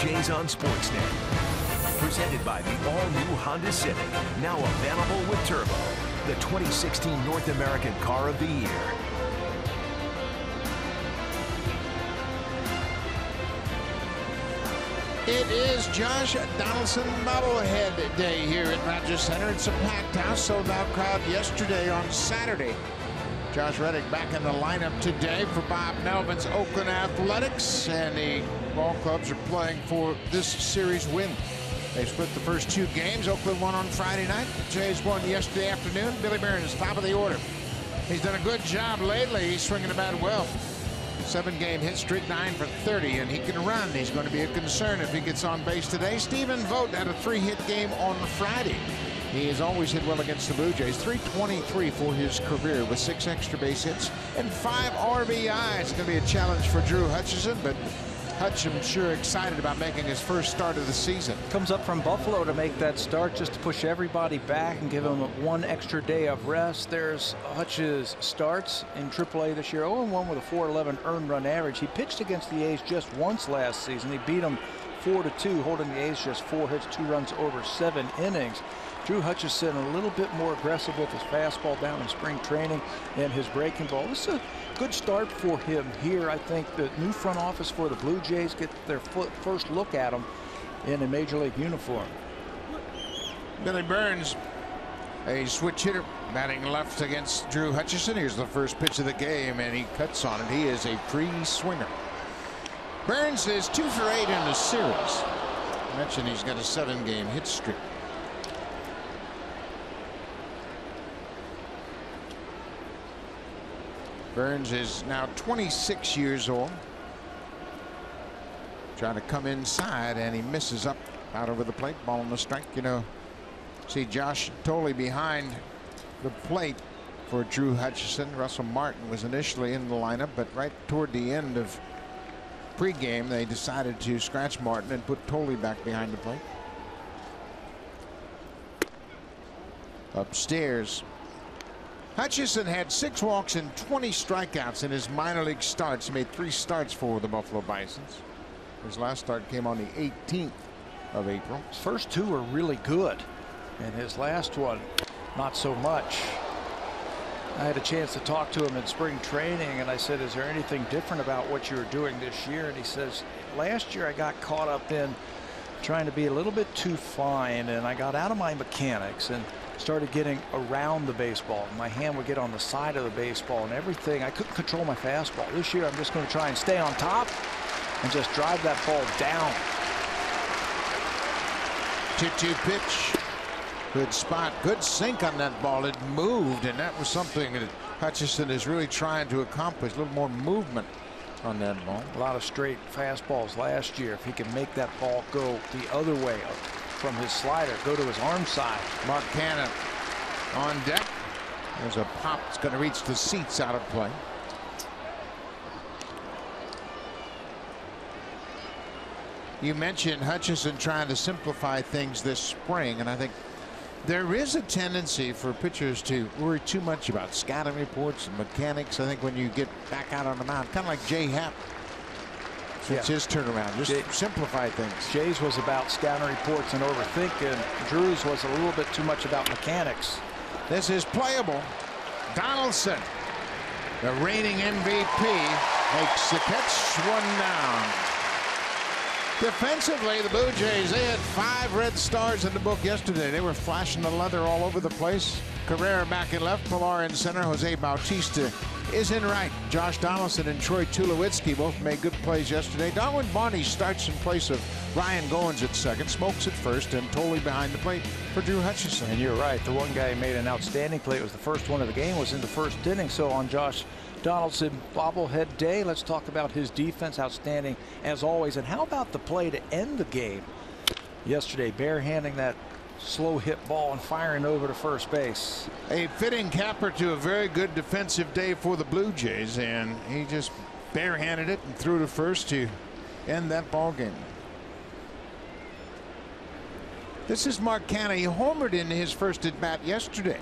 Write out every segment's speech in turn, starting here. Jays on Sportsnet. Presented by the all-new Honda Civic, now available with Turbo, the 2016 North American Car of the Year. It is Josh Donaldson Bobblehead Day here at Rogers Center. It's a packed house, sold out crowd yesterday on Saturday. Josh Reddick back in the lineup today for Bob Melvin's Oakland Athletics, and the ball clubs are playing for this series win. They split the first two games. Oakland won on Friday night. The Jays won yesterday afternoon. Billy Burns, top of the order. He's done a good job lately. He's swinging the bat well. 7-game hit streak, 9 for 30, and he can run. He's going to be a concern if he gets on base today. Stephen Vogt had a 3-hit game on Friday. He has always hit well against the Blue Jays. .323 for his career with 6 extra base hits and 5 RBIs. It's going to be a challenge for Drew Hutchison, but Hutch, I'm sure, excited about making his first start of the season. Comes up from Buffalo to make that start just to push everybody back and give him one extra day of rest. There's Hutch's starts in AAA this year. 0-1 with a 4.11 earned run average. He pitched against the A's just once last season. He beat them 4-2, holding the A's just 4 hits, 2 runs over 7 innings. Drew Hutchison a little bit more aggressive with his fastball down in spring training and his breaking ball. This is a good start for him here. I think the new front office for the Blue Jays get their first look at him in a major league uniform. Billy Burns, a switch hitter, batting left against Drew Hutchison. Here's the first pitch of the game, and he cuts on it. He is a free swinger. Burns is 2 for 8 in the series. I mentioned he's got a 7-game hit streak. Burns is now 26 years old. Trying to come inside, and he misses up out over the plate. Ball on the strike. You know, see Josh Tolley behind the plate for Drew Hutchison. Russell Martin was initially in the lineup, but right toward the end of pregame, they decided to scratch Martin and put Tolley back behind the plate. Upstairs. Hutchison had 6 walks and 20 strikeouts in his minor league starts. He made 3 starts for the Buffalo Bisons. His last start came on the 18th of April. His first 2 were really good, and his last one, not so much. I had a chance to talk to him in spring training, and I said, is there anything different about what you were doing this year? And he says, last year I got caught up in trying to be a little bit too fine, and I got out of my mechanics and started getting around the baseball. My hand would get on the side of the baseball and everything. I couldn't control my fastball. This year I'm just going to try and stay on top and just drive that ball down. 2-2 pitch. Good spot. Good sink on that ball. It moved, and that was something that Hutchison is really trying to accomplish. A little more movement on that ball. A lot of straight fastballs last year. If he can make that ball go the other way up from his slider, go to his arm side. Mark Canha on deck. There's a pop that's going to reach the seats, out of play. You mentioned Hutchison trying to simplify things this spring, and I think there is a tendency for pitchers to worry too much about scouting reports and mechanics. I think when you get back out on the mound, kind of like Jay Happ. It's his turnaround. Just simplify things. Jay's was about scouting reports and overthinking. Drew's was a little bit too much about mechanics. This is playable. Donaldson, the reigning MVP, makes the catch. 1 down. Defensively, the Blue Jays, they had 5 red stars in the book yesterday. They were flashing the leather all over the place. Carrera back in left, Pillar in center, Jose Bautista is in right. Josh Donaldson and Troy Tulowitzki both made good plays yesterday. Darwin Barney starts in place of Ryan Goins at second, Smokes at first, and Tolley behind the plate for Drew Hutchison. And you're right, the one guy who made an outstanding play, it was the first one of the game, was in the first inning. So on Josh Donaldson Bobblehead Day, let's talk about his defense, outstanding as always. And how about the play to end the game yesterday, barehanding that slow hit ball and firing over to first base. A fitting capper to a very good defensive day for the Blue Jays, and he just barehanded it and threw to first to end that ball game. This is Mark Canha. He homered in his first at bat yesterday,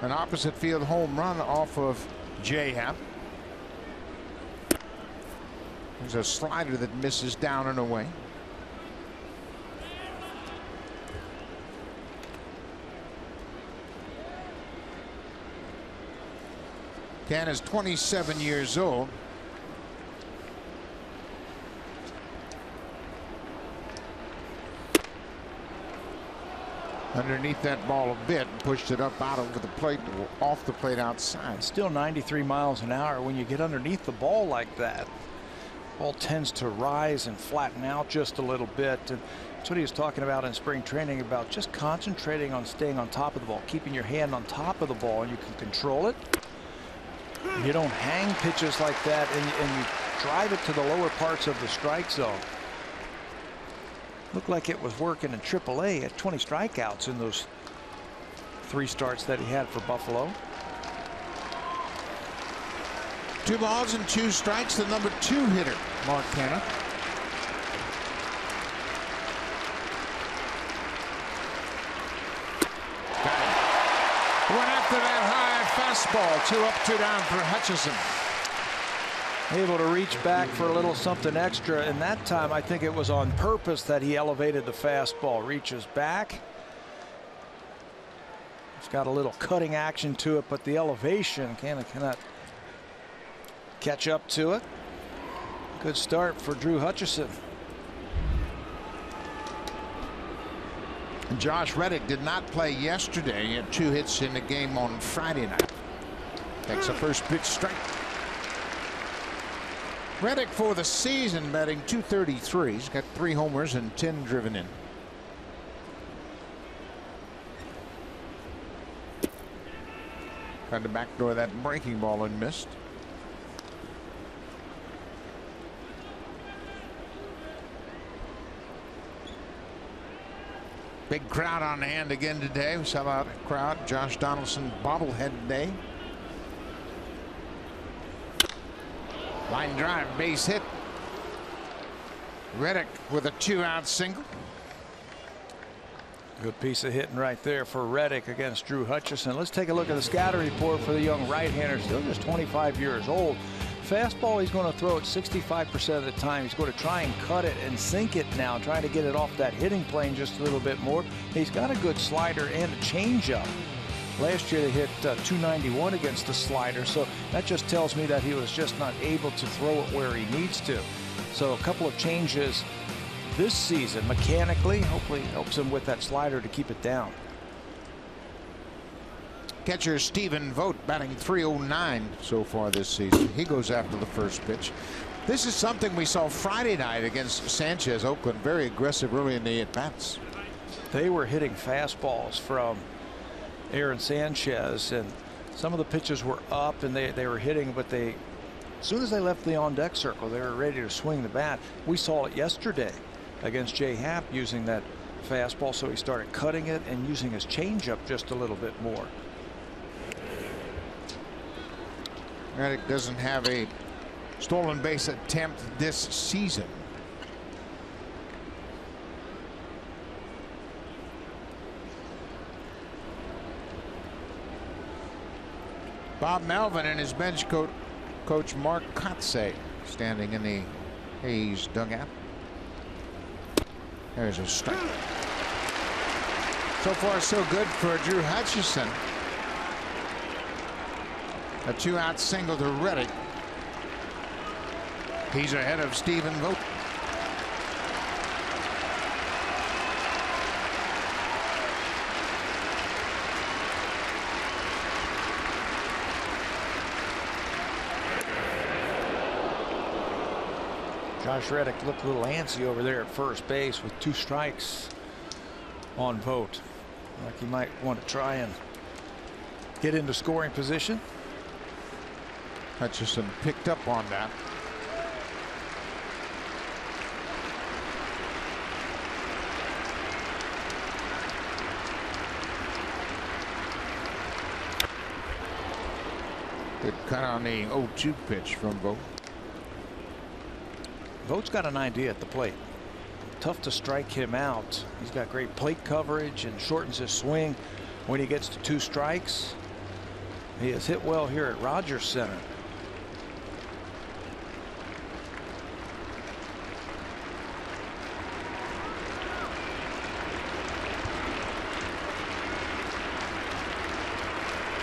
an opposite field home run off of Jay Happ. There's a slider that misses down and away. Canha is 27 years old. Underneath that ball a bit and pushed it up out over the plate, off the plate outside. Still 93 miles an hour. When you get underneath the ball like that, ball tends to rise and flatten out just a little bit. And that's what he was talking about in spring training, about just concentrating on staying on top of the ball, keeping your hand on top of the ball, and you can control it. You don't hang pitches like that, and you drive it to the lower parts of the strike zone. Looked like it was working in AAA at 20 strikeouts in those 3 starts that he had for Buffalo. 2 balls and 2 strikes, the number 2 hitter, Mark Canha. Went after that high fastball, 2 up, 2 down for Hutchison. Able to reach back for a little something extra, and that time I think it was on purpose that he elevated the fastball. Reaches back. It's got a little cutting action to it, but the elevation cannot catch up to it. Good start for Drew Hutchison. And Josh Reddick did not play yesterday. He had 2 hits in the game on Friday night. Takes a first pitch strike. Reddick for the season batting .233. He's got 3 homers and 10 driven in. Tried to backdoor that breaking ball and missed. Big crowd on hand again today. We saw out a crowd. Josh Donaldson bobblehead day. Line drive, base hit. Reddick with a 2-out single. Good piece of hitting right there for Reddick against Drew Hutchison. Let's take a look at the scouting report for the young right-hander. Still just 25 years old. Fastball, he's going to throw it 65% of the time. He's going to try and cut it and sink it now, trying to get it off that hitting plane just a little bit more. He's got a good slider and a changeup. Last year they hit 291 against the slider, so that just tells me that he was just not able to throw it where he needs to. So a couple of changes this season mechanically hopefully helps him with that slider to keep it down. Catcher Stephen Vogt batting .309 so far this season. He goes after the first pitch. This is something we saw Friday night against Sanchez, Oakland. Very aggressive early in the at-bats. They were hitting fastballs from Aaron Sanchez, and some of the pitches were up and they were hitting, but they, as soon as they left the on deck circle, they were ready to swing the bat. We saw it yesterday against Jay Happ using that fastball, so he started cutting it and using his changeup just a little bit more. Reddick doesn't have a stolen base attempt this season. Bob Melvin and his bench coach Mark Canha standing in the Hayes dugout. There's a strike. So far so good for Drew Hutchison. A 2-out single to Reddick. He's ahead of Stephen Vogt. Josh Reddick looked a little antsy over there at first base with 2 strikes on Vogt. Like he might want to try and get into scoring position. Hutchison picked up on that. Good cut on the 0-2 pitch from Vogt. Vogt's got an idea at the plate. Tough to strike him out. He's got great plate coverage and shortens his swing when he gets to 2 strikes. He has hit well here at Rogers Center.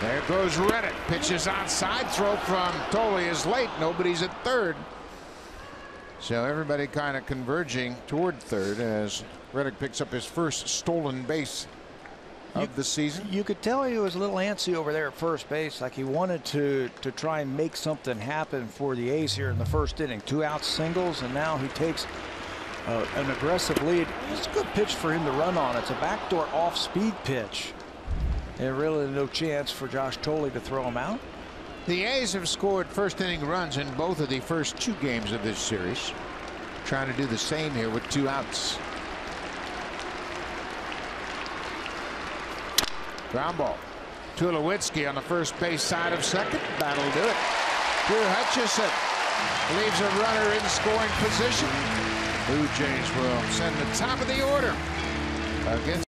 There goes Reddick. Pitches outside. Throw from Tolley is late. Nobody's at third. So everybody kind of converging toward third as Reddick picks up his first stolen base of the season. You could tell he was a little antsy over there at first base, like he wanted to try and make something happen for the A's here in the first inning. 2 out singles, and now he takes an aggressive lead. It's a good pitch for him to run on. It's a backdoor off-speed pitch. And really no chance for Josh Tolley to throw him out. The A's have scored first inning runs in both of the first 2 games of this series. Trying to do the same here with 2 outs. Ground ball. Tulowitzki on the first base side of second. That'll do it. Drew Hutchison leaves a runner in scoring position. Blue Jays will send the top of the order against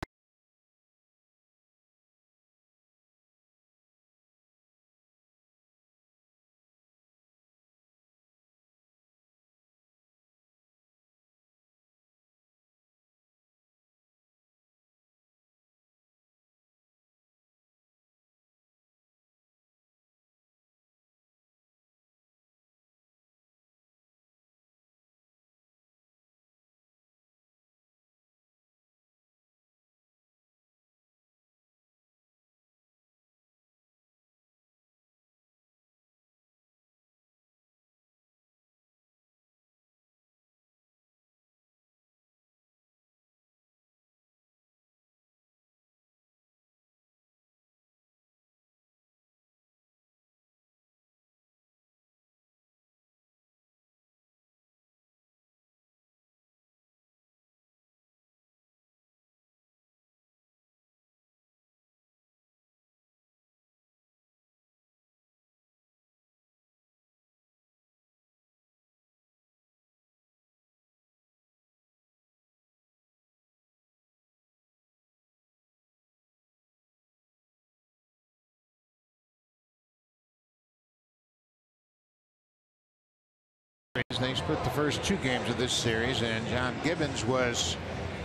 They split the first 2 games of this series, and John Gibbons was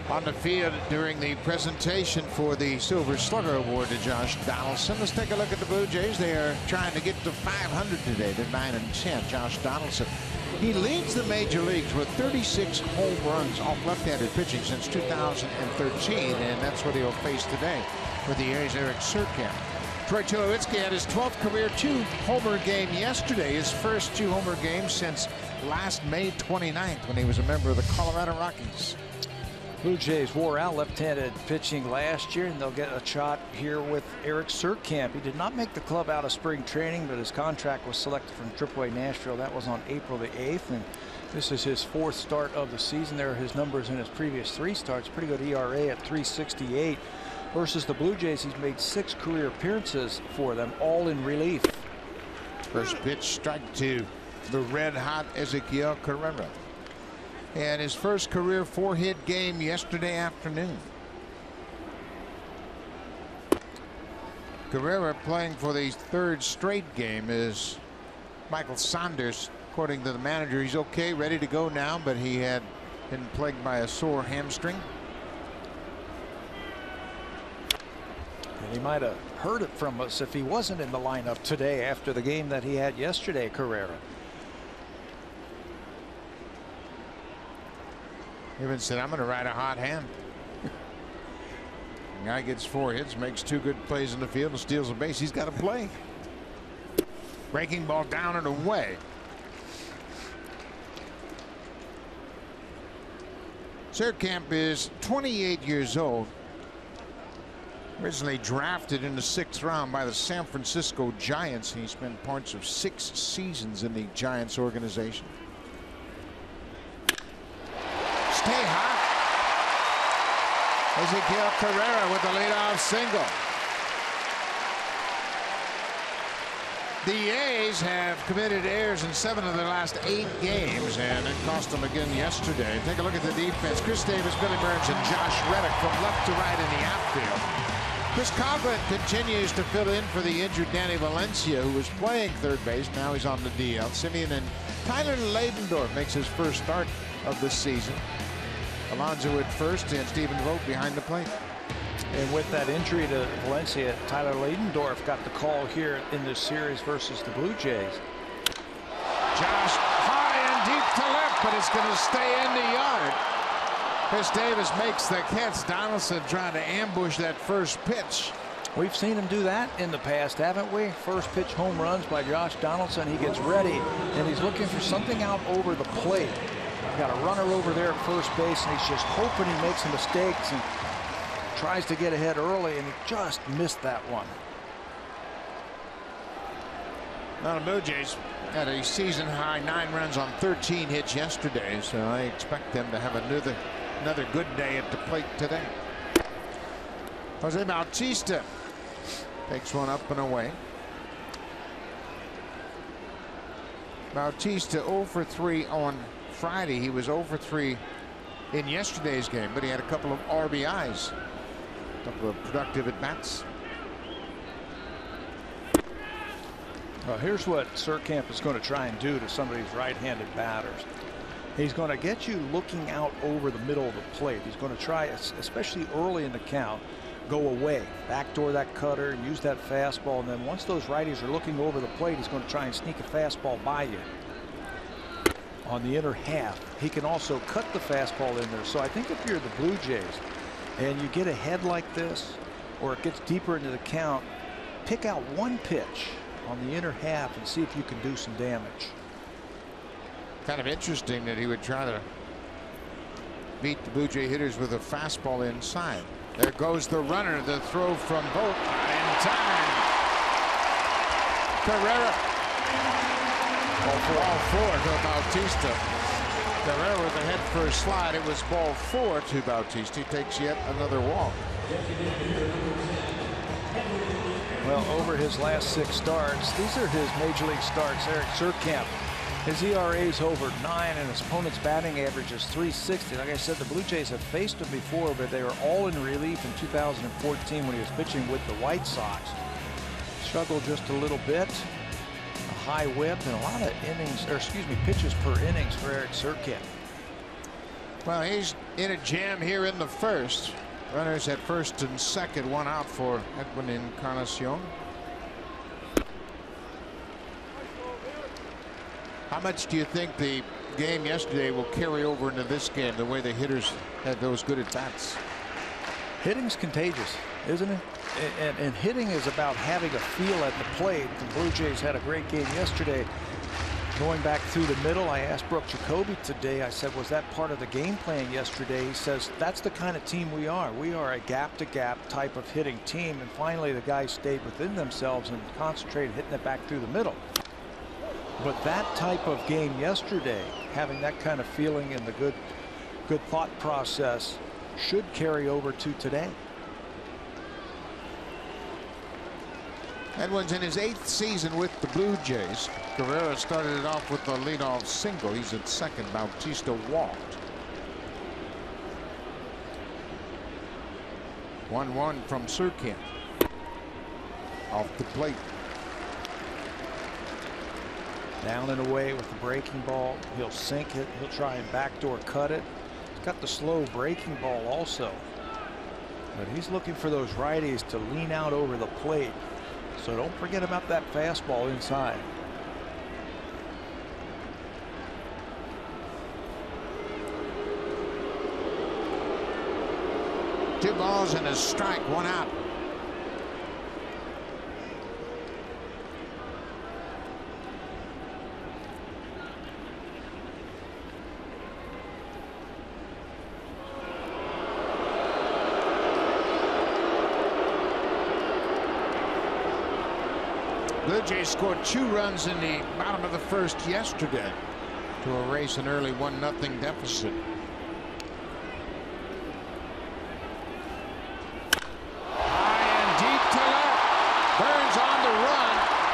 on the field during the presentation for the Silver Slugger Award to Josh Donaldson. Let's take a look at the Blue Jays. They are trying to get to 500 today. They're 9-10. Josh Donaldson, he leads the major leagues with 36 home runs off left-handed pitching since 2013, and that's what he'll face today with the A's' Eric Surkamp. Troy Tulowitzki had his 12th career 2-homer game yesterday, his first 2-homer game since last May 29th when he was a member of the Colorado Rockies. Blue Jays wore out left-handed pitching last year, and they'll get a shot here with Eric Surkamp. He did not make the club out of spring training, but his contract was selected from AAA Nashville. That was on April the 8th, and this is his 4th start of the season. There are his numbers in his previous 3 starts. Pretty good ERA at 3.68. Versus the Blue Jays, he's made 6 career appearances for them, all in relief. First pitch, strike to the red-hot Ezequiel Carrera. And his first career 4-hit game yesterday afternoon. Carrera playing for the 3rd straight game is Michael Saunders. According to the manager, he's okay, ready to go now, but he had been plagued by a sore hamstring. And he might have heard it from us if he wasn't in the lineup today after the game that he had yesterday, Carrera. Gibbons said, I'm going to ride a hot hand. The guy gets 4 hits, makes 2 good plays in the field, and steals a base. He's got to play. Breaking ball down and away. Surkamp is 28 years old. Originally drafted in the 6th round by the San Francisco Giants. He spent parts of 6 seasons in the Giants organization. Stay hot. Ezequiel Carrera with the leadoff single. The A's have committed errors in 7 of their last 8 games, and it cost them again yesterday. Take a look at the defense. Khris Davis, Billy Burns, and Josh Reddick from left to right in the outfield. Chris Coghlan continues to fill in for the injured Danny Valencia, who was playing third base. Now he's on the DL. Semien and Tyler Ladendorf makes his first start of the season. Alonso at first and Stephen Vogt behind the plate. And with that injury to Valencia, Tyler Ladendorf got the call here in this series versus the Blue Jays. Josh high and deep to left, but it's going to stay in the yard. Khris Davis makes the catch. Donaldson trying to ambush that first pitch. We've seen him do that in the past, haven't we? First pitch home runs by Josh Donaldson. He gets ready, and he's looking for something out over the plate. Got a runner over there at first base, and he's just hoping he makes some mistakes and tries to get ahead early, and he just missed that one. Now the Blue Jays had a season-high 9 runs on 13 hits yesterday, so I expect them to have another good day at the plate today. Jose Bautista takes one up and away. Bautista 0 for 3 on Friday. He was 0 for 3 in yesterday's game, but he had a couple of RBIs, a couple of productive at-bats. Well, here's what Surkamp is going to try and do to some of these right-handed batters. He's going to get you looking out over the middle of the plate. He's going to try, especially early in the count, go away, backdoor that cutter, use that fastball, and then once those righties are looking over the plate, he's going to try and sneak a fastball by you. On the inner half, he can also cut the fastball in there. So I think if you're the Blue Jays and you get ahead like this, or it gets deeper into the count, pick out one pitch on the inner half and see if you can do some damage. Kind of interesting that he would try to beat the Blue Jay hitters with a fastball inside. There goes the runner. The throw from Vogt in time. Carrera. Ball four to Bautista. Carrera with a head first slide. It was ball 4 to Bautista. He takes yet another walk. Well, over his last 6 starts, these are his major league starts. Eric Surkamp. His ERA's over 9, and his opponent's batting average is .360. Like I said, the Blue Jays have faced him before, but they were all in relief in 2014 when he was pitching with the White Sox. Struggled just a little bit. A high whip and a lot of pitches per innings for Eric Surkamp. Well, he's in a jam here in the first. Runners at first and second, one out for Edwin Encarnacion. How much do you think the game yesterday will carry over into this game, the way the hitters had those good at-bats? Hitting's contagious, isn't it? And hitting is about having a feel at the plate. The Blue Jays had a great game yesterday. Going back through the middle, I asked Brooke Jacoby today, I said, was that part of the game plan yesterday? He says, that's the kind of team we are. We are a gap-to-gap type of hitting team. And finally, the guys stayed within themselves and concentrated hitting it back through the middle. But that type of game yesterday, having that kind of feeling and the good thought process, should carry over to today. Edwin's in his 8th season with the Blue Jays. Carrera started it off with the leadoff single. He's at second. Bautista walked. 1-1 from Surkamp. Off the plate. Down and away with the breaking ball. He'll sink it. He'll try and backdoor cut it. He's got the slow breaking ball also. But he's looking for those righties to lean out over the plate. So don't forget about that fastball inside. Two balls and a strike, one out. Blue Jays scored 2 runs in the bottom of the first yesterday to erase an early 1-0 deficit. High and deep to left. Burns on the run.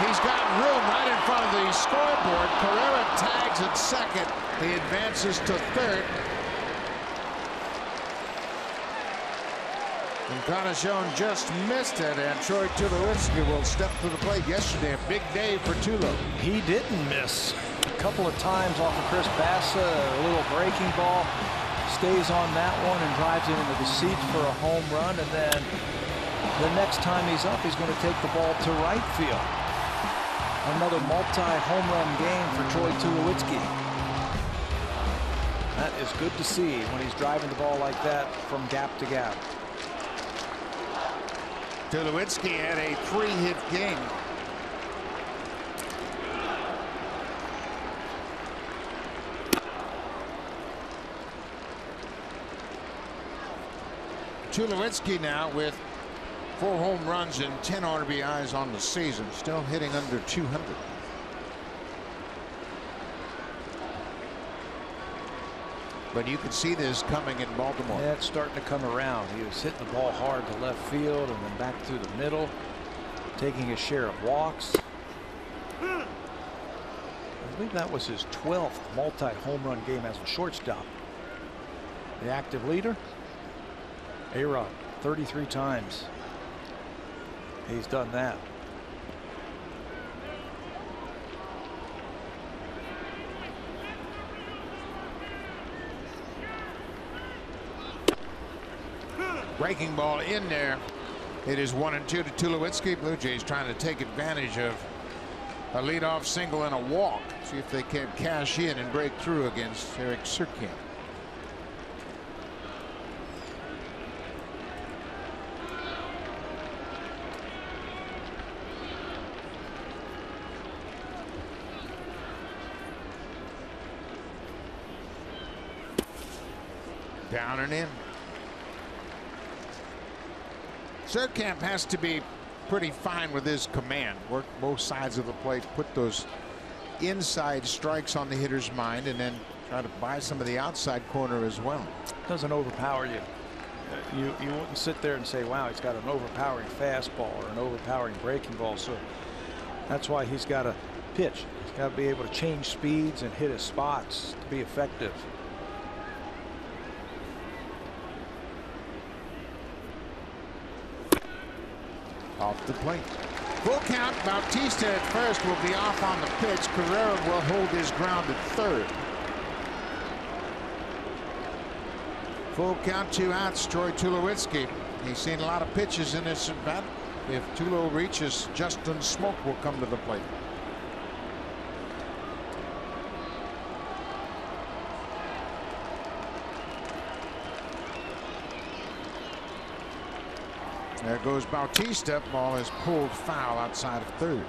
He's got room right in front of the scoreboard. Carrera tags at second. He advances to third. Encarnacion just missed it, and Troy Tulowitzki will step to the plate. Yesterday, a big day for Tulo. He didn't miss. A couple of times off of Chris Bassett, a little breaking ball, stays on that one and drives it into the seats for a home run, and then The next time he's up, he's going to take the ball to right field. Another multi-home run game for Troy Tulowitzki. That is good to see when he's driving the ball like that from gap to gap. Tulowitzki had a three-hit game. Tulowitzki now with 4 home runs and 10 RBIs on the season, still hitting under 200. But you can see this coming in Baltimore. Yeah, it's starting to come around. He was hitting the ball hard to left field and then back through the middle, taking his share of walks. I believe that was his 12th multi-home run game as a shortstop. The active leader, A-Rod, 33 times he's done that. Breaking ball in there. It is 1-2 to Tulowitzki. Blue Jays trying to take advantage of a leadoff single and a walk. See if they can cash in and break through against Eric Surkamp. Down and in. Surkamp has to be pretty fine with his command. Work both sides of the plate, put those inside strikes on the hitter's mind, and then try to buy some of the outside corner as well. Doesn't overpower you. You wouldn't sit there and say, wow, he's got an overpowering fastball or an overpowering breaking ball. So that's why he's got to pitch. He's got to be able to change speeds and hit his spots to be effective. Off the plate. Full count. Bautista at first will be off on the pitch. Carrera will hold his ground at third. Full count, 2 outs. Troy Tulowitzki. He's seen a lot of pitches in this at bat. If Tulo reaches, Justin Smoak will come to the plate. There goes Bautista. Ball is pulled foul outside of third.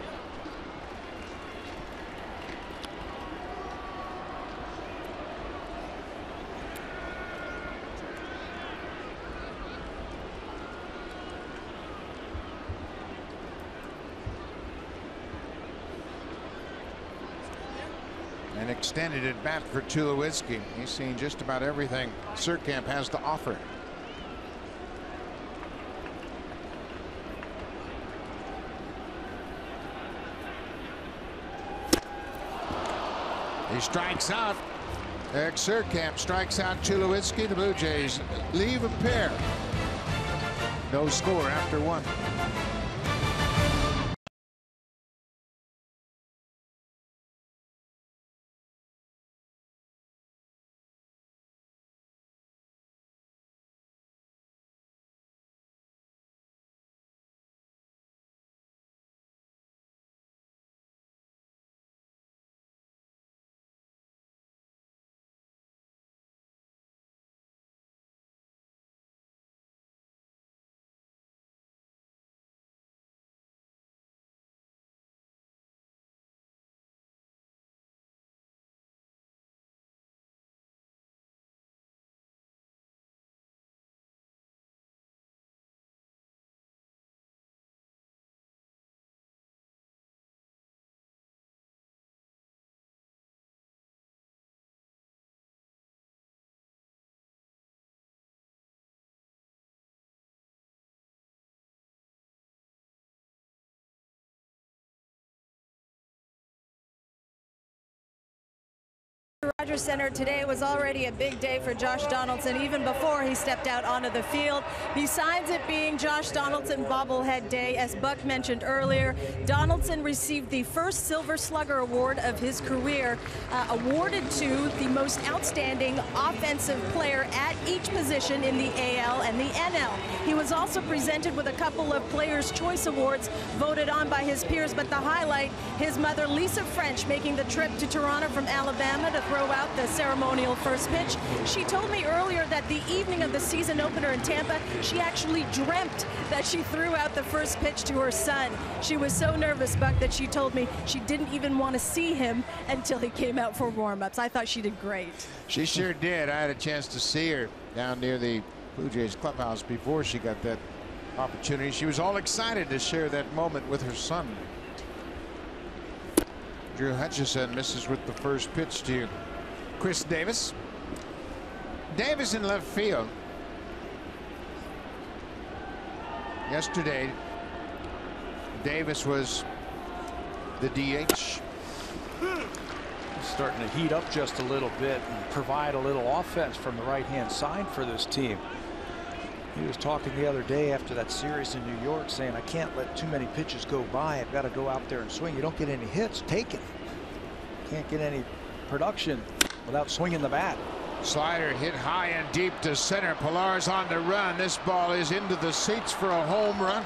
An extended at bat for Tulowitzki. He's seen just about everything Surkamp has to offer. He strikes out. Eric Surkamp strikes out Tulowitzki. The Blue Jays leave a pair. No score after 1. Rogers Center today was already a big day for Josh Donaldson even before he stepped out onto the field. Besides it being Josh Donaldson bobblehead day, as Buck mentioned earlier, Donaldson received the first Silver Slugger award of his career, awarded to the most outstanding offensive player at each position in the AL and the NL. He was also presented with a couple of Players' Choice Awards voted on by his peers, but the highlight, his mother Lisa French making the trip to Toronto from Alabama to throw out the ceremonial first pitch. She told me earlier that the evening of the season opener in Tampa, she actually dreamt that she threw out the first pitch to her son. She was so nervous, Buck, that she told me she didn't even want to see him until he came out for warm-ups. I thought she did great. She sure did. I had a chance to see her down near the Blue Jays clubhouse before she got that opportunity. She was all excited to share that moment with her son. Drew Hutchison misses with the first pitch to Khris Davis. Davis in left field. Yesterday, Davis was the DH. Starting to heat up just a little bit and provide a little offense from the right-hand side for this team. He was talking the other day after that series in New York saying, I can't let too many pitches go by. I've got to go out there and swing. You don't get any hits, take it. Can't get any production without swinging the bat. Slider hit high and deep to center. Pillar's on the run. This ball is into the seats for a home run.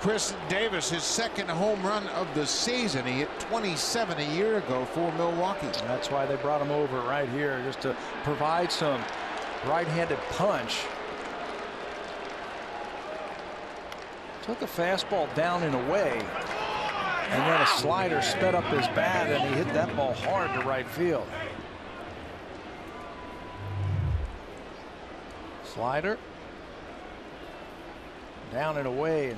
Khris Davis, his second home run of the season. He hit 27 a year ago for Milwaukee. And that's why they brought him over right here, just to provide some right-handed punch. Took a fastball down and away, and then a slider sped up his bat, and he hit that ball hard to right field. Slider down and away,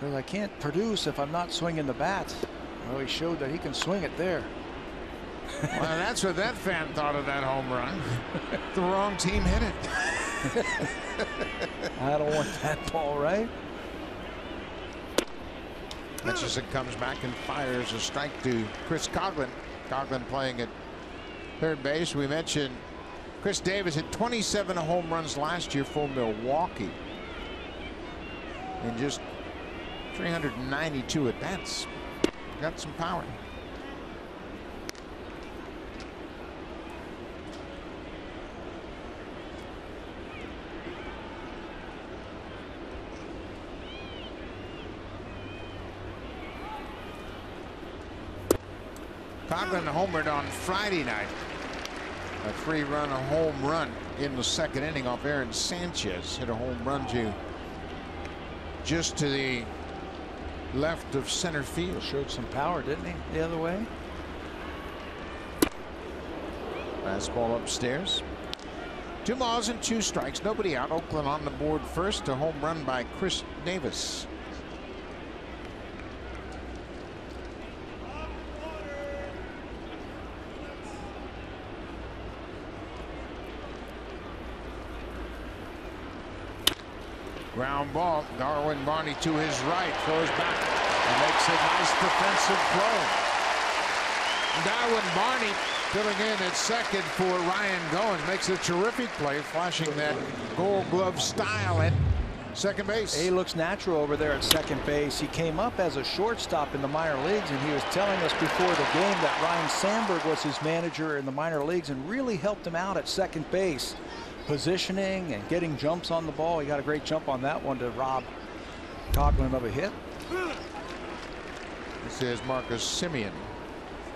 and I can't produce if I'm not swinging the bat. Well, he showed that he can swing it there. Well, that's what that fan thought of that home run. The wrong team hit it. I don't want that ball, right? Hutchison comes back and fires a strike to Chris Coghlan. Coghlan playing at third base. We mentioned Khris Davis hit 27 home runs last year for Milwaukee. And just 392 at bats. Got some power. Coghlan homered on Friday night. A three-run home run in the second inning off Aaron Sanchez. Hit a home run to just to the left of center field. Showed some power, didn't he, the other way? Fastball upstairs. 2 balls and 2 strikes. Nobody out. Oakland on the board first. A home run by Khris Davis. Ground ball. Darwin Barney to his right, throws back and makes a nice defensive play. Darwin Barney filling in at second for Ryan Goins, makes a terrific play, flashing that Gold Glove style at second base. He looks natural over there at second base. He came up as a shortstop in the minor leagues, and he was telling us before the game that Ryne Sandberg was his manager in the minor leagues and really helped him out at second base. Positioning and getting jumps on the ball. He got a great jump on that one to rob Coghlan of a hit. This is Marcus Semien.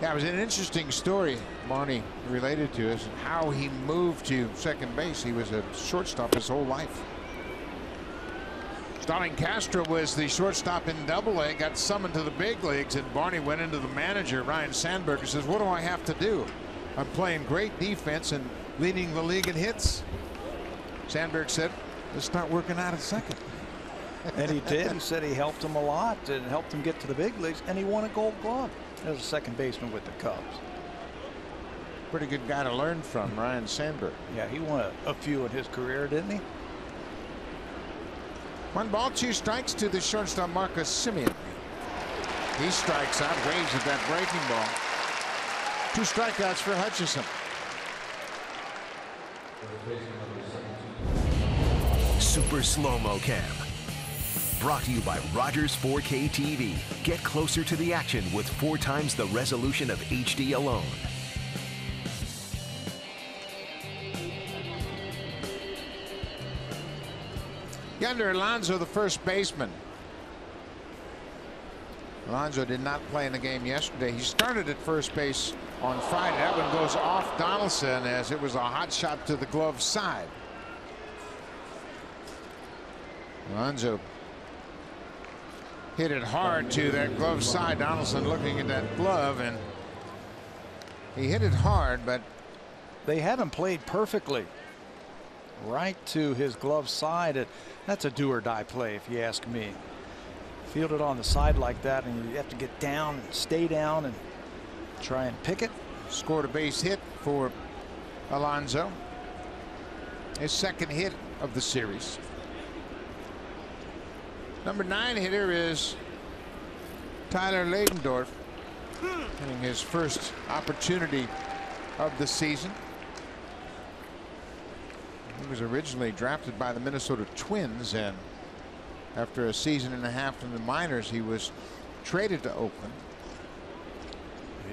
That was an interesting story Barney related to us, how he moved to second base. He was a shortstop his whole life. Stalin Castro was the shortstop in Double-A, got summoned to the big leagues, and Barney went into the manager Ryne Sandberg and says, what do I have to do? I'm playing great defense and leading the league in hits. Sandberg said, let's not working out at second. And he did. He said he helped him a lot and helped him get to the big leagues, and he won a Gold Glove as a second baseman with the Cubs. Pretty good guy to learn from, Ryne Sandberg. Yeah, he won a few in his career, didn't he? 1 ball, 2 strikes to the shortstop Marcus Semien. He strikes out, waves at that breaking ball. Two strikeouts for Hutchison. Super Slow-Mo Cam. Brought to you by Rogers 4K TV. Get closer to the action with 4 times the resolution of HD alone. Yonder Alonso, the first baseman. Alonso did not play in the game yesterday. He started at first base on Friday. That one goes off Donaldson as it was a hot shot to the glove side. Alonso hit it hard to that glove side. Donaldson looking at that glove, and he hit it hard, but they haven't played perfectly. Right to his glove side. That's a do or die play, if you ask me. Field it on the side like that, and you have to get down and stay down and try and pick it. Scored a base hit for Alonso. His second hit of the series. Number 9 hitter is Tyler Ladendorf, getting his first opportunity of the season. He was originally drafted by the Minnesota Twins, and after a season and a half in the minors, he was traded to Oakland.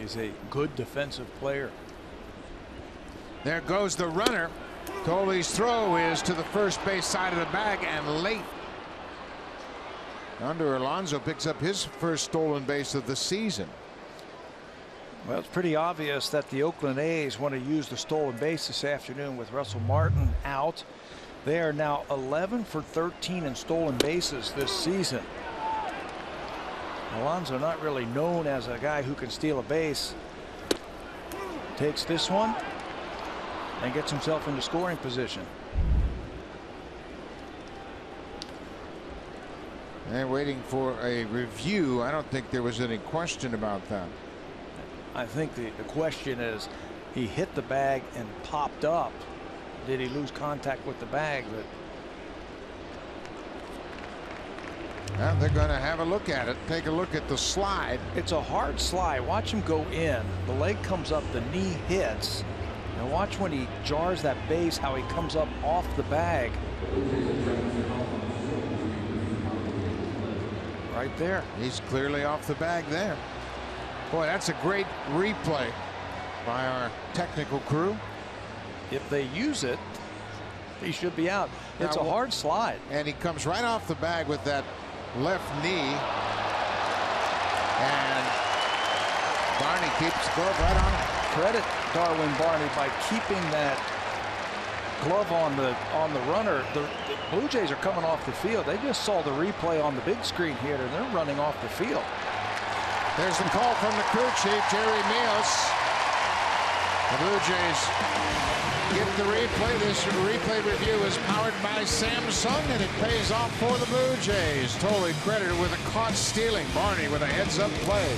He's a good defensive player. There goes the runner. Tolley's throw is to the first base side of the bag and late. Yonder Alonso picks up his first stolen base of the season. Well, it's pretty obvious that the Oakland A's want to use the stolen base this afternoon with Russell Martin out. They are now 11 for 13 in stolen bases this season. Alonso, not really known as a guy who can steal a base, takes this one and gets himself into scoring position. They're waiting for a review. I don't think there was any question about that. I think the question is, he hit the bag and popped up. Did he lose contact with the bag? But now they're going to have a look at it. Take a look at the slide. It's a hard slide. Watch him go in. The leg comes up, the knee hits. And watch when he jars that base, how he comes up off the bag. Right there. He's clearly off the bag there. Boy, that's a great replay by our technical crew. If they use it, he should be out. It's a hard slide. And he comes right off the bag with that left knee. And Barney keeps the glove right on him. Credit Darwin Barney by keeping that glove on the runner. The Blue Jays are coming off the field. They just saw the replay on the big screen here, and they're running off the field. There's the call from the crew chief, Jerry Meals. The Blue Jays get the replay. This replay review is powered by Samsung, and it pays off for the Blue Jays. Tolley credited with a caught stealing. Barney with a heads-up play.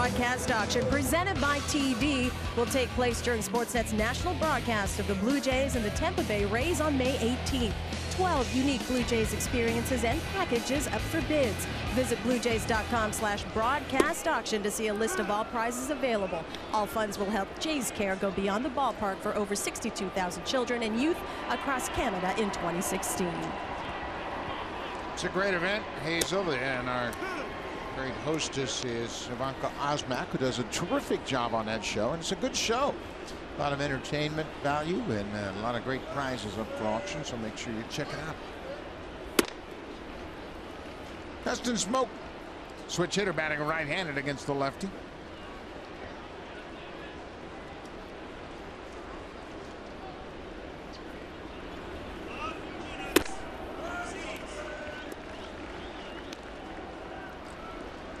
Broadcast auction presented by TD will take place during Sportsnet's national broadcast of the Blue Jays and the Tampa Bay Rays on May 18th. 12 unique Blue Jays experiences and packages up for bids. Visit BlueJays.com/broadcast auction to see a list of all prizes available. All funds will help Jays Care go beyond the ballpark for over 62,000 children and youth across Canada in 2016. It's a great event, Hazel, and our great hostess is Ivanka Osmak, who does a terrific job on that show, and it's a good show. A lot of entertainment value and a lot of great prizes up for auction, so make sure you check it out. Justin Smoak, switch hitter, batting right-handed against the lefty.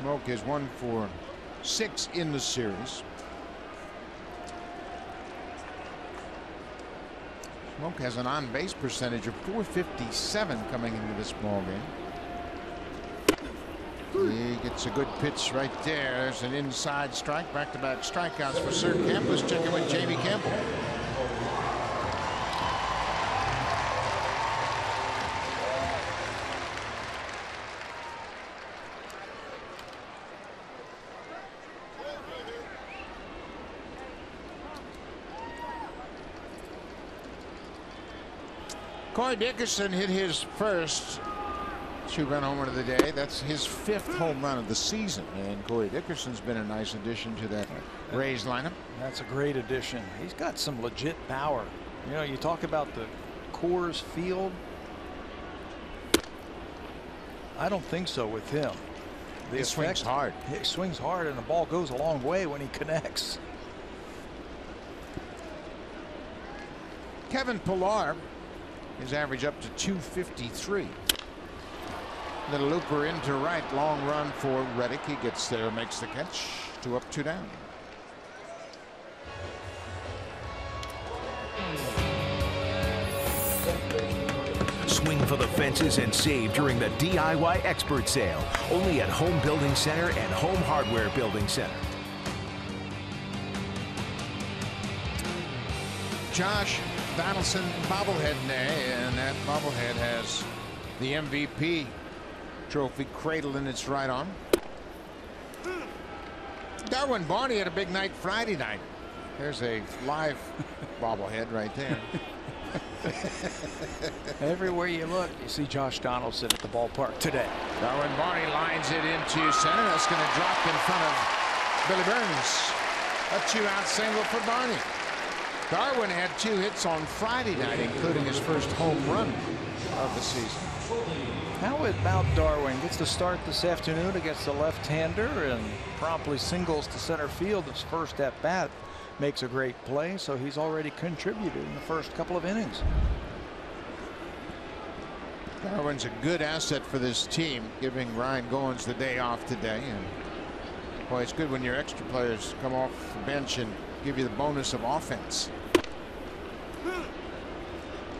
Smoak is 1-for-6 in the series. Smoak has an on-base percentage of .457 coming into this ball game. He gets a good pitch right there. There's an inside strike. Back-to-back strikeouts for Surkamp. Let's check in with Jamie Campbell. Troy Dickerson hit his first two-run homer of the day. That's his 5th home run of the season, and Corey Dickerson's been a nice addition to that Rays lineup. That's a great addition. He's got some legit power. You know, you talk about the Coors Field. I don't think so with him. He swings hard. He swings hard, and the ball goes a long way when he connects. Kevin Pillar. His average up to .253. Little looper into right, long run for Reddick. He gets there, makes the catch. 2 up, 2 down. Swing for the fences and save during the DIY expert sale. Only at Home Building Center and Home Hardware Building Center. Josh Donaldson bobblehead day, and that bobblehead has the MVP trophy cradled in its right arm. Darwin Barney had a big night Friday night. There's a live bobblehead right there. Everywhere you look, you see Josh Donaldson at the ballpark today. Darwin Barney lines it into center. That's going to drop in front of Billy Burns. A two-out single for Barney. Darwin had 2 hits on Friday night, including his first home run of the season. How about Darwin? Gets the start this afternoon against the left-hander and promptly singles to center field. His first at-bat, makes a great play, so he's already contributed in the first couple of innings. Darwin's a good asset for this team, giving Ryan Goins the day off today. And boy, it's good when your extra players come off the bench and give you the bonus of offense.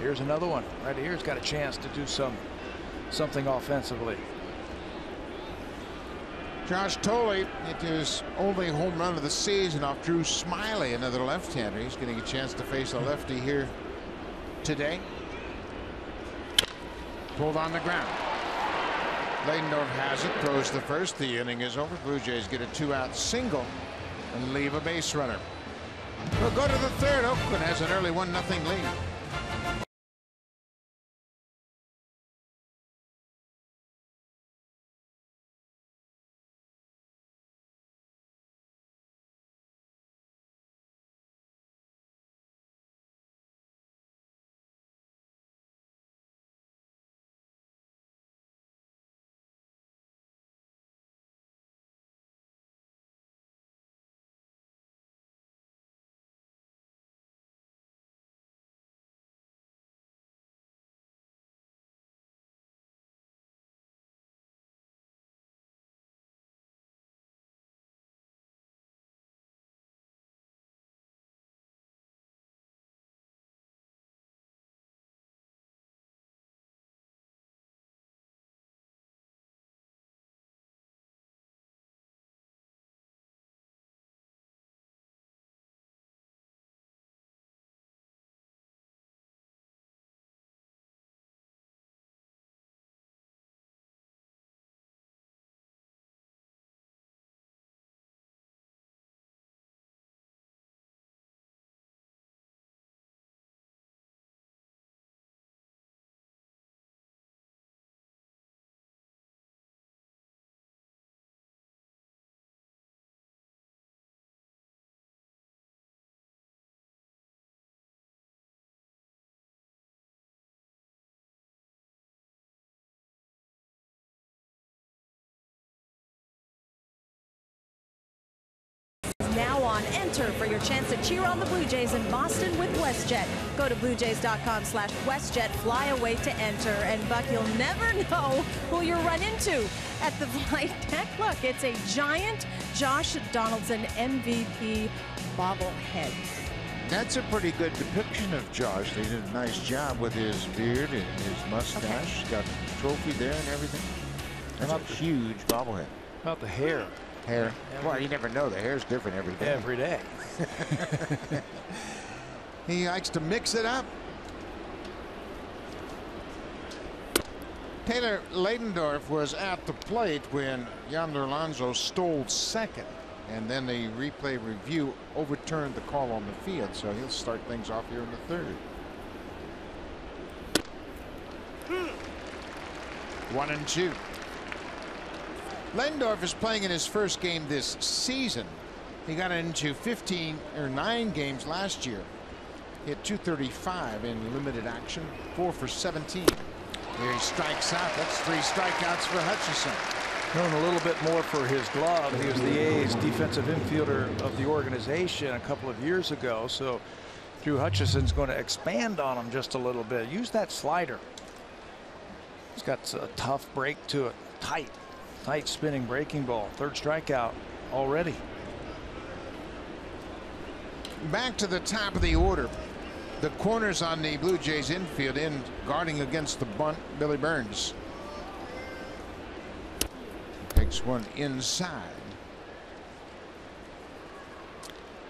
Here's another one right here. He's got a chance to do something offensively. Josh Tolley hit his only home run of the season off Drew Smiley, another left-hander. He's getting a chance to face a lefty here today. Pulled on the ground. Ladendorf has it, throws the first. The inning is over. Blue Jays get a 2-out single and leave a base runner. We'll go to the third. Oakland has an early 1-0 lead. now on. Enter for your chance to cheer on the Blue Jays in Boston with WestJet. Go to BlueJays.com/WestJet, fly away to enter. And Buck, you'll never know who you'll run into at the flight deck. Look, it's a giant Josh Donaldson MVP bobblehead. That's a pretty good depiction of Josh. They did a nice job with his beard and his mustache. He's got a trophy there and everything. That's a huge bobblehead. How about the hair? Hair. Well, you never know. The hair's different every day. Every day. He likes to mix it up. Tyler Ladendorf was at the plate when Yonder Alonso stole second, and then the replay review overturned the call on the field, so he'll start things off here in the third. 1-2. Ladendorf is playing in his first game this season. He got into 9 games last year. Hit .235 in limited action, 4 for 17. Here he strikes out. That's 3 strikeouts for Hutchison. Known a little bit more for his glove. He was the A's defensive infielder of the organization a couple of years ago. So Drew Hutchison's going to expand on him just a little bit. Use that slider. He's got a tough break to it. Tight spinning breaking ball. 3rd strikeout already. Back to the top of the order. The corners on the Blue Jays infield end guarding against the bunt, Billy Burns. Takes one inside.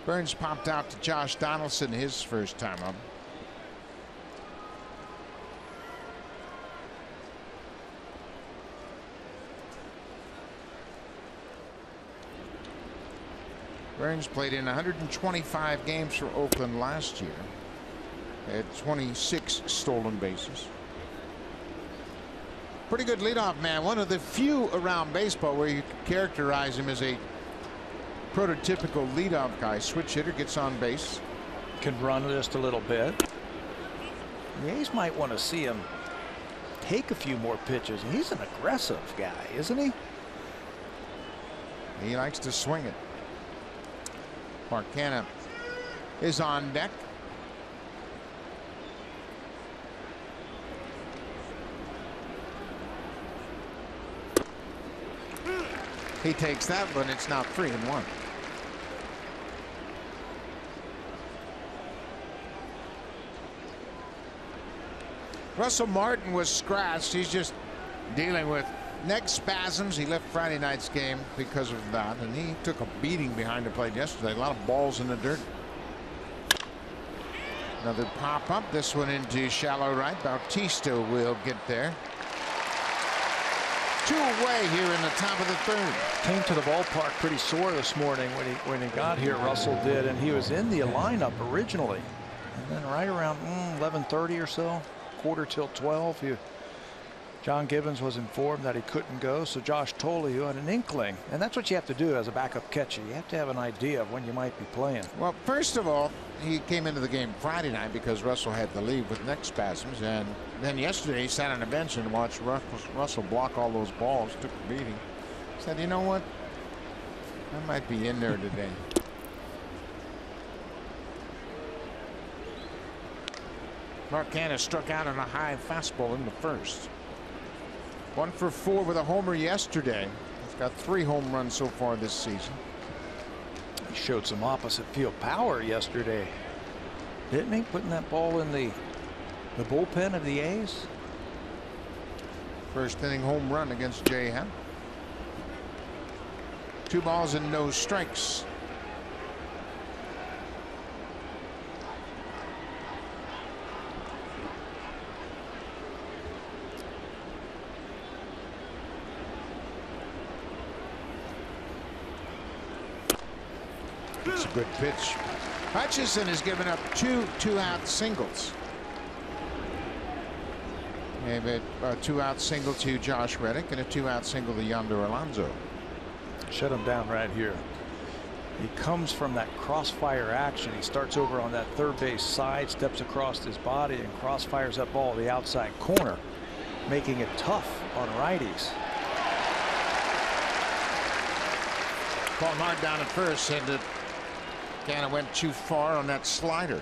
Burns popped out to Josh Donaldson his first time up. Burns played in 125 games for Oakland last year. Had 26 stolen bases. Pretty good leadoff man. One of the few around baseball where you characterize him as a prototypical leadoff guy. Switch hitter, gets on base. Can run just a little bit. The A's might want to see him take a few more pitches. He's an aggressive guy, isn't he? He likes to swing it. Mark Canha is on deck. He takes that one. It's now 3-1. Russell Martin was scratched. He's just dealing with neck spasms. He left Friday night's game because of that, and he took a beating behind the plate yesterday. A lot of balls in the dirt. Another pop up. This one into shallow right. Bautista will get there. 2 away here in the top of the third. Came to the ballpark pretty sore this morning when he got here. Russell did, and he was in the lineup originally, and then right around 11:30 or so, quarter till 12. John Givens was informed that he couldn't go, so Josh Tolley, who had an inkling, and that's what you have to do as a backup catcher. You have to have an idea of when you might be playing. Well, first of all, he came into the game Friday night because Russell had to leave with neck spasms, and then yesterday he sat on the bench and watched Russell block all those balls, took a beating. Said, you know what? I might be in there today. Mark Canha struck out on a high fastball in the first. 1 for 4 with a homer yesterday. He's got 3 home runs so far this season. He showed some opposite field power yesterday, didn't he? Putting that ball in the bullpen of the A's. First inning home run against Jay Happ. 2 balls and no strikes. Good pitch. Hutchison has given up 2 2-out singles. Gave it a 2-out single to Josh Reddick and a 2-out single to Yonder Alonso. Shut him down right here. He comes from that crossfire action. He starts over on that third base side, steps across his body, and crossfires that ball to the outside corner, making it tough on righties. Ball hard down at first, and Canha went too far on that slider.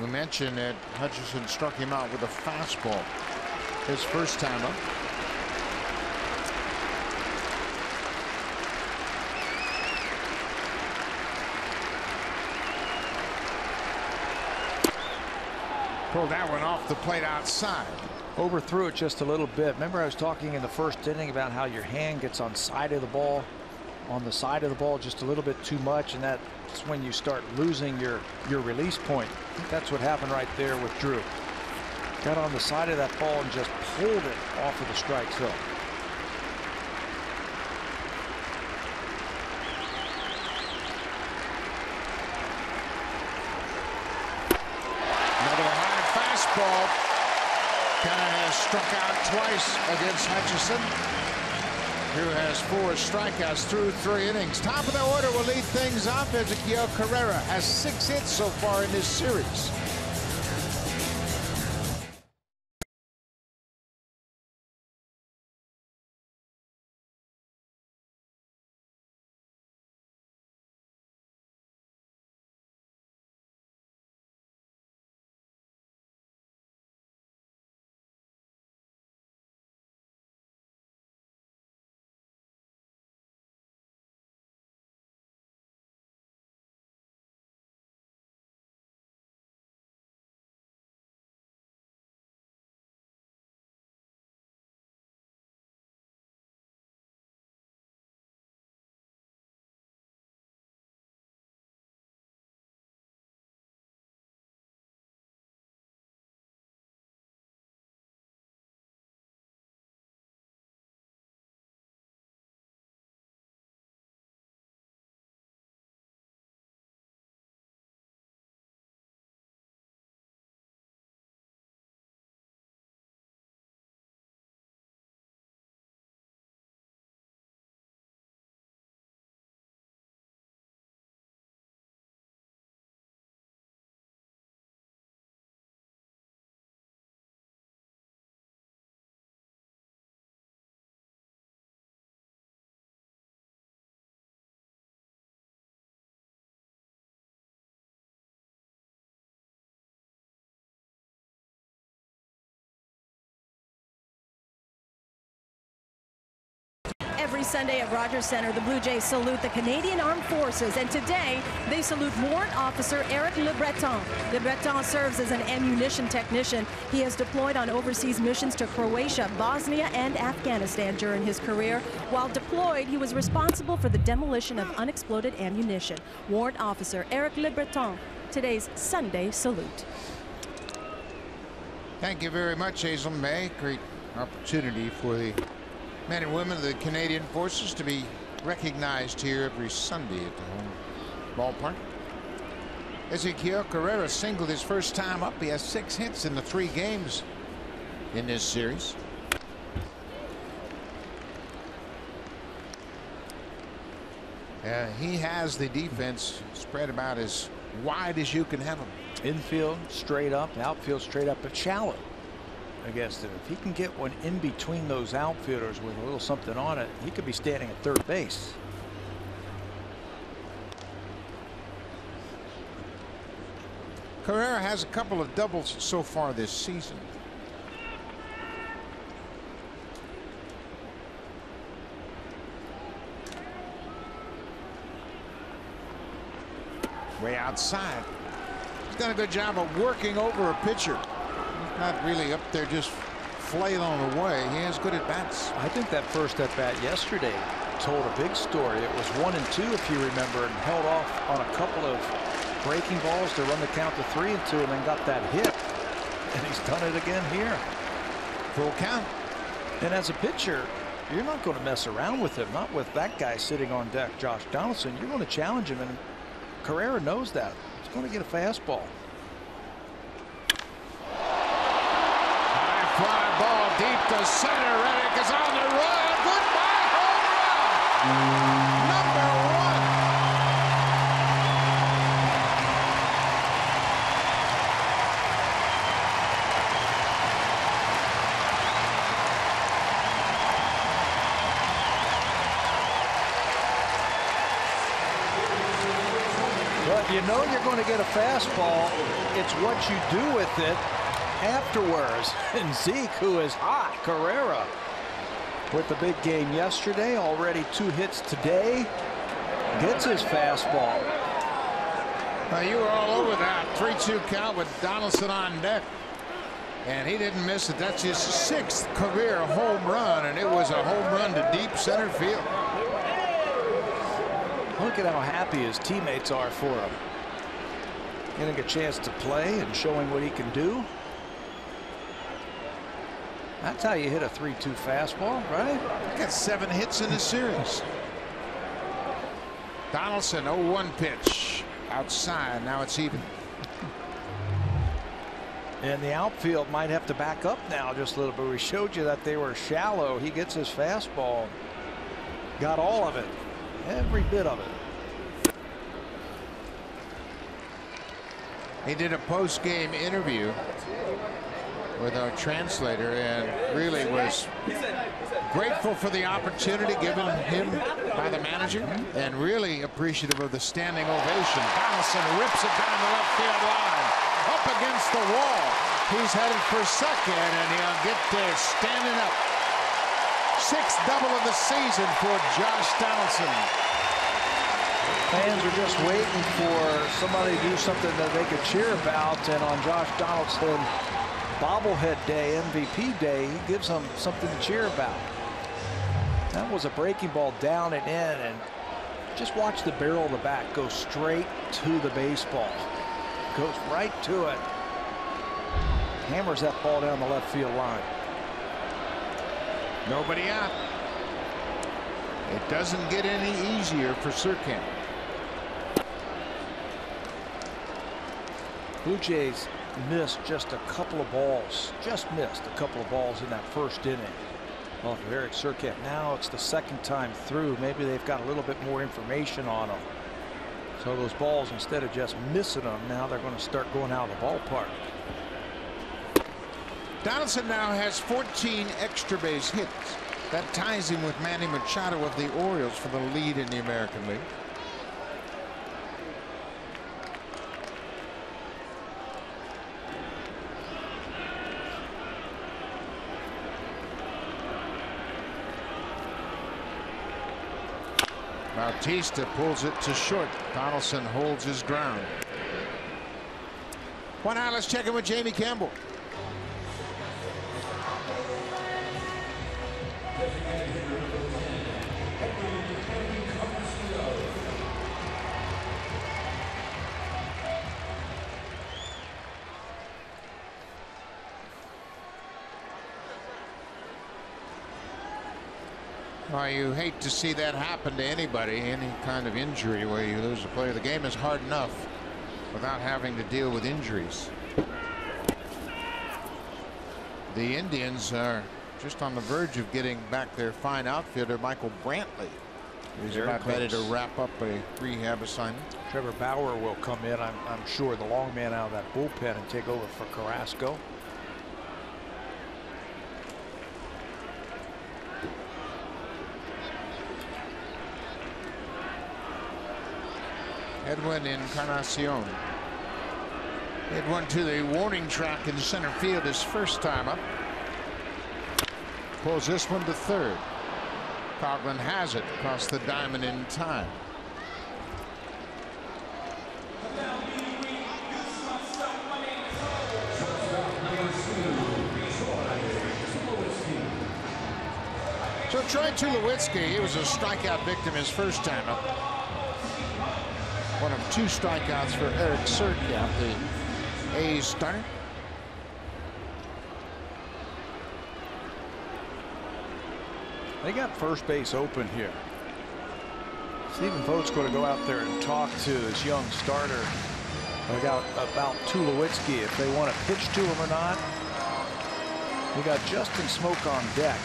We mentioned that Hutchison struck him out with a fastball his first time up. Pulled that one off the plate outside. Overthrew it just a little bit. Remember, I was talking in the first inning about how your hand gets on the side of the ball just a little bit too much, and that's when you start losing your release point. I think that's what happened right there with Drew. Got on the side of that ball and just pulled it off of the strike zone. Another high fastball. Canha has struck out twice against Hutchison, who has 4 strikeouts through 3 innings. Top of the order will lead things off. Ezequiel Carrera has 6 hits so far in this series. Every Sunday at Rogers Center, the Blue Jays salute the Canadian Armed Forces, and today they salute Warrant Officer Eric Le Breton. Le Breton serves as an ammunition technician. He has deployed on overseas missions to Croatia, Bosnia, and Afghanistan during his career. While deployed, he was responsible for the demolition of unexploded ammunition. Warrant Officer Eric Le Breton, today's Sunday salute. Thank you very much, Hazel May. Great opportunity for the men and women of the Canadian Forces to be recognized here every Sunday at the home ballpark. Ezequiel Carrera singled his first time up. He has 6 hits in the 3 games in this series. He has the defense spread about as wide as you can have them. Infield straight up, outfield straight up, but shallow against him. If he can get one in between those outfielders with a little something on it, he could be standing at third base. Carrera has a couple of doubles so far this season. Way outside. He's done a good job of working over a pitcher. Not really up there just flailing away. He has good at bats. I think that first at bat yesterday told a big story. It was 1-2, if you remember, and held off on a couple of breaking balls to run the count to 3-2, and then got that hit. And he's done it again here. Full count. And as a pitcher, you're not going to mess around with him. Not with that guy sitting on deck, Josh Donaldson. You're going to challenge him, and Carrera knows that. He's going to get a fastball. Fly ball deep to center. Reddick is on the run. Goodbye, home run. Number 1. But you know you're going to get a fastball. It's what you do with it afterwards. And Zeke, who is hot, Carrera with the big game yesterday, already 2 hits today, gets his fastball. You were all over that 3-2 count with Donaldson on deck, and he didn't miss it. That's his 6th career home run, and it was a home run to deep center field. Look at how happy his teammates are for him. Getting a chance to play and showing what he can do. That's how you hit a 3-2 fastball, right? Got 7 hits in the series. Donaldson, 0-1 pitch. Outside, now it's even. And the outfield might have to back up now just a little bit. We showed you that they were shallow. He gets his fastball. Got all of it. Every bit of it. He did a post-game interview with our translator and really was grateful for the opportunity given him by the manager and really appreciative of the standing ovation. Donaldson rips it down the left field line, up against the wall. He's headed for second, and he'll get there standing up. 6th double of the season for Josh Donaldson. Fans are just waiting for somebody to do something that they could cheer about, and on Josh Donaldson bobblehead day, MVP day, he gives them something to cheer about. That was a breaking ball down and in, and just watch the barrel of the bat go straight to the baseball. Goes right to it. Hammers that ball down the left field line. Nobody out. It doesn't get any easier for Surkamp. Blue Jays missed just a couple of balls. Just missed a couple of balls in that first inning off of Eric Surkamp. Now it's the 2nd time through. Maybe they've got a little bit more information on them. So those balls, instead of just missing them, now they're going to start going out of the ballpark. Donaldson now has 14 extra base hits. That ties him with Manny Machado of the Orioles for the lead in the American League. Bautista pulls it to short. Donaldson holds his ground. One out. Let's check in with Jamie Campbell. Well, you hate to see that happen to anybody, any kind of injury where you lose a player. The game is hard enough without having to deal with injuries. The Indians are just on the verge of getting back their fine outfielder, Michael Brantley. He's about ready to wrap up a rehab assignment. Trevor Bauer will come in, I'm sure, the long man out of that bullpen, and take over for Carrasco. Edwin Encarnacion. Hit one to the warning track in center field his first time up. Pulls this one to third. Coghlan has it across the diamond in time. So Troy Tulowitzki, he was a strikeout victim his first time up. One of 2 strikeouts for Eric Surkamp, the A's starter. They got first base open here. Stephen Vogt's going to go out there and talk to his young starter about Tulowitzki, if they want to pitch to him or not. We got Justin Smoak on deck.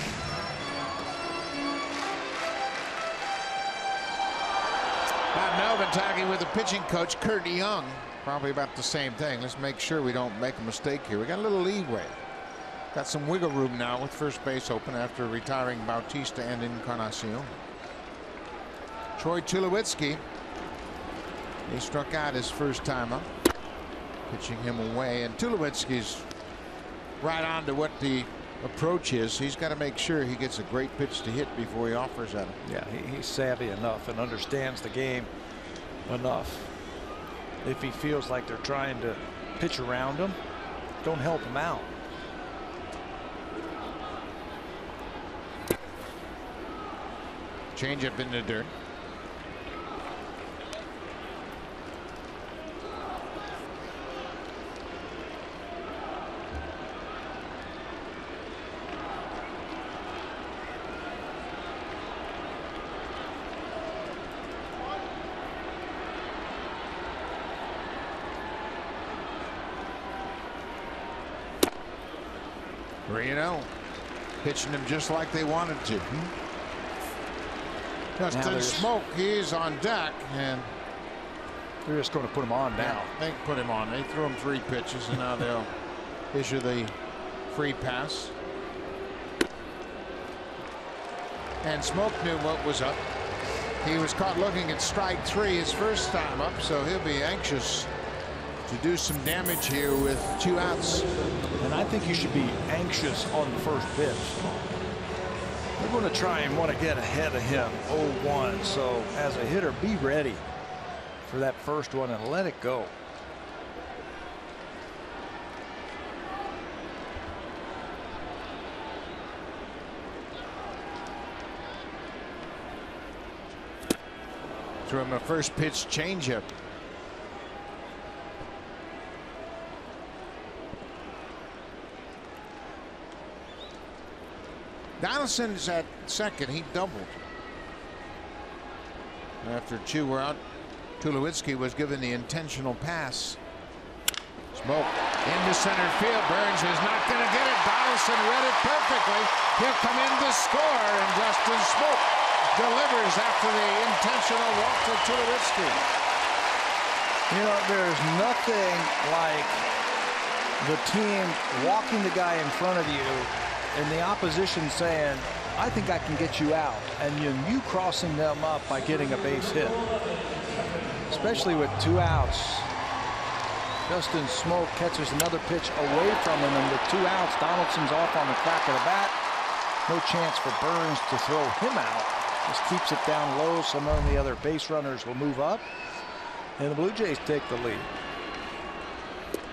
Bob Melvin talking with the pitching coach, Kurt Young. Probably about the same thing. Let's make sure we don't make a mistake here. We got a little leeway. Got some wiggle room now with first base open after retiring Bautista and Encarnacion. Troy Tulowitzki He struck out his first time up, pitching him away, and Tulowitzki's right on to what the approach is. He's got to make sure he gets a great pitch to hit before he offers at him. Yeah, he's savvy enough and understands the game enough. If he feels like they're trying to pitch around him, don't help him out. Change up in the dirt. Pitching him just like they wanted to. Justin Smoak, he's on deck, and they're just going to put him on now. They put him on. They threw him three pitches, and now they'll issue the free pass. And Smoak knew what was up. He was caught looking at strike three his first time up, so he'll be anxious to do some damage here with two outs. And I think you should be anxious on the first pitch. They're going to try and want to get ahead of him 0-1. So as a hitter, be ready for that first one and let it go. Threw him a first pitch changeup. Donaldson's at second. He doubled. After two were out, Tulowitzki was given the intentional pass. Smoak into center field. Burns is not going to get it. Donaldson read it perfectly. He'll come in to score, and Justin Smoak delivers after the intentional walk to Tulowitzki. You know, there's nothing like the team walking the guy in front of you and the opposition saying, I think I can get you out, and you crossing them up by getting a base hit. Especially with two outs. Justin Smoak catches another pitch away from him, and with two outs, Donaldson's off on the crack of the bat. No chance for Burns to throw him out. Just keeps it down low, so none of the other base runners will move up. And the Blue Jays take the lead.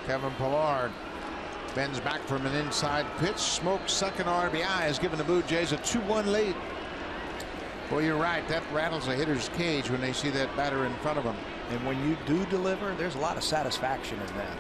Kevin Pillar bends back from an inside pitch. Smoak's second RBI has given the Blue Jays a 2-1 lead. Well, you're right. That rattles a hitter's cage when they see that batter in front of them. And when you do deliver, there's a lot of satisfaction in that.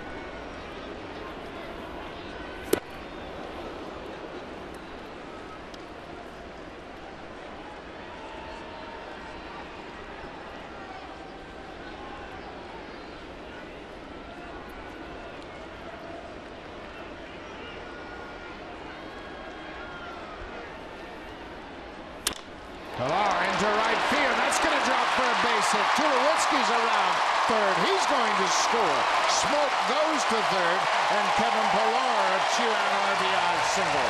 Tulowitzki's around third. He's going to score. Smoak goes to third, and Kevin Pillar, a two-out RBI single.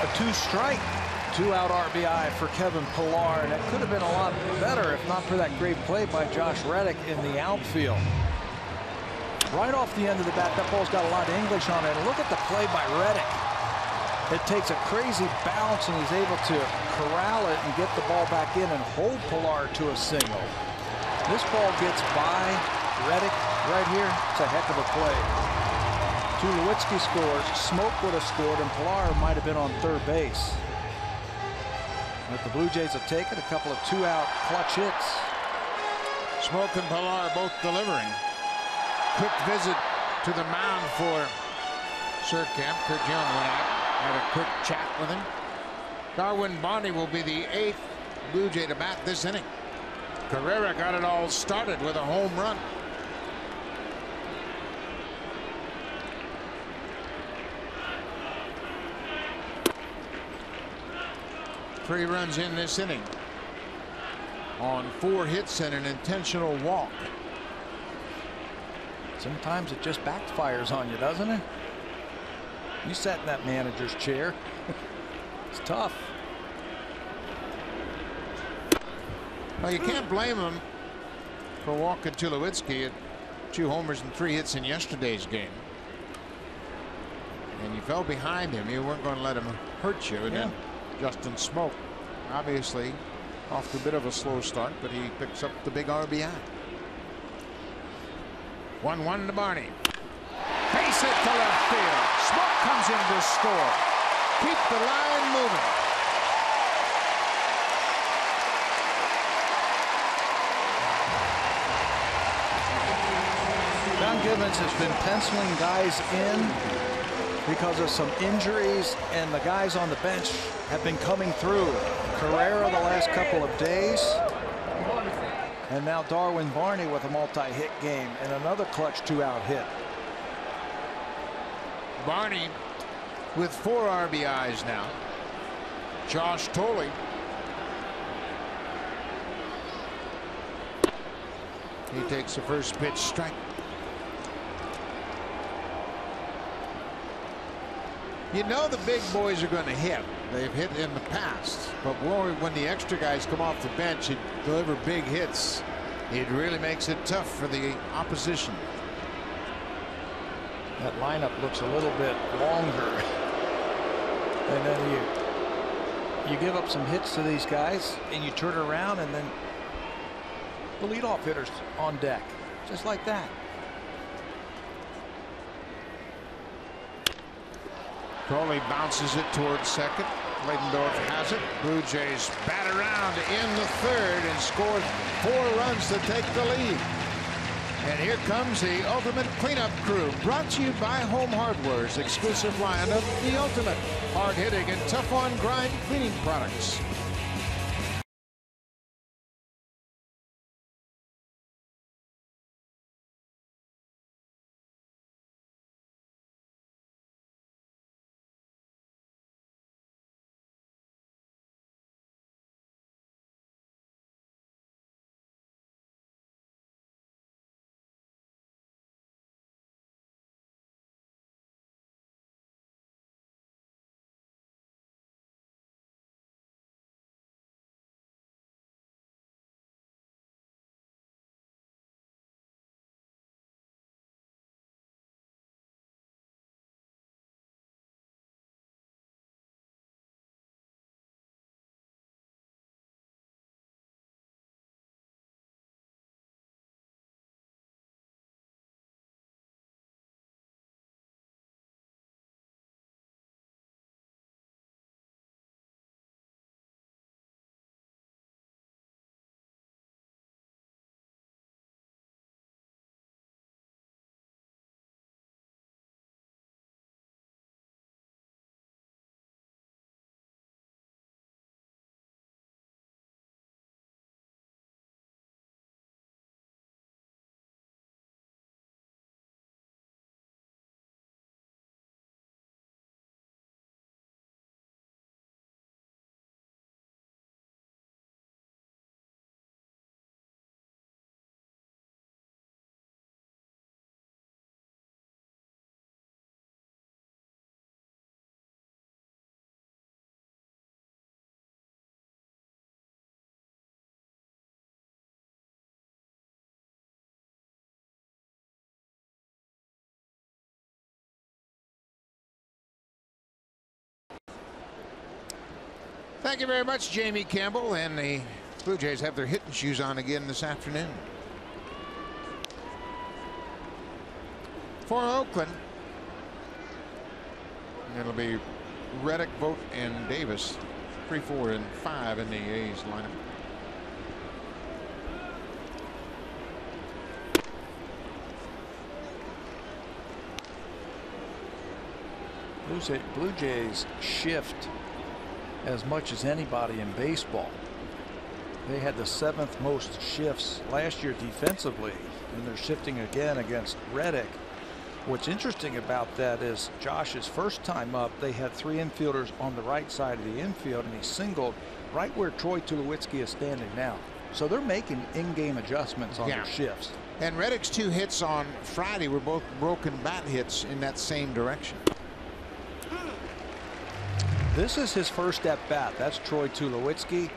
A two-strike, two-out RBI for Kevin Pillar, and it could have been a lot better if not for that great play by Josh Reddick in the outfield. Right off the end of the bat, that ball's got a lot of English on it. And look at the play by Reddick. It takes a crazy bounce, and he's able to corral it and get the ball back in and hold Pillar to a single. This ball gets by Reddick right here. It's a heck of a play. Tulowitzki scores. Smoak would have scored, and Pillar might have been on third base. But the Blue Jays have taken a couple of two-out clutch hits. Smoak and Pillar both delivering. Quick visit to the mound for Surkamp. Kirk Young went out. Had a quick chat with him. Darwin Barney will be the eighth Blue Jay to bat this inning. Carrera got it all started with a home run. Three runs in this inning on four hits and an intentional walk. Sometimes it just backfires on you, doesn't it? You sat in that manager's chair. It's tough. Well, you can't blame him for walking Tulowitzki at 2 homers and 3 hits in yesterday's game. And you fell behind him. You weren't going to let him hurt you. And then Justin Smoak, obviously, off to a bit of a slow start, but he picks up the big RBI. 1-1 to Barney. Face it to left field. Smoak comes in to score. Keep the line moving. John Gibbons has been penciling guys in because of some injuries, and the guys on the bench have been coming through. Carrera the last couple of days, and now Darwin Barney with a multi-hit game and another clutch 2-out hit. Barney with 4 RBIs now. Josh Tolley. He takes the first pitch strike. You know the big boys are going to hit. They've hit in the past, but when the extra guys come off the bench and deliver big hits, it really makes it tough for the opposition. That lineup looks a little bit longer, and then you give up some hits to these guys, and you turn around, and then the leadoff hitter's on deck, just like that. Tolley bounces it towards second. Ladendorf has it. Blue Jays bat around in the third and scores 4 runs to take the lead. And here comes the Ultimate Cleanup Crew, brought to you by Home Hardware's exclusive line of the ultimate hard-hitting and tough-on-grind cleaning products. Thank you very much, Jamie Campbell. And the Blue Jays have their hitting shoes on again this afternoon. For Oakland, it'll be Reddick, Vogt, and Davis. 3, 4, and 5 in the A's lineup. Blue Jays shift as much as anybody in baseball. They had the 7th most shifts last year defensively, and they're shifting again against Reddick. What's interesting about that is Josh's first time up, they had 3 infielders on the right side of the infield, and he singled right where Troy Tulowitzki is standing now. So they're making in-game adjustments on their shifts. And Reddick's 2 hits on Friday were both broken bat hits in that same direction. This is his first at bat. That's Troy Tulowitzki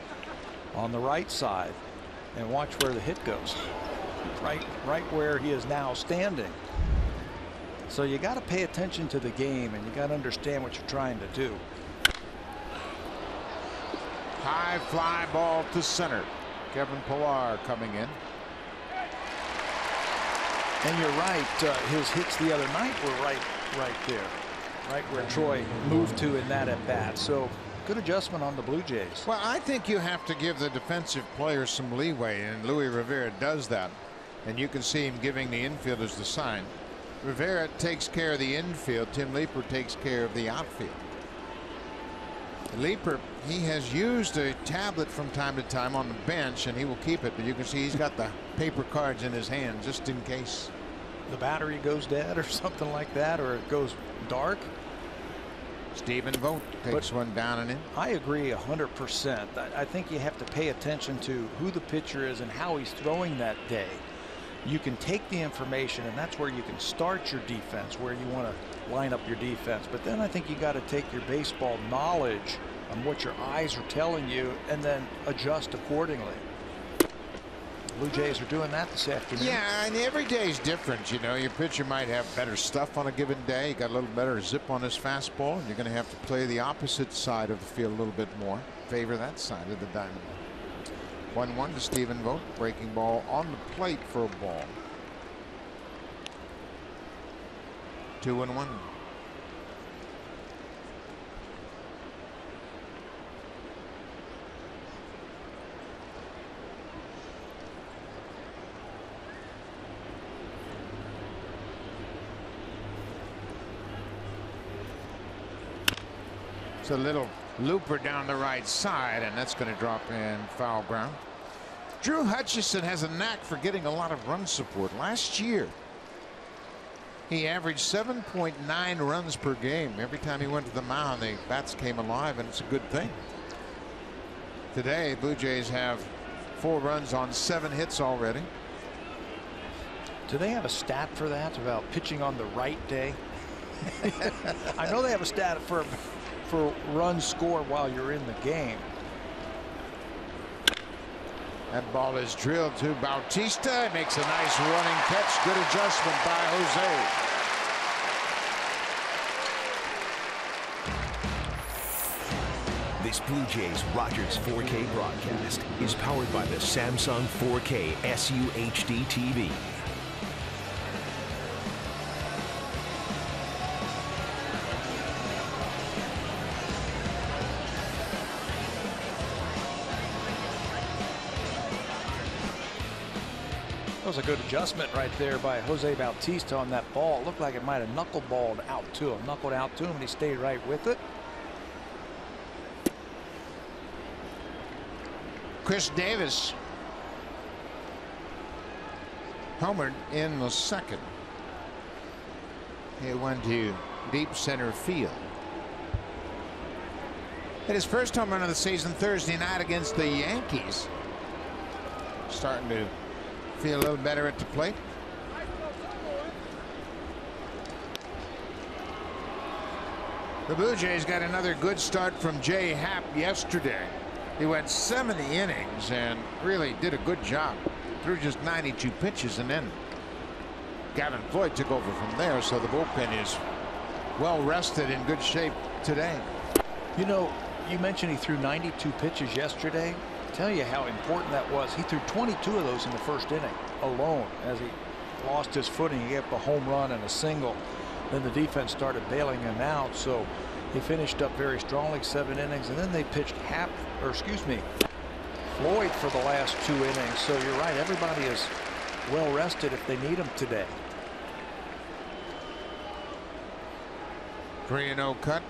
on the right side. And watch where the hit goes. Right where he is now standing. So you got to pay attention to the game, and you got to understand what you're trying to do. High fly ball to center. Kevin Pillar coming in. And you're right, his hits the other night were right there. Right where Troy moved to in that at bat. So good adjustment on the Blue Jays. Well, I think you have to give the defensive players some leeway, and Luis Rivera does that. And you can see him giving the infielders the sign. Rivera takes care of the infield. Tim Leaper takes care of the outfield. Leaper, he has used a tablet from time to time on the bench, and he will keep it. But you can see he's got the paper cards in his hand just in case the battery goes dead or something like that, or it goes dark. Stephen Vogt takes one down and in. I agree 100%. I think you have to pay attention to who the pitcher is and how he's throwing that day. You can take the information, and that's where you can start your defense, where you want to line up your defense. But then I think you got to take your baseball knowledge on what your eyes are telling you and then adjust accordingly. Blue Jays are doing that this afternoon. Yeah, and every day is different. You know, your pitcher might have better stuff on a given day. He got a little better zip on his fastball, and you're going to have to play the opposite side of the field a little bit more. Favor that side of the diamond. 1-1 to Stephen Vogt. Breaking ball on the plate for a ball. 2-1. It's a little looper down the right side, and that's going to drop in foul ground. Drew Hutchison has a knack for getting a lot of run support. Last year, he averaged 7.9 runs per game. Every time he went to the mound, the bats came alive, and it's a good thing. Today, Blue Jays have 4 runs on 7 hits already. Do they have a stat for that, about pitching on the right day? I know they have a stat for run score while you're in the game. That ball is drilled to Bautista. It makes a nice running catch. Good adjustment by Jose. This Blue Jays Rogers 4K broadcast is powered by the Samsung 4K SUHD TV. That was a good adjustment right there by Jose Bautista on that ball. It looked like it might have knuckleballed out to him. Knuckled out to him, and he stayed right with it. Khris Davis homered in the second. He went to deep center field. Hit his first home run of the season Thursday night against the Yankees. Starting to feel a little better at the plate. The Blue Jays got another good start from Jay Happ yesterday. He went 70 innings and really did a good job. Threw just 92 pitches, and then Gavin Floyd took over from there. So the bullpen is well rested, in good shape today. You know, you mentioned he threw 92 pitches yesterday. Tell you how important that was. He threw 22 of those in the first inning alone, as he lost his footing. He gave up a home run and a single. Then the defense started bailing him out, so he finished up very strongly, 7 innings, and then they pitched Floyd for the last 2 innings. So you're right, everybody is well rested if they need him today. 3-0 cut.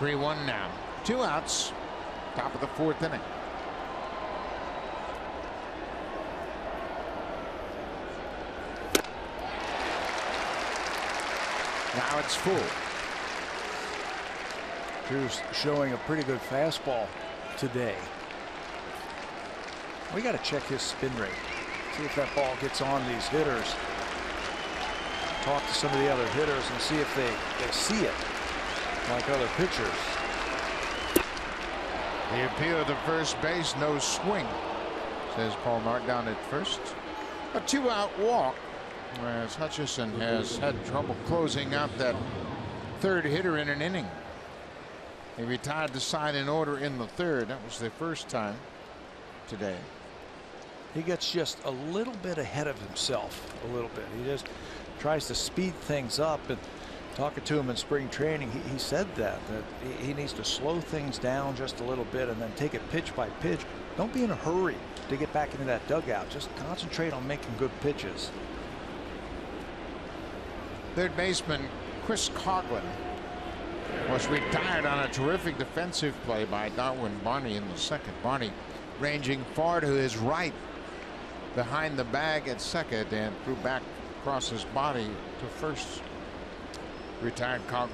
3-1 now. 2 outs, top of the 4th inning. Now it's full. Drew's showing a pretty good fastball today. We got to check his spin rate. See if that ball gets on these hitters. Talk to some of the other hitters and see if they see it. like other pitchers. The appeal to first base, no swing, says Paul Mark down at first. A two-out walk, whereas Hutchison has had trouble closing out that third hitter in an inning. He retired the side in order in the third. That was the first time today. He gets just a little bit ahead of himself, a little bit. He just tries to speed things up. And talking to him in spring training, he said that he needs to slow things down just a little bit and then take it pitch by pitch. Don't be in a hurry to get back into that dugout. Just concentrate on making good pitches. Third baseman Chris Coghlan was retired on a terrific defensive play by Darwin Barney in the second. Barney ranging far to his right behind the bag at second and threw back across his body to first. Retired Coghlan.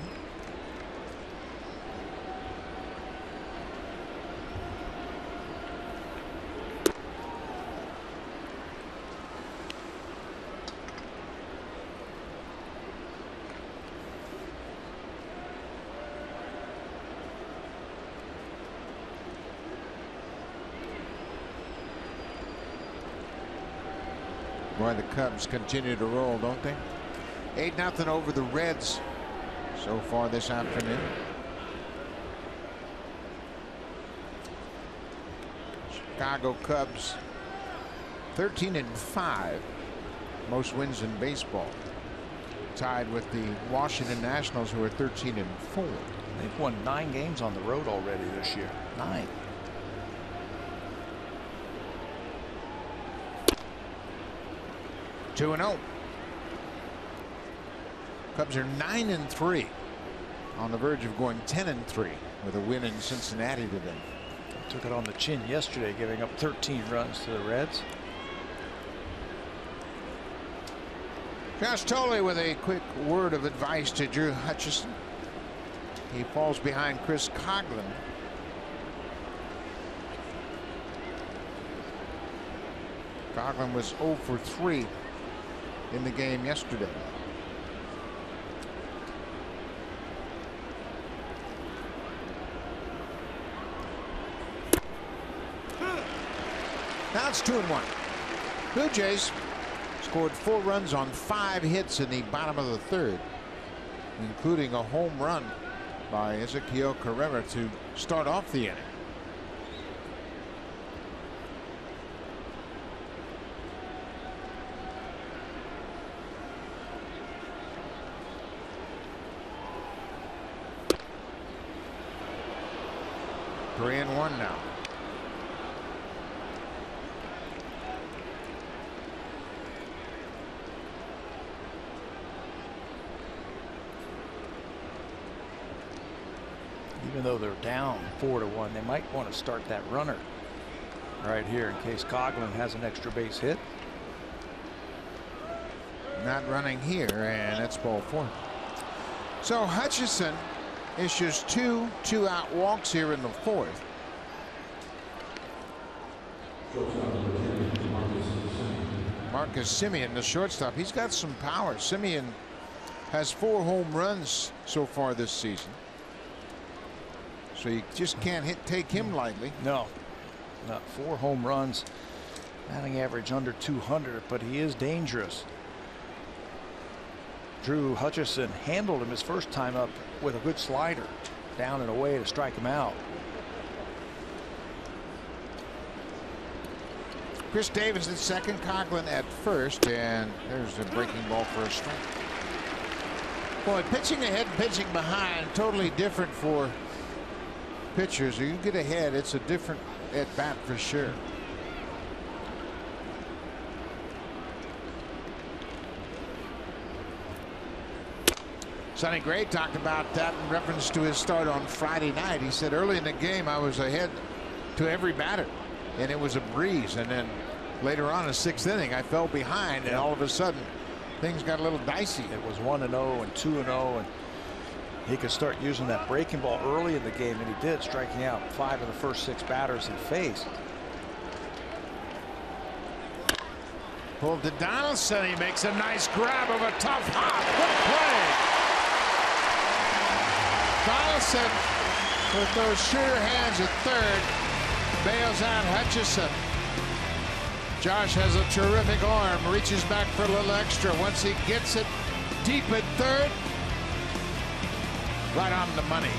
Boy, the Cubs continue to roll, don't they? 8-0 over the Reds so far this afternoon. Chicago Cubs 13-5, most wins in baseball, tied with the Washington Nationals, who are 13-4. They've won 9 games on the road already this year. 9. Two and oh. Cubs are 9-3, on the verge of going 10-3 with a win in Cincinnati today. Took it on the chin yesterday, giving up 13 runs to the Reds. Josh Tolley with a quick word of advice to Drew Hutchison. He falls behind Chris Coghlan. Coghlan was 0 for 3 in the game yesterday. Now it's 2-1. Blue Jays scored 4 runs on 5 hits in the bottom of the third, including a home run by Ezequiel Carrera to start off the inning. Three and one now. Even though they're down 4-1, they might want to start that runner right here in case Coghlan has an extra base hit. Not running here, and that's ball 4. So Hutchison issues two-out walks here in the fourth. Marcus Semien, the shortstop, he's got some power. Semien has 4 home runs so far this season. So you just can't take him lightly. No, not 4 home runs, batting average under 200, but he is dangerous. Drew Hutchison handled him his first time up with a good slider down and away to strike him out. Khris Davis at second, Coghlan at first, and there's a breaking ball for a strike. Boy, pitching ahead and pitching behind, totally different for pitchers. You get ahead, it's a different at bat for sure. Sonny Gray talked about that in reference to his start on Friday night. He said, early in the game, I was ahead to every batter, and it was a breeze. And then later on, a 6th inning, I fell behind, and all of a sudden, things got a little dicey. It was 1-0 and 2-0, and he could start using that breaking ball early in the game, and he did, striking out 5 of the first 6 batters he faced. Pulled to Donaldson. He makes a nice grab of a tough hop. Good play. Hutchison, with those shooter hands at third, bails out Hutchison. Josh has a terrific arm, reaches back for a little extra. Once he gets it deep at third, right on the money.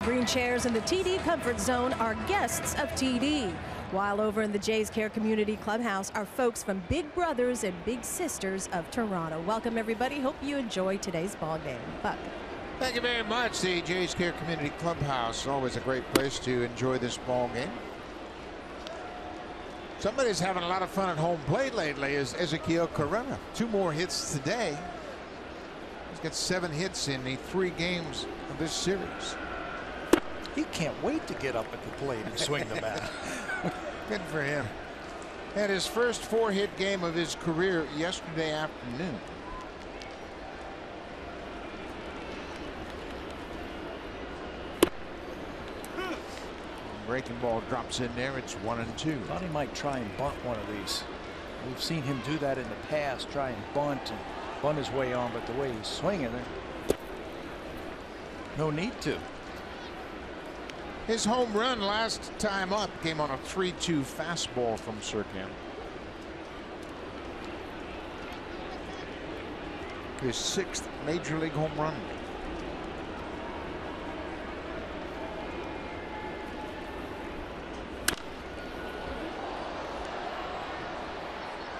Green chairs in the TD Comfort Zone are guests of TD, while over in the Jays Care Community Clubhouse are folks from Big Brothers and Big Sisters of Toronto. Welcome, everybody. Hope you enjoy today's ball game. Buck. Thank you very much. The Jays Care Community Clubhouse, always a great place to enjoy this ball game. Somebody's having a lot of fun at home plate lately is Ezequiel Carrera. 2 more hits today. He's got 7 hits in the 3 games of this series. He can't wait to get up at the plate and swing the bat. Good for him. Had his first 4-hit game of his career yesterday afternoon. Breaking ball drops in there. It's 1-2. Thought he might try and bunt one of these. We've seen him do that in the past, try and bunt his way on, but the way he's swinging it, no need to. His home run last time up came on a 3-2 fastball from Surkamp. His 6th major league home run.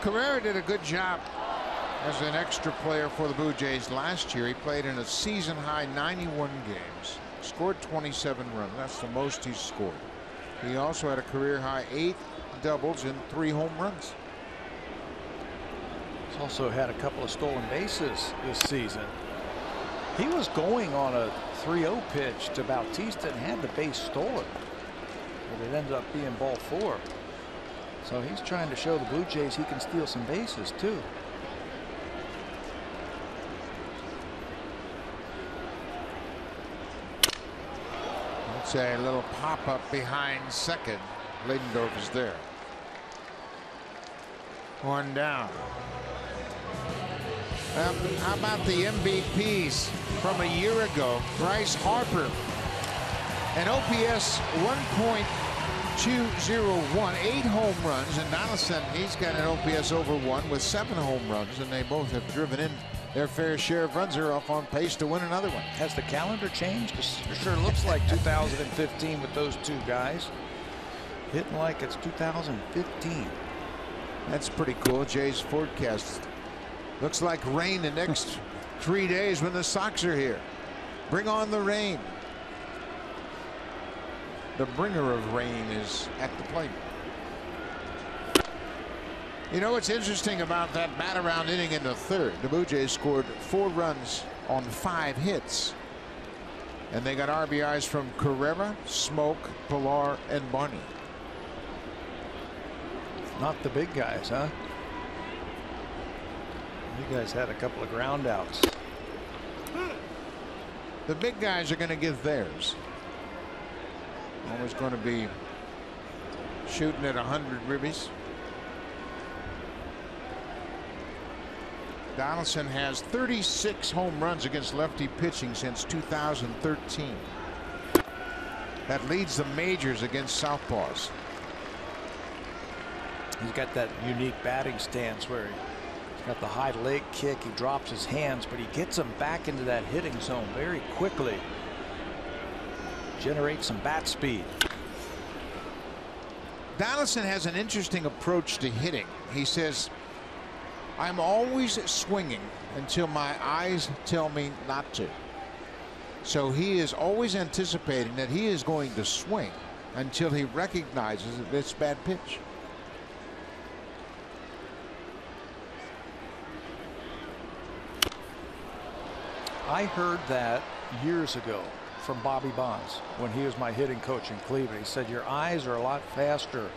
Carrera did a good job as an extra player for the Blue Jays last year. He played in a season-high 91 games. Scored 27 runs. That's the most he's scored. He also had a career-high 8 doubles and 3 home runs. He's also had a couple of stolen bases this season. He was going on a 3-0 pitch to Bautista and had the base stolen, but it ended up being ball 4. So he's trying to show the Blue Jays he can steal some bases too. A little pop-up behind second. Ladendorf is there. 1 down. How about the MVPs from a year ago? Bryce Harper, an OPS 1.201, 8 home runs, and Donaldson, he's got an OPS over 1 with 7 home runs, and they both have driven in their fair share of runs. Are off on pace to win another one. Has the calendar changed? It sure looks like 2015 with those 2 guys. Hitting like it's 2015. That's pretty cool. Jay's forecast looks like rain the next 3 days when the Sox are here. Bring on the rain. The bringer of rain is at the plate. You know what's interesting about that bat-around inning in the third? The Blue Jays scored 4 runs on 5 hits, and they got RBIs from Carrera, Smoak, Pillar, and Barney. Not the big guys, huh? You guys had a couple of ground outs. The big guys are going to give theirs. Always going to be shooting at 100 ribbies. Donaldson has 36 home runs against lefty pitching since 2013. That leads the majors against southpaws. He's got that unique batting stance where he's got the high leg kick. He drops his hands, but he gets them back into that hitting zone very quickly. Generates some bat speed. Donaldson has an interesting approach to hitting. He says, I'm always swinging until my eyes tell me not to. So he is always anticipating that he is going to swing until he recognizes that it's a bad pitch. I heard that years ago from Bobby Bonds when he was my hitting coach in Cleveland. He said your eyes are a lot faster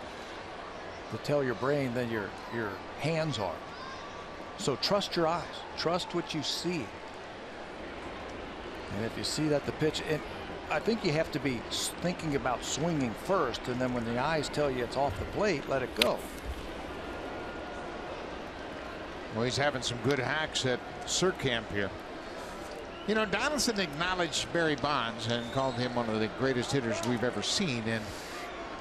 to tell your brain than your hands are. So trust your eyes, trust what you see. And if you see that the pitch, and I think you have to be thinking about swinging first, and then when the eyes tell you it's off the plate, let it go. Well, he's having some good hacks at Surkamp here. You know, Donaldson acknowledged Barry Bonds and called him one of the greatest hitters we've ever seen. And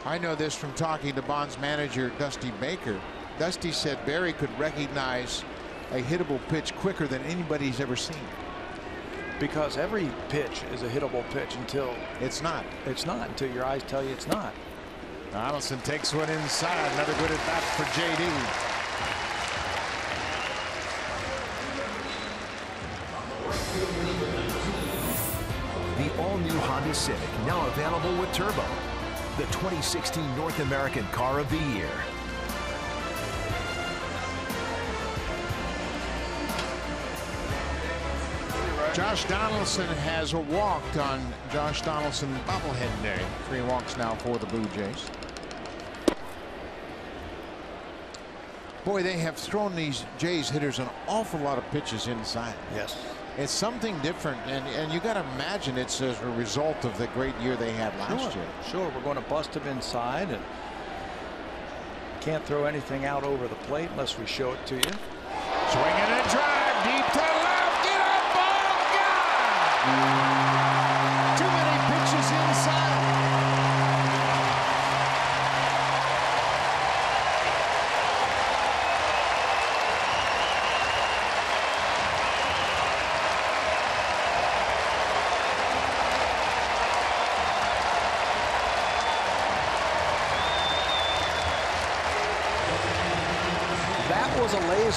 I know this from talking to Bonds manager Dusty Baker. Dusty said Barry could recognize a hittable pitch quicker than anybody's ever seen. Because every pitch is a hittable pitch until it's not. It's not until your eyes tell you it's not. Donaldson takes one inside. Another good at bat for JD. The all-new Honda Civic, now available with Turbo. The 2016 North American Car of the Year. Josh Donaldson has a walk on Josh Donaldson bobblehead day. 3 walks now for the Blue Jays. Boy, they have thrown these Jays hitters an awful lot of pitches inside. Yes. It's something different, and you got to imagine it's as a result of the great year they had last year. Sure, we're going to bust them inside, and can't throw anything out over the plate unless we show it to you. Swing and a drive deep to left. Get a ball, God! Too many pitches inside.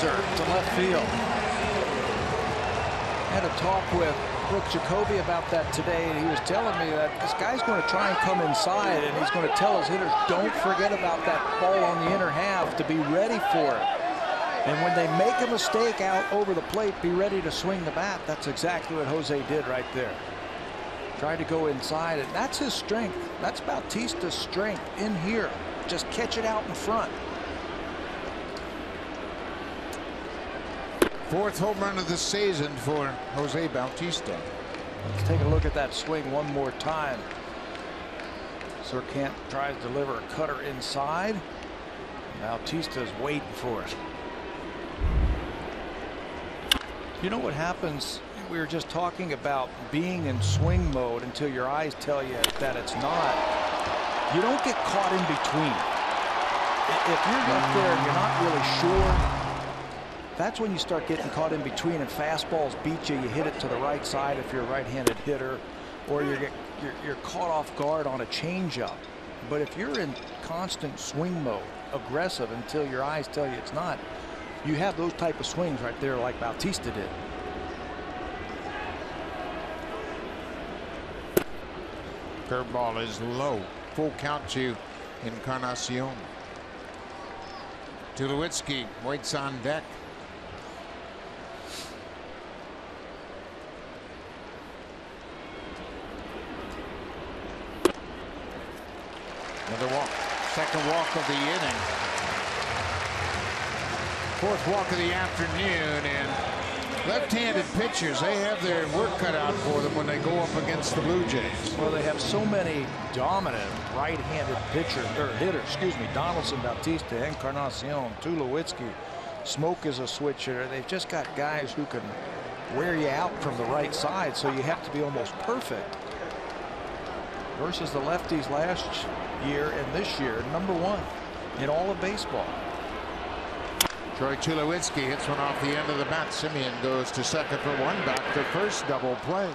To left field. Had a talk with Brooke Jacoby about that today, and he was telling me that this guy's going to try and come inside, and he's going to tell his hitters, don't forget about that ball on the inner half, to be ready for it. And when they make a mistake out over the plate, be ready to swing the bat. That's exactly what Jose did right there. Tried to go inside, and that's his strength. That's Bautista's strength in here. Just catch it out in front. 4th home run of the season for Jose Bautista. Let's take a look at that swing one more time. Surkamp tries to deliver a cutter inside. Bautista's waiting for it. You know what happens? We were just talking about being in swing mode until your eyes tell you that it's not. You don't get caught in between. If you're up there and you're not really sure, that's when you start getting caught in between, and fastballs beat you. You hit it to the right side if you're a right-handed hitter, or you're caught off guard on a changeup. But if you're in constant swing mode, aggressive until your eyes tell you it's not, you have those type of swings right there like Bautista did. Curveball is low. Full count to Encarnacion. Tulowitzki waits on deck. Another walk. Second walk of the inning. fourth walk of the afternoon, and left-handed pitchers, they have their work cut out for them when they go up against the Blue Jays. Well, they have so many dominant right-handed hitters. Excuse me, Donaldson, Bautista, Encarnacion, Tulowitzki. Smoak is a switch hitter. They've just got guys who can wear you out from the right side, so you have to be almost perfect. Versus the lefties last year and this year, #1 in all of baseball. Troy Tulowitzki hits one off the end of the bat. Semien goes to second for one, back to first, double play.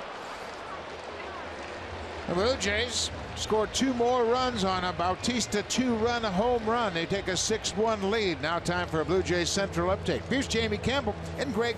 The Blue Jays score two more runs on a Bautista two-run home run. They take a 6-1 lead. Now time for a Blue Jays Central update. Here's Jamie Campbell and Greg.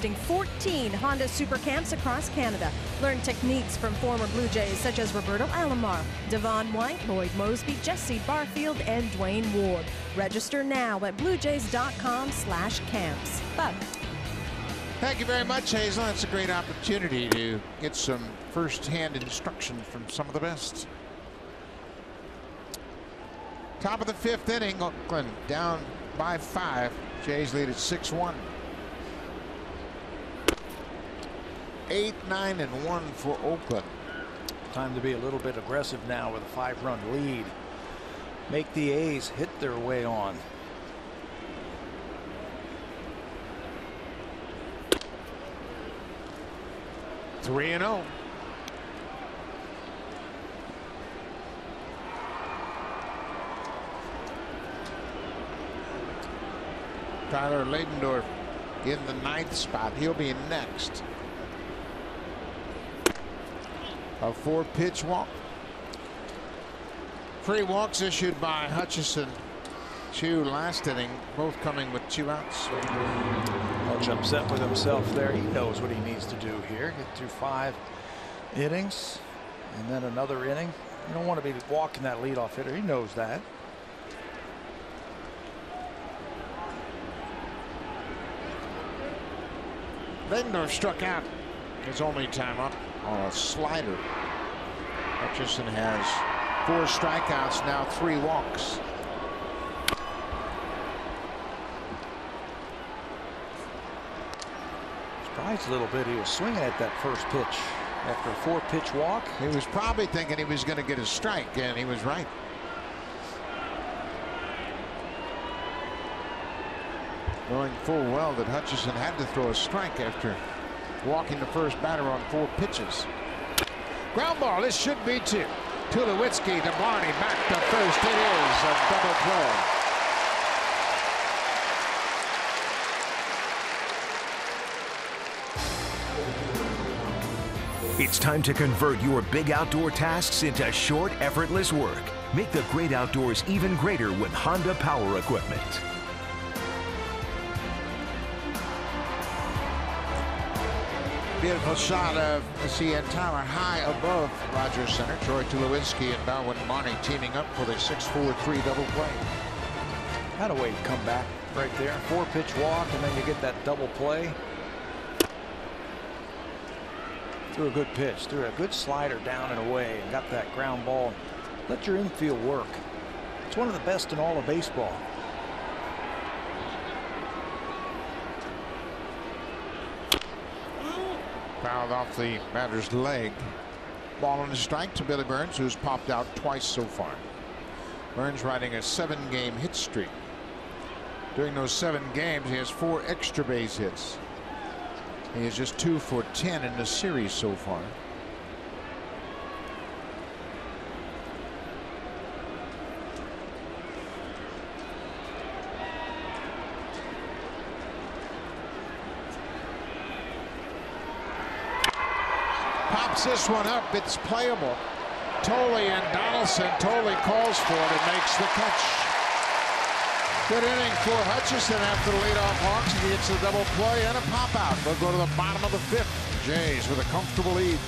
Hosting 14 Honda Super Camps across Canada. Learn techniques from former Blue Jays such as Roberto Alomar, Devon White, Lloyd Mosby, Jesse Barfield, and Dwayne Ward. Register now at bluejays.com/camps. Bub. Thank you very much, Hazel. It's a great opportunity to get some first-hand instruction from some of the best. Top of the fifth inning, Oakland down by 5. Jays lead at 6-1. 8, 9, and 1 for Oakland. Time to be a little bit aggressive now with a 5-run lead. Make the A's hit their way on. Three and oh. Tyler Ladendorf in the 9th spot. He'll be next. A 4-pitch walk. 3 walks issued by Hutchison. 2 last inning, both coming with 2 outs. Coach upset with himself there. He knows what he needs to do here. Get through 5 innings and then another inning. You don't want to be walking that leadoff hitter. He knows that. Ladendorf struck out his only time up on a slider. Hutchison has 4 strikeouts now, 3 walks. Surprised a little bit he was swinging at that first pitch after a 4-pitch walk. He was probably thinking he was going to get a strike, and he was right. Knowing full well that Hutchison had to throw a strike after walking the first batter on 4 pitches. Ground ball, this should be 2. Tulowitzki to Barney, back to first. It is a double play. It's time to convert your big outdoor tasks into short, effortless work. Make the great outdoors even greater with Honda Power Equipment. Beautiful shot of CN Tower high above Rogers Center. Troy Tulowitzki and Darwin Barney teaming up for the 6-4-3 double play. Had a way to come back right there. 4-pitch walk, and then you get that double play. Threw a good pitch, threw a good slider down and away, and got that ground ball. Let your infield work. It's one of the best in all of baseball. Fouled off the batter's leg. Ball and a strike to Billy Burns, who's popped out twice so far. Burns riding a 7-game hit streak. During those 7 games, he has 4 extra base hits. He is just 2 for 10 in the series so far. This one up, it's playable. Tolley and Donaldson. Tolley calls for it and makes the catch. Good inning for Hutchison after the leadoff walks. He gets a double play and a pop out. They'll go to the bottom of the 5th. Jays with a comfortable lead.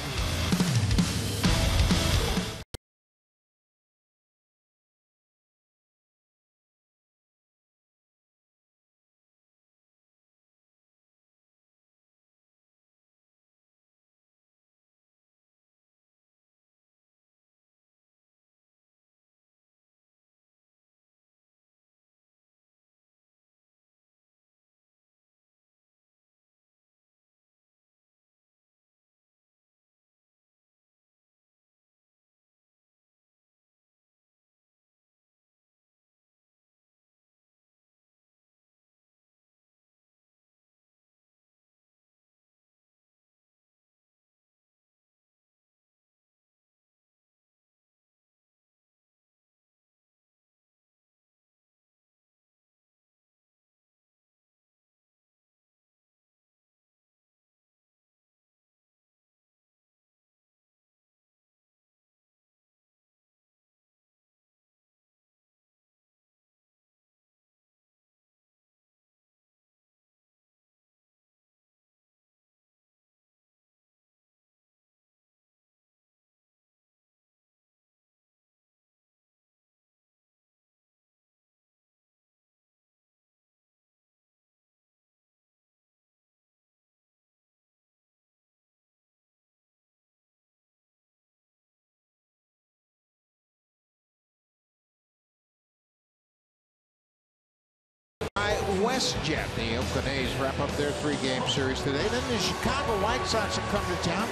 WestJet. The Oakland A's wrap up their 3-game series today. Then the Chicago White Sox will come to town.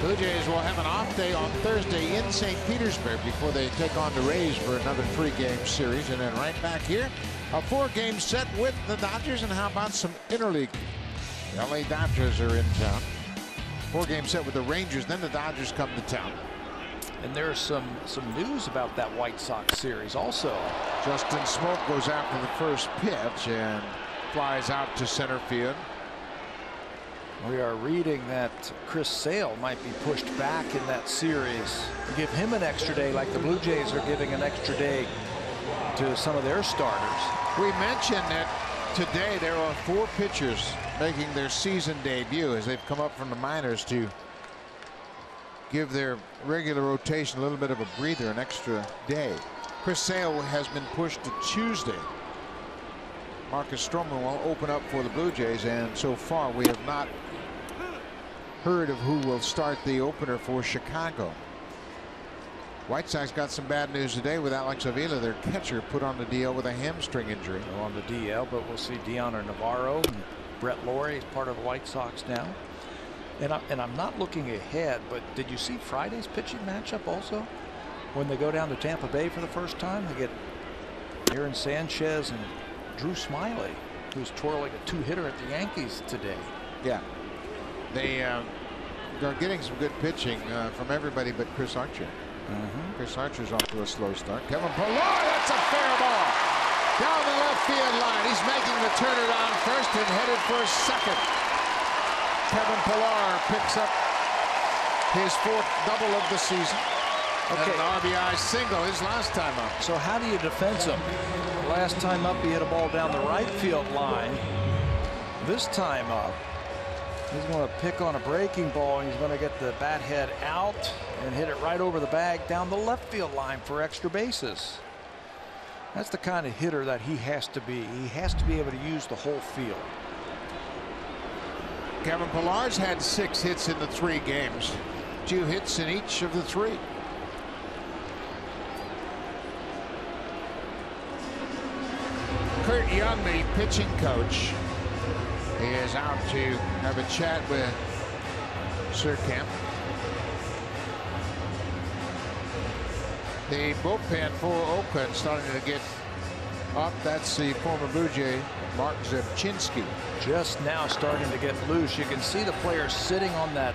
Blue Jays will have an off day on Thursday in St. Petersburg before they take on the Rays for another 3-game series. And then right back here, a 4-game set with the Dodgers. And how about some interleague? The LA Dodgers are in town. 4-game set with the Rangers. Then the Dodgers come to town. And there's some news about that White Sox series also. Justin Smoak goes out for the first pitch and flies out to center field. We are reading that Chris Sale might be pushed back in that series. Give him an extra day, like the Blue Jays are giving an extra day to some of their starters. We mentioned that today there are 4 pitchers making their season debut as they've come up from the minors to give their regular rotation a little bit of a breather, an extra day. Chris Sale has been pushed to Tuesday. Marcus Stroman will open up for the Blue Jays, and so far we have not heard of who will start the opener for Chicago. White Sox got some bad news today with Alex Avila, their catcher, put on the DL with a hamstring injury. They're on the DL, but we'll see Deonor Navarro and Brett Laurie is part of the White Sox now. And I'm not looking ahead, but did you see Friday's pitching matchup also? When they go down to Tampa Bay for the first time, they get Aaron Sanchez and Drew Smiley, who's twirling a 2-hitter at the Yankees today. Yeah, they're getting some good pitching from everybody but Chris Archer. Chris Archer's off to a slow start. Kevin Pillar, that's a fair ball down the left field line. He's making the turnaround first and headed for second. Kevin Pillar picks up his 4th double of the season. Okay. An RBI single his last time up. So how do you defense him? Last time up, he hit a ball down the right field line. This time up, He's going to pick on a breaking ball, and he's going to get the bat head out and hit it right over the bag down the left field line for extra bases. That's the kind of hitter that he has to be. He has to be able to use the whole field. Kevin Pillar's had 6 hits in the 3 games. 2 hits in each of the 3. Kurt Young, the pitching coach, he is out to have a chat with Surkamp. The bullpen for Oakland starting to get up. That's the former Blue Jay, Mark Zepczynski. Just now starting to get loose. You can see the player sitting on that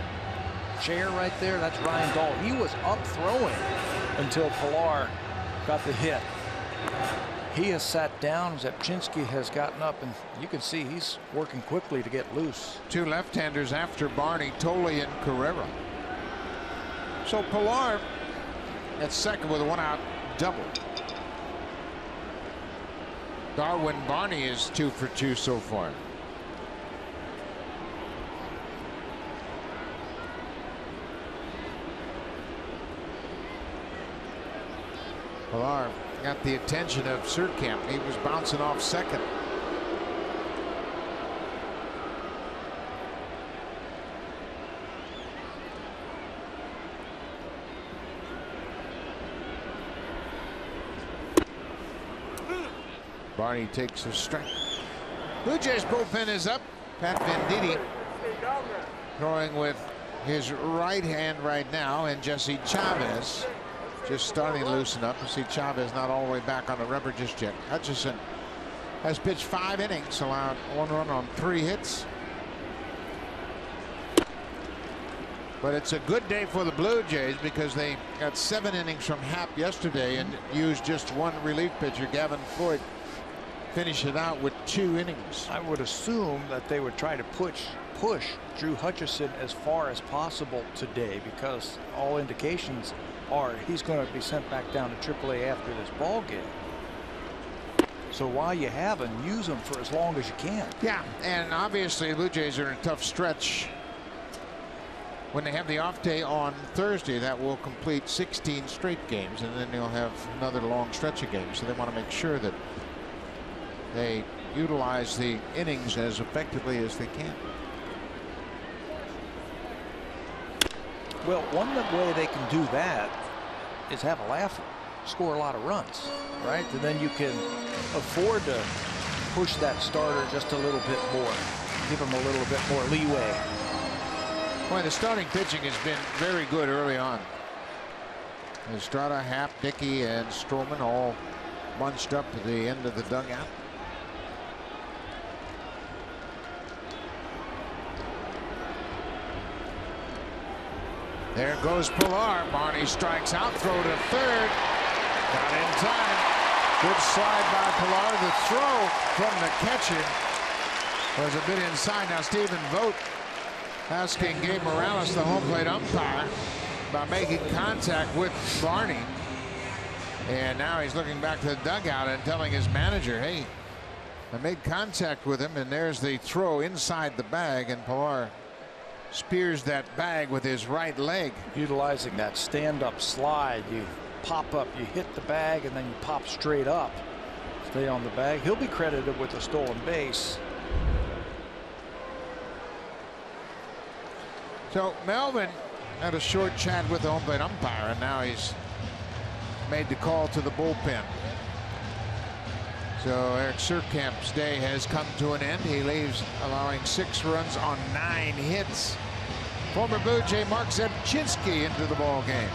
chair right there. That's Ryan Dahl. He was up throwing until Pillar got the hit. He has sat down. Zepczynski has gotten up, and you can see he's working quickly to get loose. 2 left-handers after Barney, Tolley, and Carrera. So Pillar at second with a 1-out double. Darwin Barney is 2 for 2 so far. Pillar got the attention of Surkamp. He was bouncing off second. Barney takes a strike. Blue Jays bullpen is up. Pat Venditti throwing with his right hand right now, and Jesse Chavez just starting to loosen up. You see Chavez not all the way back on the rubber just yet. Hutchison has pitched 5 innings, allowed 1 run on 3 hits. But it's a good day for the Blue Jays because they got 7 innings from Happ yesterday and used just 1 relief pitcher. Gavin Floyd finish it out with 2 innings. I would assume that they would try to push Drew Hutchison as far as possible today, because all indications are he's going to be sent back down to AAA after this ball game. So while you have him, use him for as long as you can. Yeah, and obviously Blue Jays are in a tough stretch. When they have the off day on Thursday, that will complete 16 straight games, and then they'll have another long stretch of games. So they want to make sure that they utilize the innings as effectively as they can. Well, one way they can do that is have a laugher, score a lot of runs, right? And then you can afford to push that starter just a little bit more, give him a little bit more leeway. Boy, the starting pitching has been very good early on. Estrada, Happ, Dickey, and Stroman all bunched up to the end of the dugout. There goes Pillar. Barney strikes out, throw to third. Not in time. Good slide by Pillar. The throw from the catcher was a bit inside. Now Stephen Vogt asking Gabe Morales, the home plate umpire, by making contact with Barney. And now he's looking back to the dugout and telling his manager, hey, I made contact with him, and there's the throw inside the bag, and Pillar spears that bag with his right leg. Utilizing that stand-up slide, you pop up, you hit the bag, and then you pop straight up. Stay on the bag. He'll be credited with a stolen base. So Melvin had a short chat with the home plate umpire, and now he's made the call to the bullpen. So Eric Surkamp's day has come to an end. He leaves allowing 6 runs on 9 hits. Former Blue Jay Mark Zepczynski into the ball game.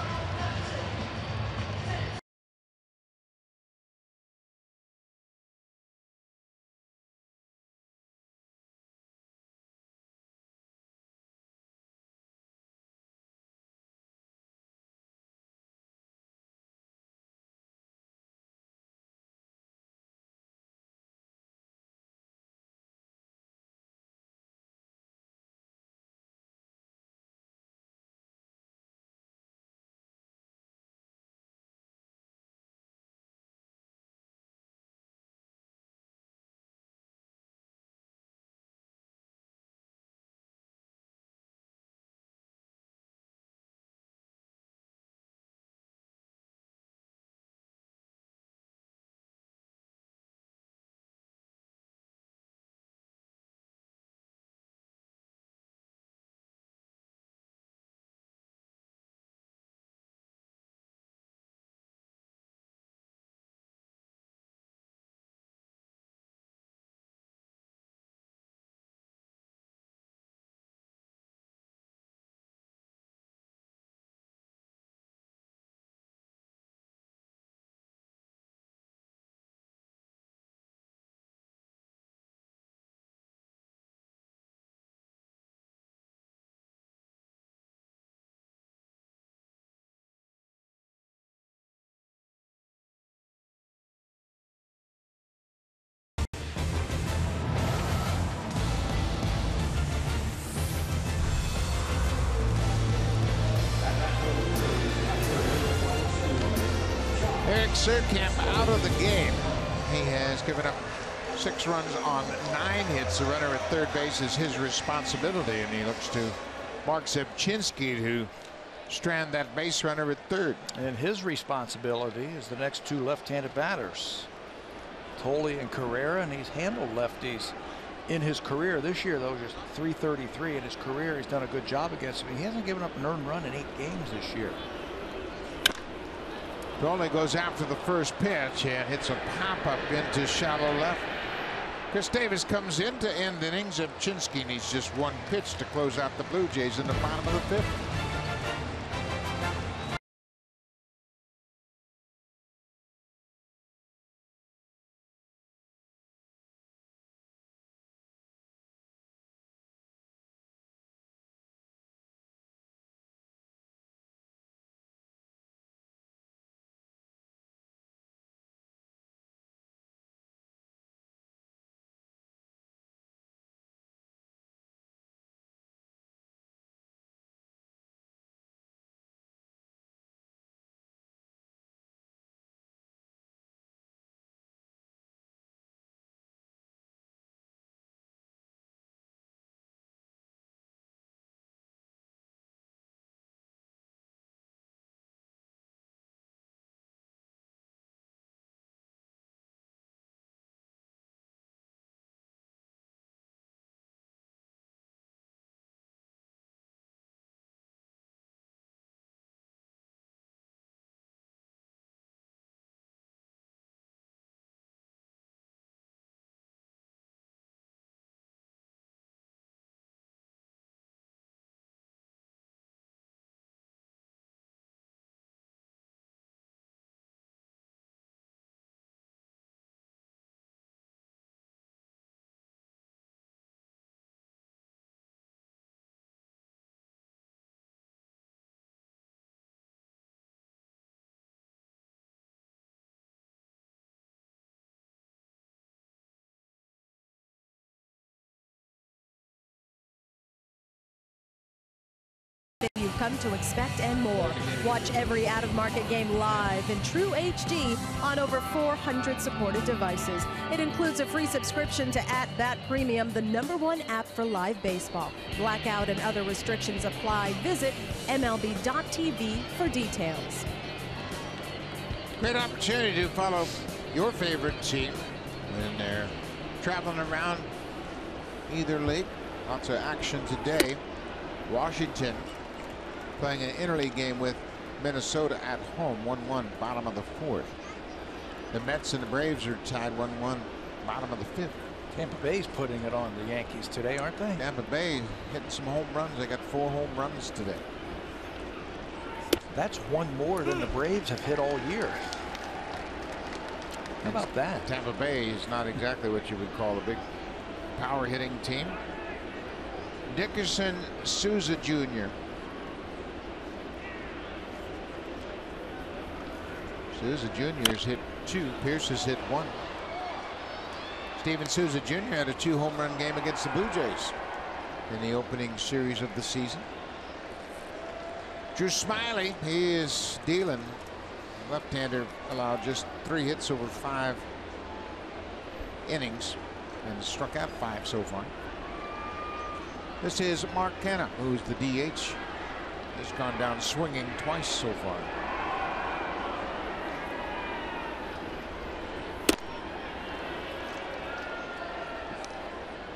Surkamp out of the game. He has given up 6 runs on 9 hits. The runner at third base is his responsibility, and he looks to Mark Zepczynski to strand that base runner at third. And his responsibility is the next 2 left-handed batters, Tolley and Carrera, and he's handled lefties in his career. This year, though, just .333 in his career. He's done a good job against him. He hasn't given up an earned run in 8 games this year. Tolley goes after the first pitch and hits a pop-up into shallow left. Khris Davis comes in to end innings. Zepczynski needs just 1 pitch to close out the Blue Jays in the bottom of the 5th. You've come to expect and more. Watch every out-of-market game live in true HD on over 400 supported devices. It includes a free subscription to At-Bat Premium, the #1 app for live baseball. Blackout and other restrictions apply. Visit MLB.tv for details. Great opportunity to follow your favorite team when they're traveling around either league. Lots of action today. Washington playing an interleague game with Minnesota at home, 1-1, bottom of the 4th. The Mets and the Braves are tied 1-1, bottom of the 5th. Tampa Bay's putting it on the Yankees today, aren't they? Tampa Bay hitting some home runs. They got 4 home runs today. That's 1 more than the Braves have hit all year. How about that? Tampa Bay is not exactly what you would call a big power hitting team. Dickerson Souza Jr. Souza Jr. has hit 2. Pierce has hit 1. Stephen Souza Jr. had a 2 home run game against the Blue Jays in the opening series of the season. Drew Smiley, he is dealing. Left-hander allowed just 3 hits over 5 innings and struck out 5 so far. This is Mark Canha, who's the DH. He's gone down swinging twice so far.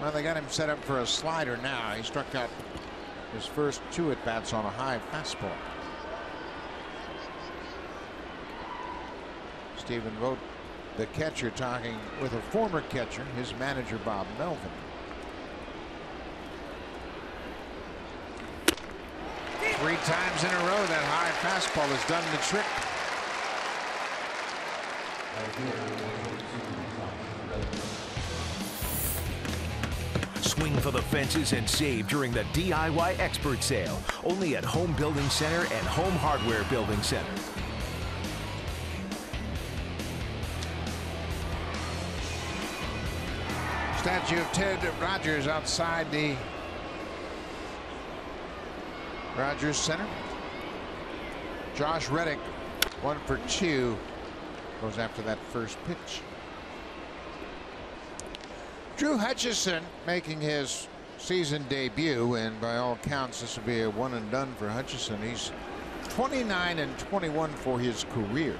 Well, they got him set up for a slider now. He struck out his first 2 at-bats on a high fastball. Stephen Vogt, the catcher, talking with a former catcher, his manager, Bob Melvin. Three times in a row, that high fastball has done the trick. Swing for the fences and save during the DIY Expert Sale. Only at Home Building Center and Home Hardware Building Center. Statue of Ted Rogers outside the Rogers Center. Josh Reddick, 1 for 2 goes after that first pitch. Drew Hutchison making his season debut, and by all counts this will be a one and done for Hutchison. He's 29 and 21 for his career.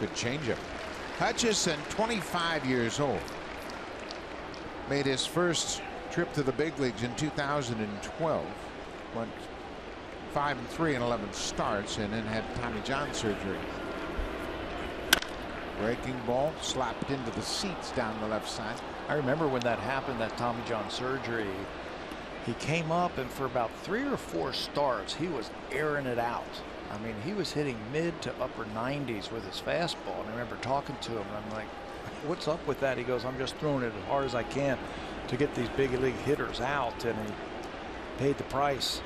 Good changeup. Hutchison, 25 years old, made his first trip to the big leagues in 2012. Went 5-3 in 11 starts, and then had Tommy John surgery. Breaking ball slapped into the seats down the left side. I remember when that happened, that Tommy John surgery. He came up, and for about 3 or 4 starts, he was airing it out. I mean, he was hitting mid to upper 90s with his fastball. And I remember talking to him, and I'm like, what's up with that? He goes, I'm just throwing it as hard as I can to get these big league hitters out. And he paid the price.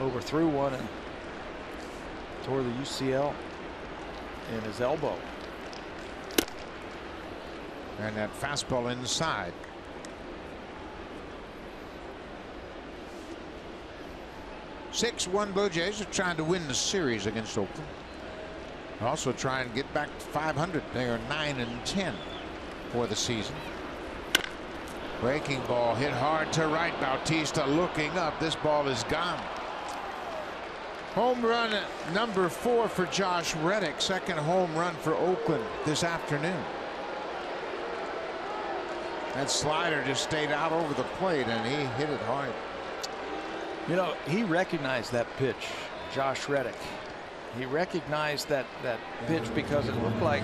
Overthrew one and tore the UCL in his elbow. And that fastball inside. Six-one Blue Jays are trying to win the series against Oakland. Also try and get back to 500. They are 9-10 for the season. Breaking ball hit hard to right. Bautista looking up. This ball is gone. Home run number 4 for Josh Reddick. Second home run for Oakland this afternoon. That slider just stayed out over the plate, and he hit it hard. You know, he recognized that pitch, Josh Reddick. He recognized that pitch because it looked like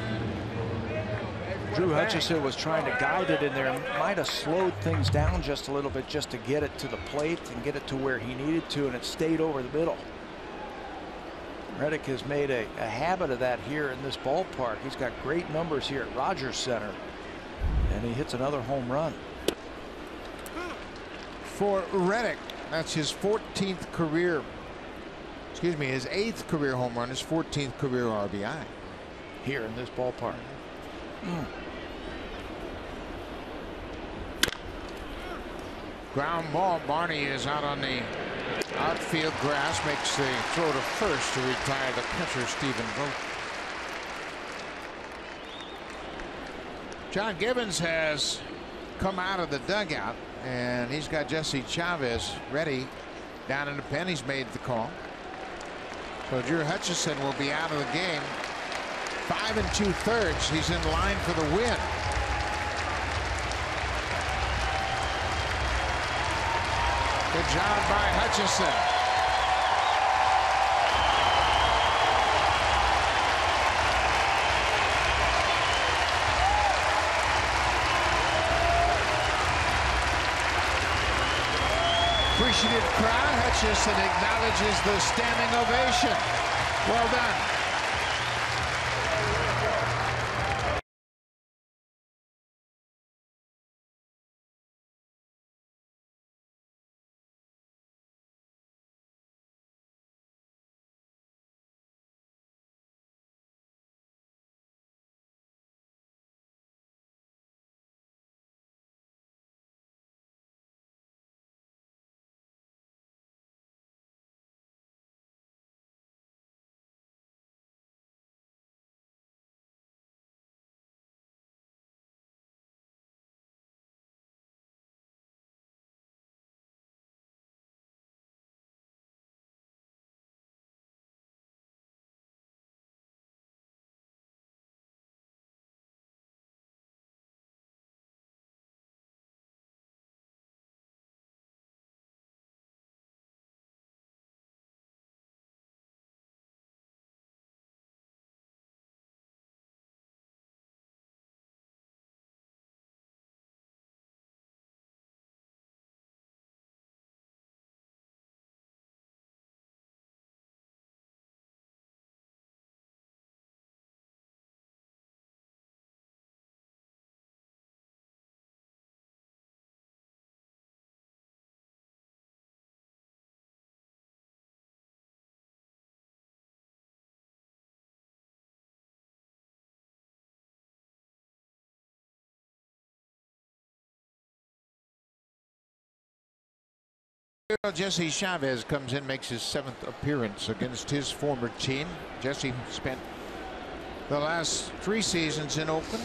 Drew Hutchison was trying to guide it in there. Might have slowed things down just a little bit just to get it to the plate and get it to where he needed to, and it stayed over the middle. Reddick has made a habit of that here in this ballpark. He's got great numbers here at Rogers Center, and he hits another home run. For Reddick, that's his 14th career, excuse me, his 8th career home run, his 14th career RBI here in this ballpark. Ground ball. Barney is out on the outfield grass, makes the throw to first to retire the pitcher, Stephen Vogt. John Gibbons has come out of the dugout, and he's got Jesse Chavez ready down in the pen. He's made the call. So Drew Hutchison will be out of the game. 5 2/3. He's in line for the win. Good job by Hutchison. Appreciative crowd. Hutchison acknowledges the standing ovation. Well done. Jesse Chavez comes in, makes his 7th appearance against his former team. Jesse spent the last 3 seasons in Oakland.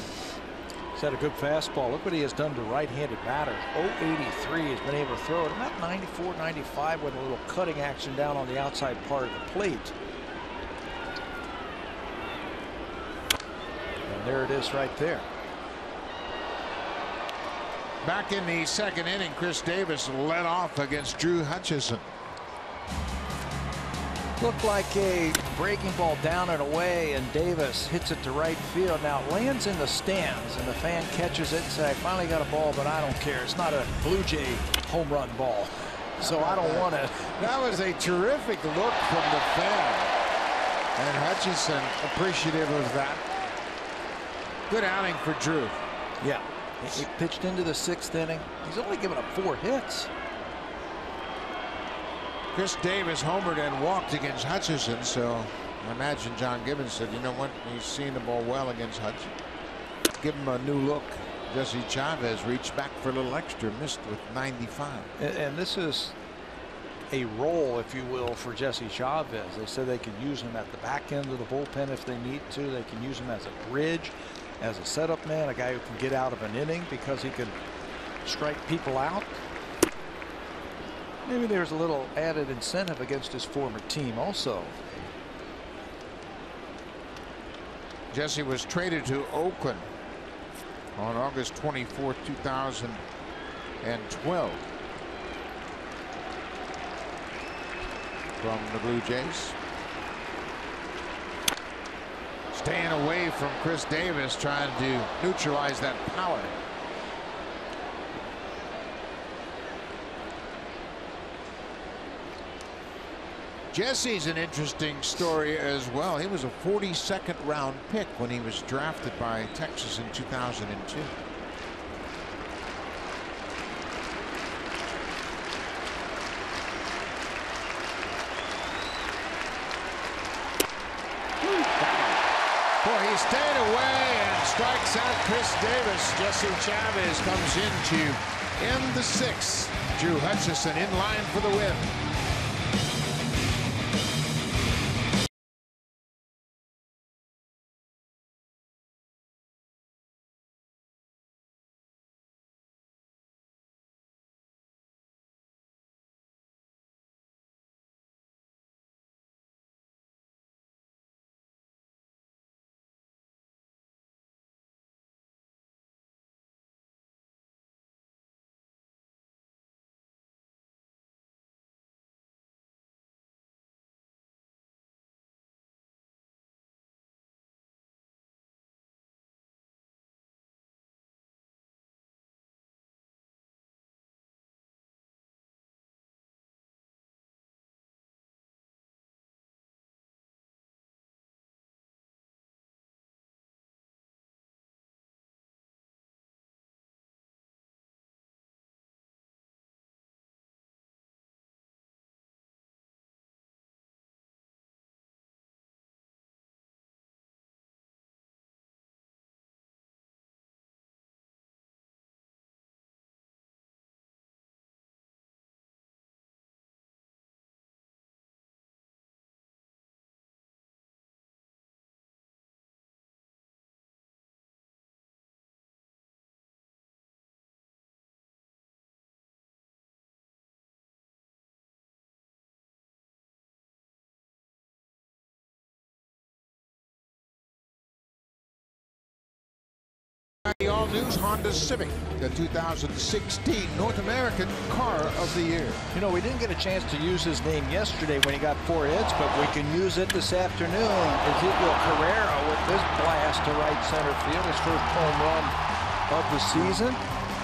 He's had a good fastball. Look what he has done to right-handed batters. 083 has been able to throw it. About 94, 95 with a little cutting action down on the outside part of the plate. And there it is right there. Back in the 2nd inning, Khris Davis led off against Drew Hutchison. Looked like a breaking ball down and away, and Davis hits it to right field. Now it lands in the stands, and the fan catches it and says, I finally got a ball, but I don't care. It's not a Blue Jay home run ball, so I don't want it. That was a terrific look from the fan, and Hutchison appreciative of that. Good outing for Drew. Yeah. He pitched into the 6th inning. He's only given up 4 hits. Khris Davis homered and walked against Hutchison, so I imagine John Gibbons said, you know what, he's seen the ball well against Hutchison. Give him a new look. Jesse Chavez reached back for a little extra, missed with 95. And this is a role, if you will, for Jesse Chavez. They said they could use him at the back end of the bullpen if they need to. They can use him as a bridge, as a setup man, a guy who can get out of an inning because he can strike people out. Maybe there's a little added incentive against his former team also. Jesse was traded to Oakland on August 24, 2012 from the Blue Jays. Staying away from Khris Davis, trying to neutralize that power. Jesse's an interesting story as well. He was a 42nd round pick when he was drafted by Texas in 2002. Stayed away and strikes out Khris Davis. Jesse Chavez comes in to end the 6th. Drew Hutchison in line for the win. The all-news Honda Civic, the 2016 North American Car of the Year. You know, we didn't get a chance to use his name yesterday when he got 4 hits, but we can use it this afternoon. Ezequiel Carrera with his blast to right center field, his first home run of the season.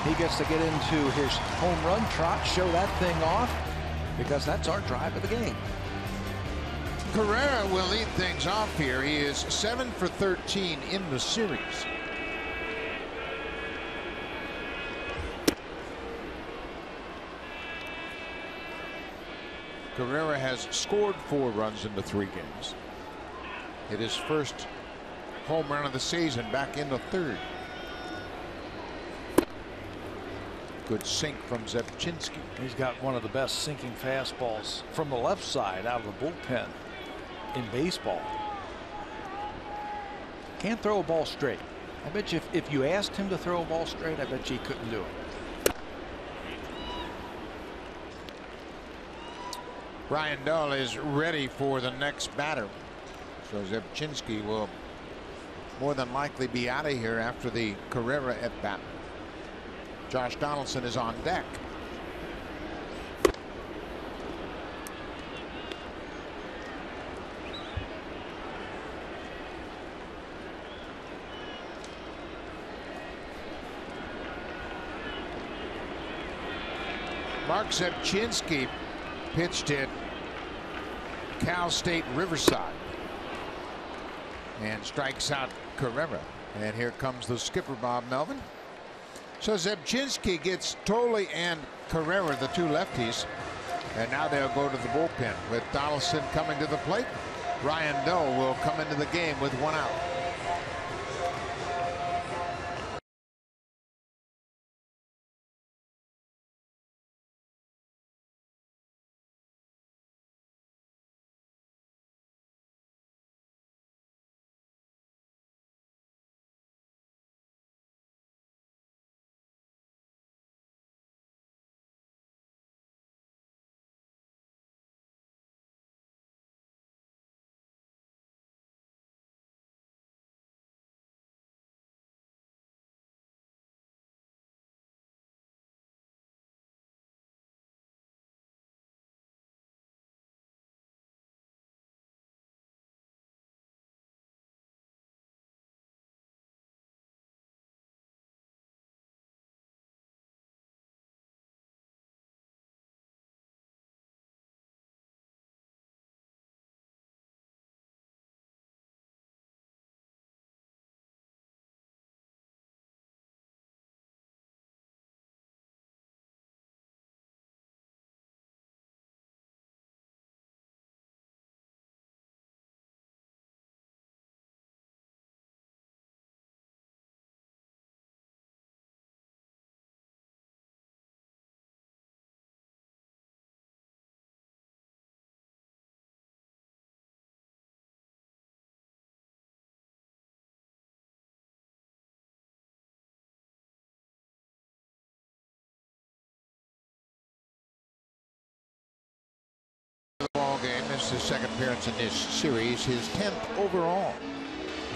He gets to get into his home run trot, show that thing off, because that's our drive of the game. Carrera will lead things off here. He is 7 for 13 in the series. Carrera has scored 4 runs in the 3 games. Hit his first home run of the season back in the 3rd. good sink from Zepczynski. He's got one of the best sinking fastballs from the left side out of the bullpen in baseball. Can't throw a ball straight. I bet you if you asked him to throw a ball straight, I bet you he couldn't do it. Brian Dahl is ready for the next batter. So Zepczynski will more than likely be out of here after the Carrera at bat. Josh Donaldson is on deck. Mark Zepczynski pitched at Cal State Riverside and strikes out Carrera. And here comes the skipper, Bob Melvin. So Zepczynski gets Tolley and Carrera, the two lefties, and now they'll go to the bullpen with Donaldson coming to the plate. Ryan Doe will come into the game with one out. Game. This is his second appearance in this series, his 10th overall.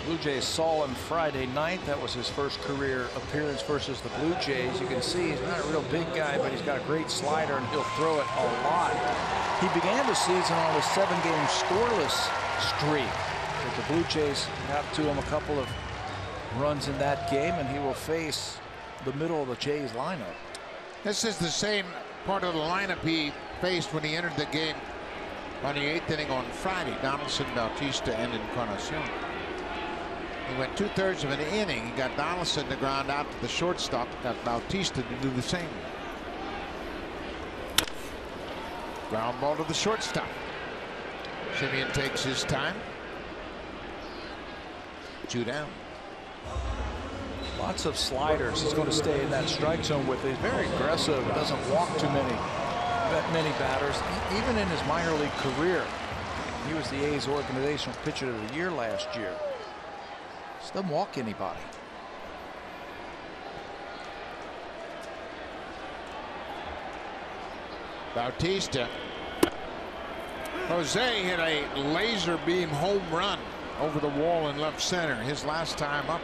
Blue Jays saw him Friday night. That was his first career appearance versus the Blue Jays. You can see he's not a real big guy, but he's got a great slider and he'll throw it a lot. He began the season on a 7-game scoreless streak, but the Blue Jays got to him a couple of runs in that game, and he will face the middle of the Jays lineup. This is the same part of the lineup he faced when he entered the game on the 8th inning on Friday. Donaldson, Bautista, and Encarnacion. He went 2/3 of an inning. He got Donaldson to ground out to the shortstop, got Bautista to do the same. Ground ball to the shortstop. Semien takes his time. 2 down. Lots of sliders. He's going to stay in that strike zone with it. He's very aggressive. Doesn't walk too many. Many batters. Even in his minor league career, he was the A's organizational pitcher of the year last year. Just doesn't walk anybody. Bautista. Jose hit a laser beam home run over the wall in left center. His last time up,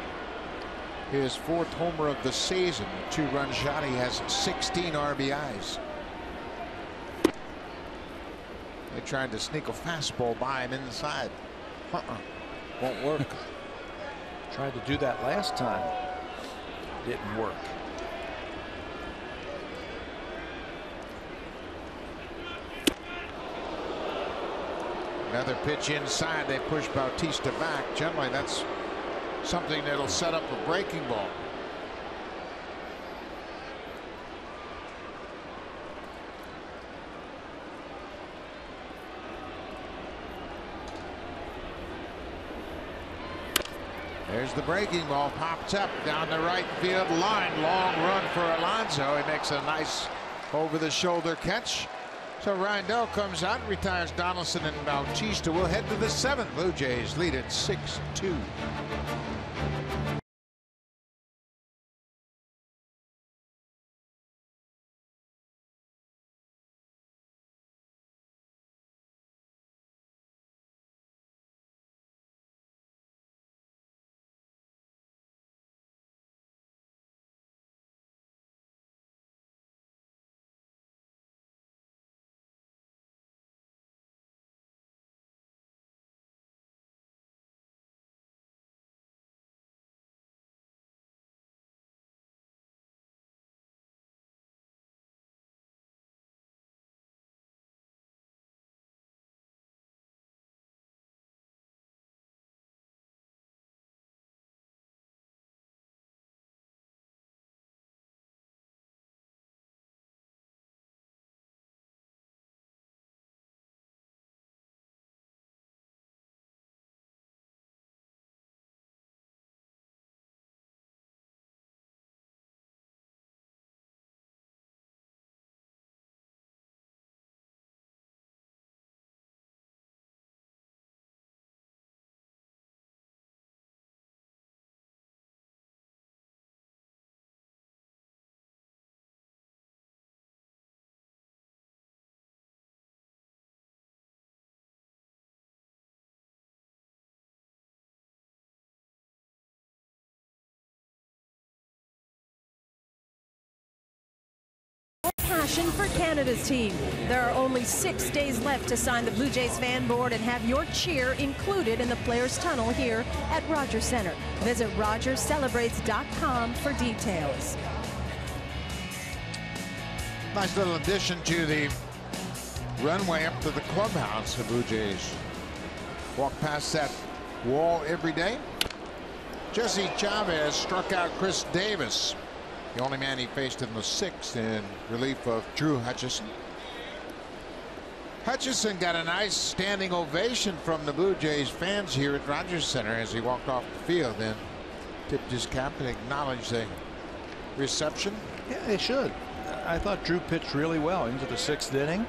his 4th homer of the season. A 2-run shot. He has 16 RBIs. They tried to sneak a fastball by him inside. Won't work. Tried to do that last time. Didn't work. Another pitch inside. They push Bautista back. Generally, that's something that'll set up a breaking ball. There's the breaking ball, popped up down the right field line. Long run for Alonso. He makes a nice over-the-shoulder catch. So Rindell comes out, retires Donaldson and Bautista. We'll head to the seventh. Blue Jays lead at 6-2. Passion for Canada's team. There are only 6 days left to sign the Blue Jays fan board and have your cheer included in the Players Tunnel here at Rogers Centre. Visit rogerscelebrates.com for details. Nice little addition to the runway up to the clubhouse. The Blue Jays walk past that wall every day. Jesse Chavez struck out Khris Davis, the only man he faced in the sixth, in relief of Drew Hutchison. Hutchison got a nice standing ovation from the Blue Jays fans here at Rogers Centre as he walked off the field and tipped his cap and acknowledged the reception. Yeah, they should. I thought Drew pitched really well into the sixth inning.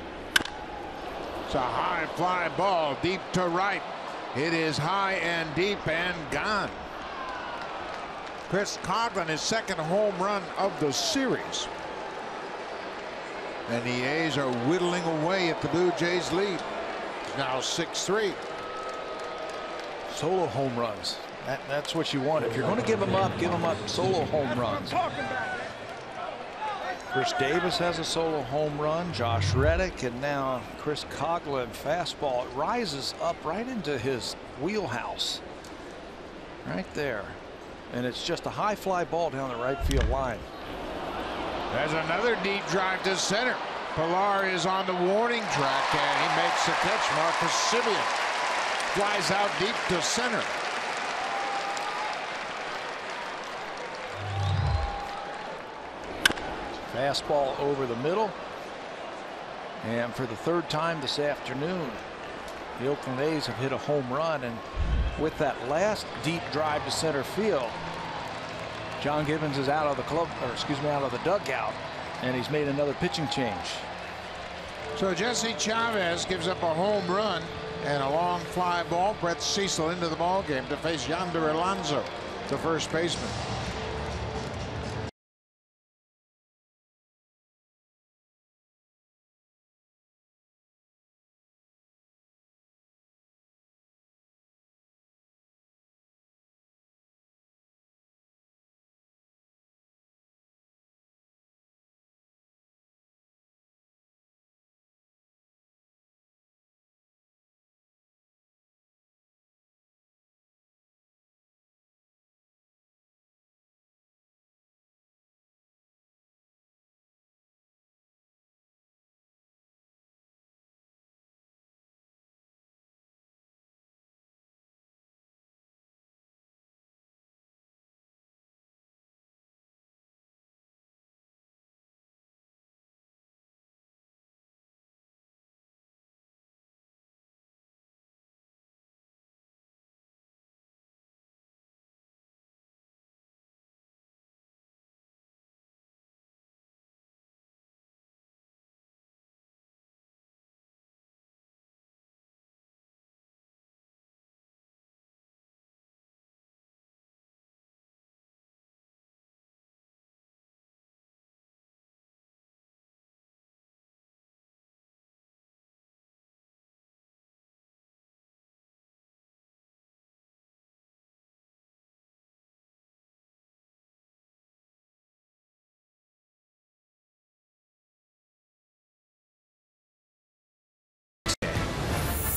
It's a high fly ball deep to right. It is high and deep and gone. Chris Coghlan, his second home run of the series. And the A's are whittling away at the Blue Jays lead. Now 6-3. Solo home runs. That's what you want. If you're going to give them up solo home runs. Khris Davis has a solo home run. Josh Reddick, and now Chris Coghlan fastball. It rises up right into his wheelhouse. Right there. And it's just a high fly ball down the right field line. There's another deep drive to center. Pillar is on the warning track, and he makes the catch. Marcus Semien flies out deep to center. Fastball over the middle. And for the third time this afternoon, the Oakland A's have hit a home run, and with that last deep drive to center field, John Gibbons is out of the dugout, and he's made another pitching change. So Jesse Chavez gives up a home run and a long fly ball. Brett Cecil into the ball game to face Yonder Alonso, the first baseman.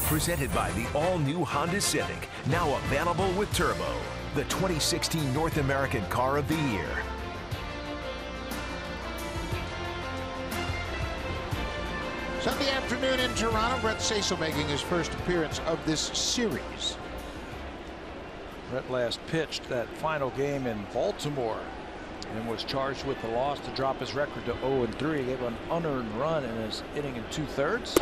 Presented by the all-new Honda Civic, now available with Turbo, the 2016 North American Car of the Year. Sunday afternoon in Toronto, Brett Cecil making his first appearance of this series. Brett last pitched that final game in Baltimore and was charged with the loss to drop his record to 0-3. Gave an unearned run in his inning in 2/3.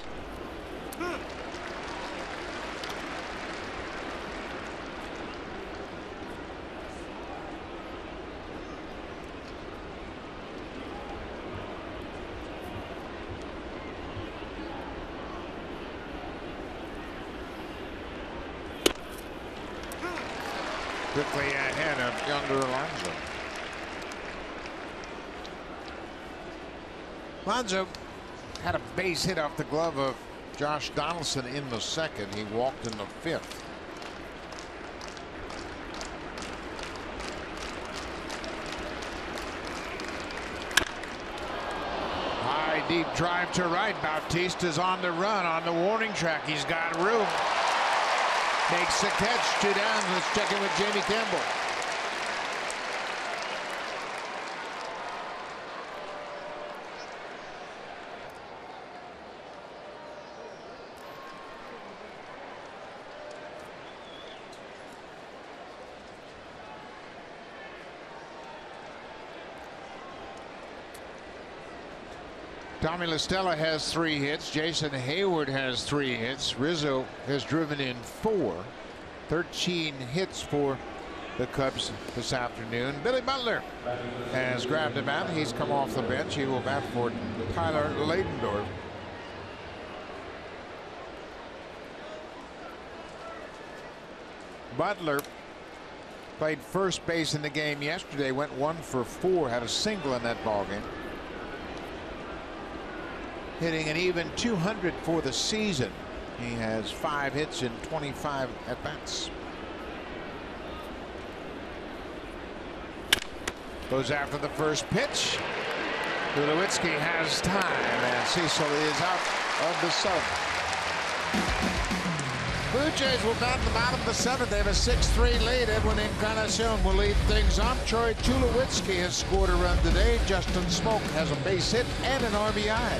Quickly ahead of Yonder Alonso. Alonso had a base hit off the glove of Josh Donaldson in the second. He walked in the fifth. High, deep drive to right. Bautista's on the run on the warning track. He's got room. Makes the catch, 2 down. Let's check in with Jamie Campbell. Tommy LaStella has 3 hits. Jason Hayward has 3 hits. Rizzo has driven in 4. 13 hits for the Cubs this afternoon. Billy Butler has grabbed a bat. He's come off the bench. He will bat for Tyler Ladendorf. Butler played first base in the game yesterday. Went 1 for 4. Had a single in that ballgame. Hitting an even 200 for the season. He has 5 hits in 25 at-bats. Goes after the first pitch. Tulowitzki has time, and Cecil is out of the 7th. Blue Jays will bat the bottom of the 7th. They have a 6-3 lead. Edwin Encarnacion will lead things off. Troy Tulowitzki has scored a run today. Justin Smoak has a base hit and an RBI.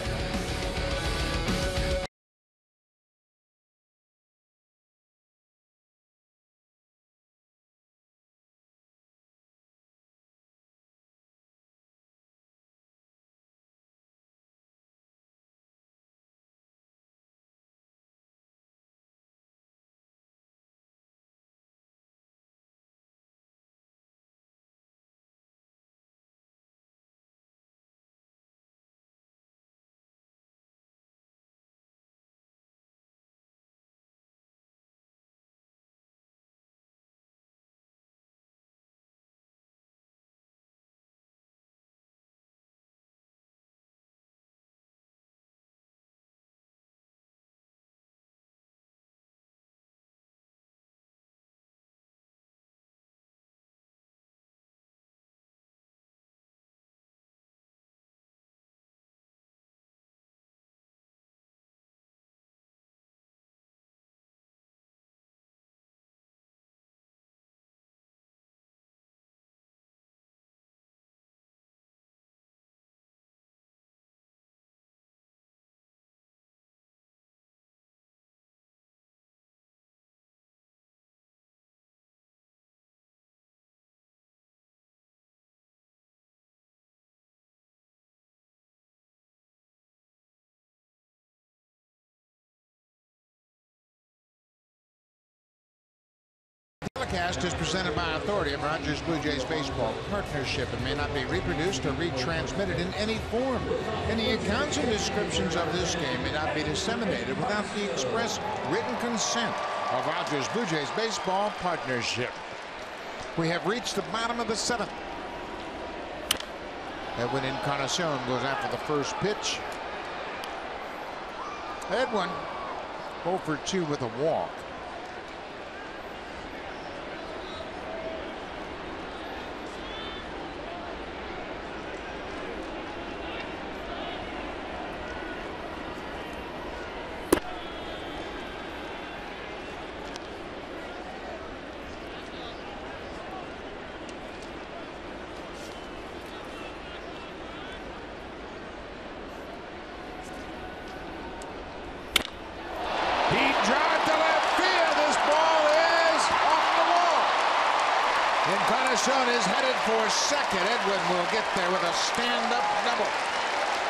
Is presented by authority of Rogers Blue Jays Baseball Partnership and may not be reproduced or retransmitted in any form. Any accounts and descriptions of this game may not be disseminated without the express written consent of Rogers Blue Jays Baseball Partnership. We have reached the bottom of the 7th. Edwin Encarnacion goes after the first pitch. Edwin 0 for 2 with a walk. Encarnacion is headed for second. Edwin will get there with a stand-up double.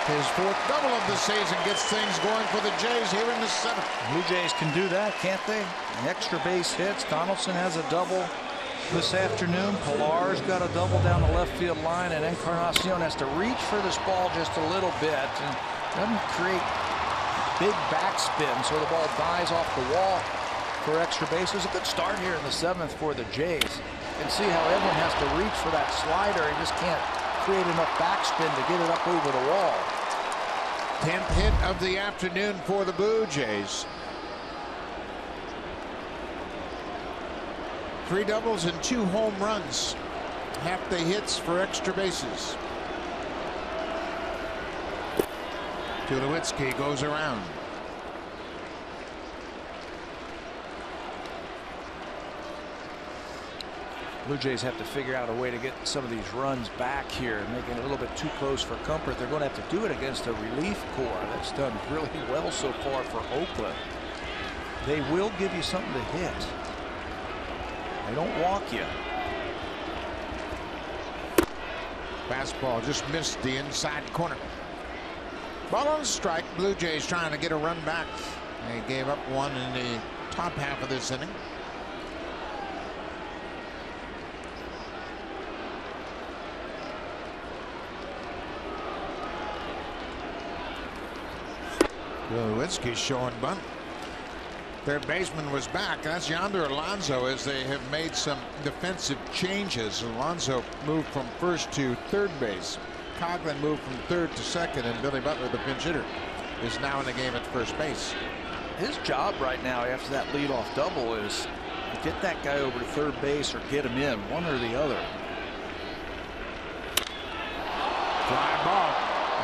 His fourth double of the season gets things going for the Jays here in the seventh. Blue Jays can do that, can't they? An extra base hits. Donaldson has a double this afternoon. Pillar's got a double down the left field line, and Encarnacion has to reach for this ball just a little bit and doesn't create big backspin, so the ball dies off the wall for extra bases. A good start here in the seventh for the Jays. You can see how Edwin has to reach for that slider and just can't create enough backspin to get it up over the wall. 10th hit of the afternoon for the Blue Jays. Three doubles and two home runs. Half the hits for extra bases. Tulowitzki goes around. Blue Jays have to figure out a way to get some of these runs back here, making it a little bit too close for comfort. They're going to have to do it against a relief corps that's done really well so far for Oakland. They will give you something to hit. They don't walk you. Fastball just missed the inside corner. Ball on strike. Blue Jays trying to get a run back. They gave up one in the top half of this inning. Tulowitzki showing bunt. Their baseman was back. That's Yonder Alonso, as they have made some defensive changes. Alonso moved from first to third base. Coghlan moved from third to second, and Billy Butler, the pinch hitter, is now in the game at first base. His job right now after that leadoff double is to get that guy over to third base or get him in, one or the other. Fly ball.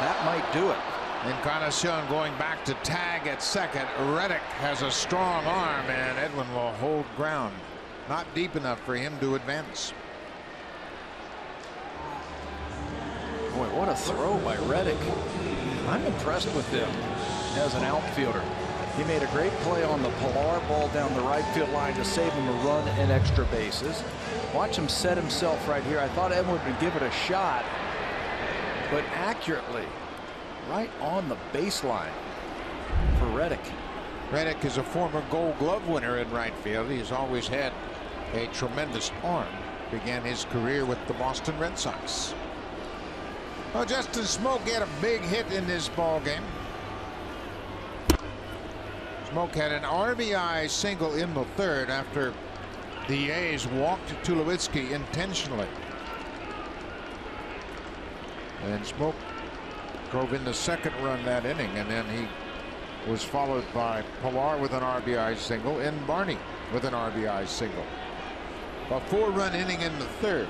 That might do it. Encarnacion going back to tag at second. Reddick has a strong arm, and Edwin will hold ground. Not deep enough for him to advance. Boy, what a throw by Reddick. I'm impressed with him as an outfielder. He made a great play on the Pillar ball down the right field line to save him a run and extra bases. Watch him set himself right here. I thought Edwin would give it a shot, but accurately, right on the baseline for Reddick. Reddick is a former Gold Glove winner in right field. He's always had a tremendous arm. Began his career with the Boston Red Sox. Well, Justin Smoak had a big hit in this ball game. Smoak had an RBI single in the third after the A's walked Tulowitzki intentionally. And Smoak drove in the second run that inning, and then he was followed by Pillar with an RBI single and Barney with an RBI single. A four-run inning in the third.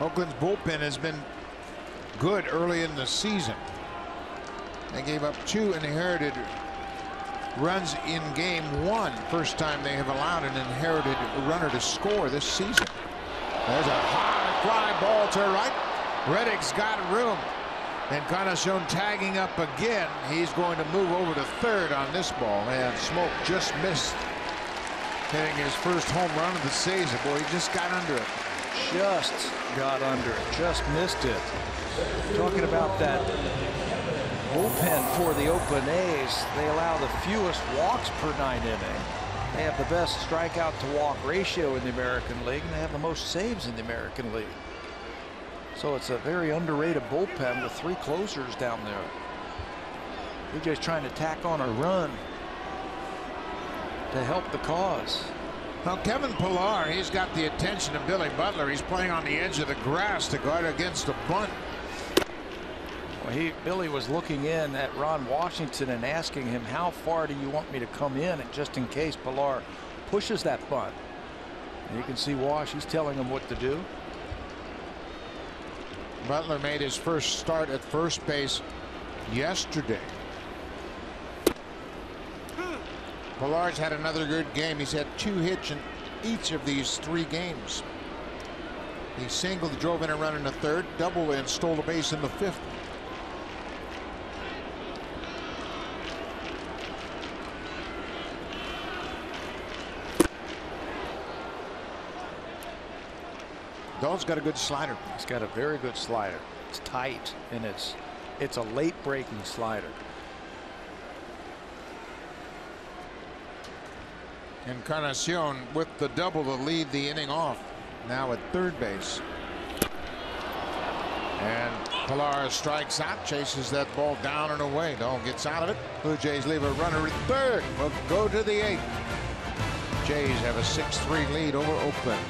Oakland's bullpen has been good early in the season. They gave up two inherited runs in game one. First time they have allowed an inherited runner to score this season. There's a high fly ball to right. Reddick's got room. And Encarnacion tagging up again. He's going to move over to third on this ball. And Smoak just missed hitting his first home run of the season. Boy, he just got under it. Just got under it, just missed it. Talking about that bullpen for the Oakland A's, they allow the fewest walks per nine inning. They have the best strikeout to walk ratio in the American League, and they have the most saves in the American League. So it's a very underrated bullpen with three closers down there. They're just trying to tack on a run to help the cause. Now, Kevin Pillar, he's got the attention of Billy Butler. He's playing on the edge of the grass to guard against the bunt. Well, Billy was looking in at Ron Washington and asking him, how far do you want me to come in, and just in case Pillar pushes that bunt. And you can see Wash, he's telling him what to do. Butler made his first start at first base yesterday. Pillar's had another good game. He's had two hits in each of these three games. He singled, drove in a run in the third, doubled, and stole a base in the fifth. Dahl's got a good slider. He's got a very good slider. It's tight, and it's a late-breaking slider. Encarnacion with the double to lead the inning off. Now at third base. And Pillar strikes out, chases that ball down and away. Dahl gets out of it. Blue Jays leave a runner at third. We'll go to the eighth. Jays have a 6-3 lead over Oakland.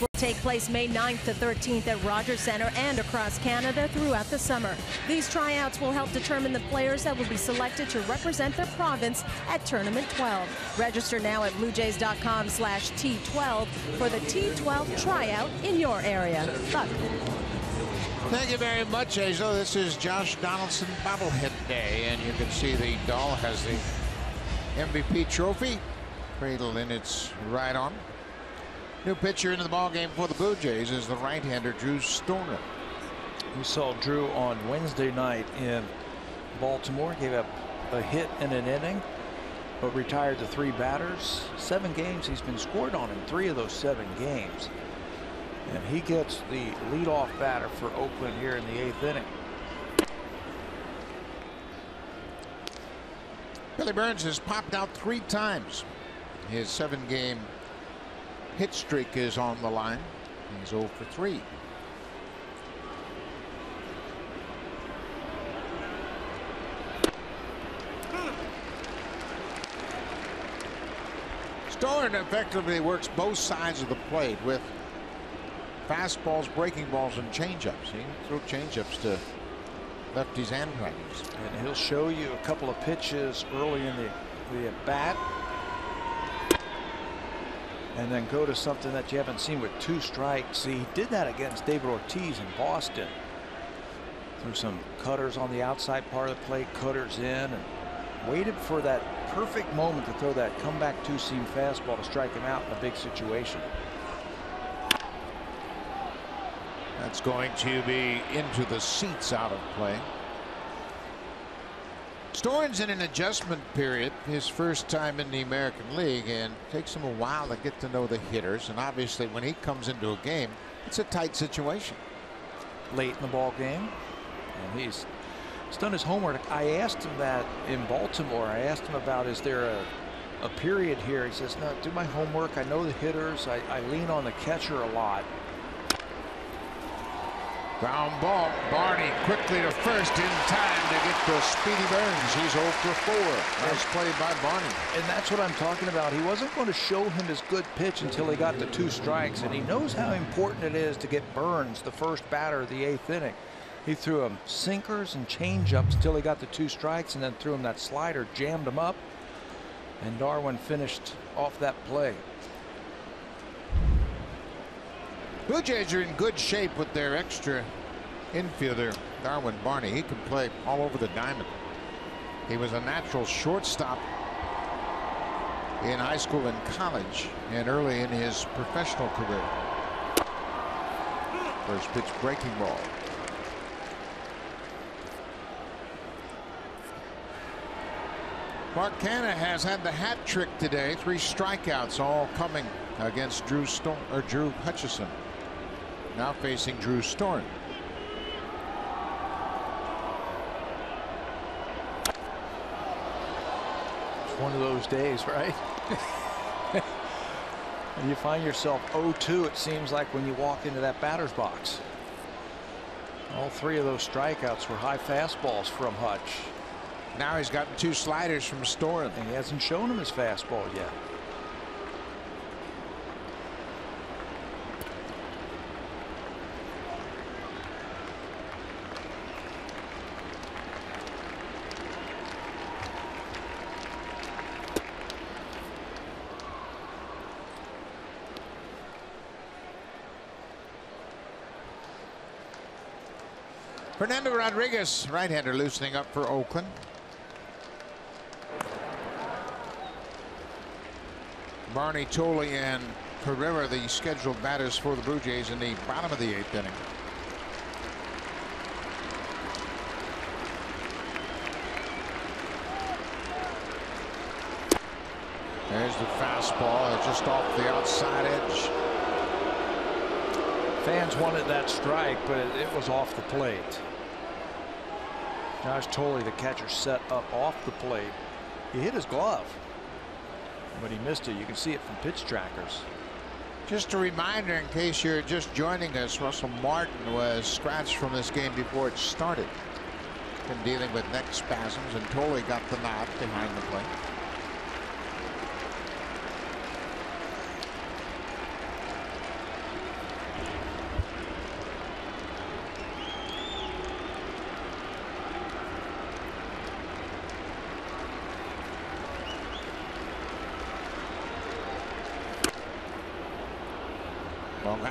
Will take place May 9th to 13th at Rogers Centre and across Canada throughout the summer. These tryouts will help determine the players that will be selected to represent their province at Tournament 12. Register now at bluejays.com/T12 for the T12 tryout in your area. Buck. Thank you very much, Hazel. This is Josh Donaldson Bobblehead Day, and you can see the Dahl has the MVP trophy cradled in its right arm. New pitcher into the ballgame for the Blue Jays is the right-hander Drew Storen. We saw Drew on Wednesday night in Baltimore. Gave up a hit in an inning, but retired to three batters. 7 games he's been scored on in 3 of those 7 games. And he gets the leadoff batter for Oakland here in the 8th inning. Billy Burns has popped out 3 times. His 7-game hit streak is on the line. He's 0 for 3. Storen effectively works both sides of the plate with fastballs, breaking balls, and changeups. He can throw changeups to lefties and righties. And he'll show you a couple of pitches early in the at-bat, and then go to something that you haven't seen with 2 strikes. He did that against David Ortiz in Boston. Threw some cutters on the outside part of the plate, cutters in, and waited for that perfect moment to throw that comeback two-seam fastball to strike him out in a big situation. That's going to be into the seats, out of play. Storen's in an adjustment period, his first time in the American League, and takes him a while to get to know the hitters. And obviously, when he comes into a game, it's a tight situation. Late in the ball game, and he's done his homework. I asked him that in Baltimore. I asked him about, is there a period here? He says, no, do my homework. I know the hitters. I lean on the catcher a lot. Ground ball, Barney quickly to first in time to get the Speedy Burns. He's 0 for 4. Nice play by Barney. And that's what I'm talking about. He wasn't going to show him his good pitch until he got the 2 strikes, and he knows how important it is to get Burns, the first batter of the 8th inning. He threw him sinkers and changeups until he got the 2 strikes, and then threw him that slider, jammed him up, and Darwin finished off that play. Blue Jays are in good shape with their extra infielder, Darwin Barney. He can play all over the diamond. He was a natural shortstop in high school and college, and early in his professional career. First pitch, breaking ball. Mark Canha has had the hat trick today. 3 strikeouts, all coming against Drew Hutchison. Now facing Drew Storen. It's one of those days, right? And you find yourself 0-2, it seems like, when you walk into that batter's box. All 3 of those strikeouts were high fastballs from Hutch. Now he's gotten 2 sliders from Storen. And he hasn't shown him his fastball yet. Fernando Rodriguez, right-hander, loosening up for Oakland. Barney, Tolley, and Carrera, the scheduled batters for the Blue Jays in the bottom of the 8th inning. There's the fastball, it's just off the outside edge. Fans wanted that strike, but it was off the plate. Josh Tolley, the catcher, set up off the plate. He hit his glove, but he missed it. You can see it from pitch trackers. Just a reminder, in case you're just joining us, Russell Martin was scratched from this game before it started. Been dealing with neck spasms, and Tolley got the nod behind the plate.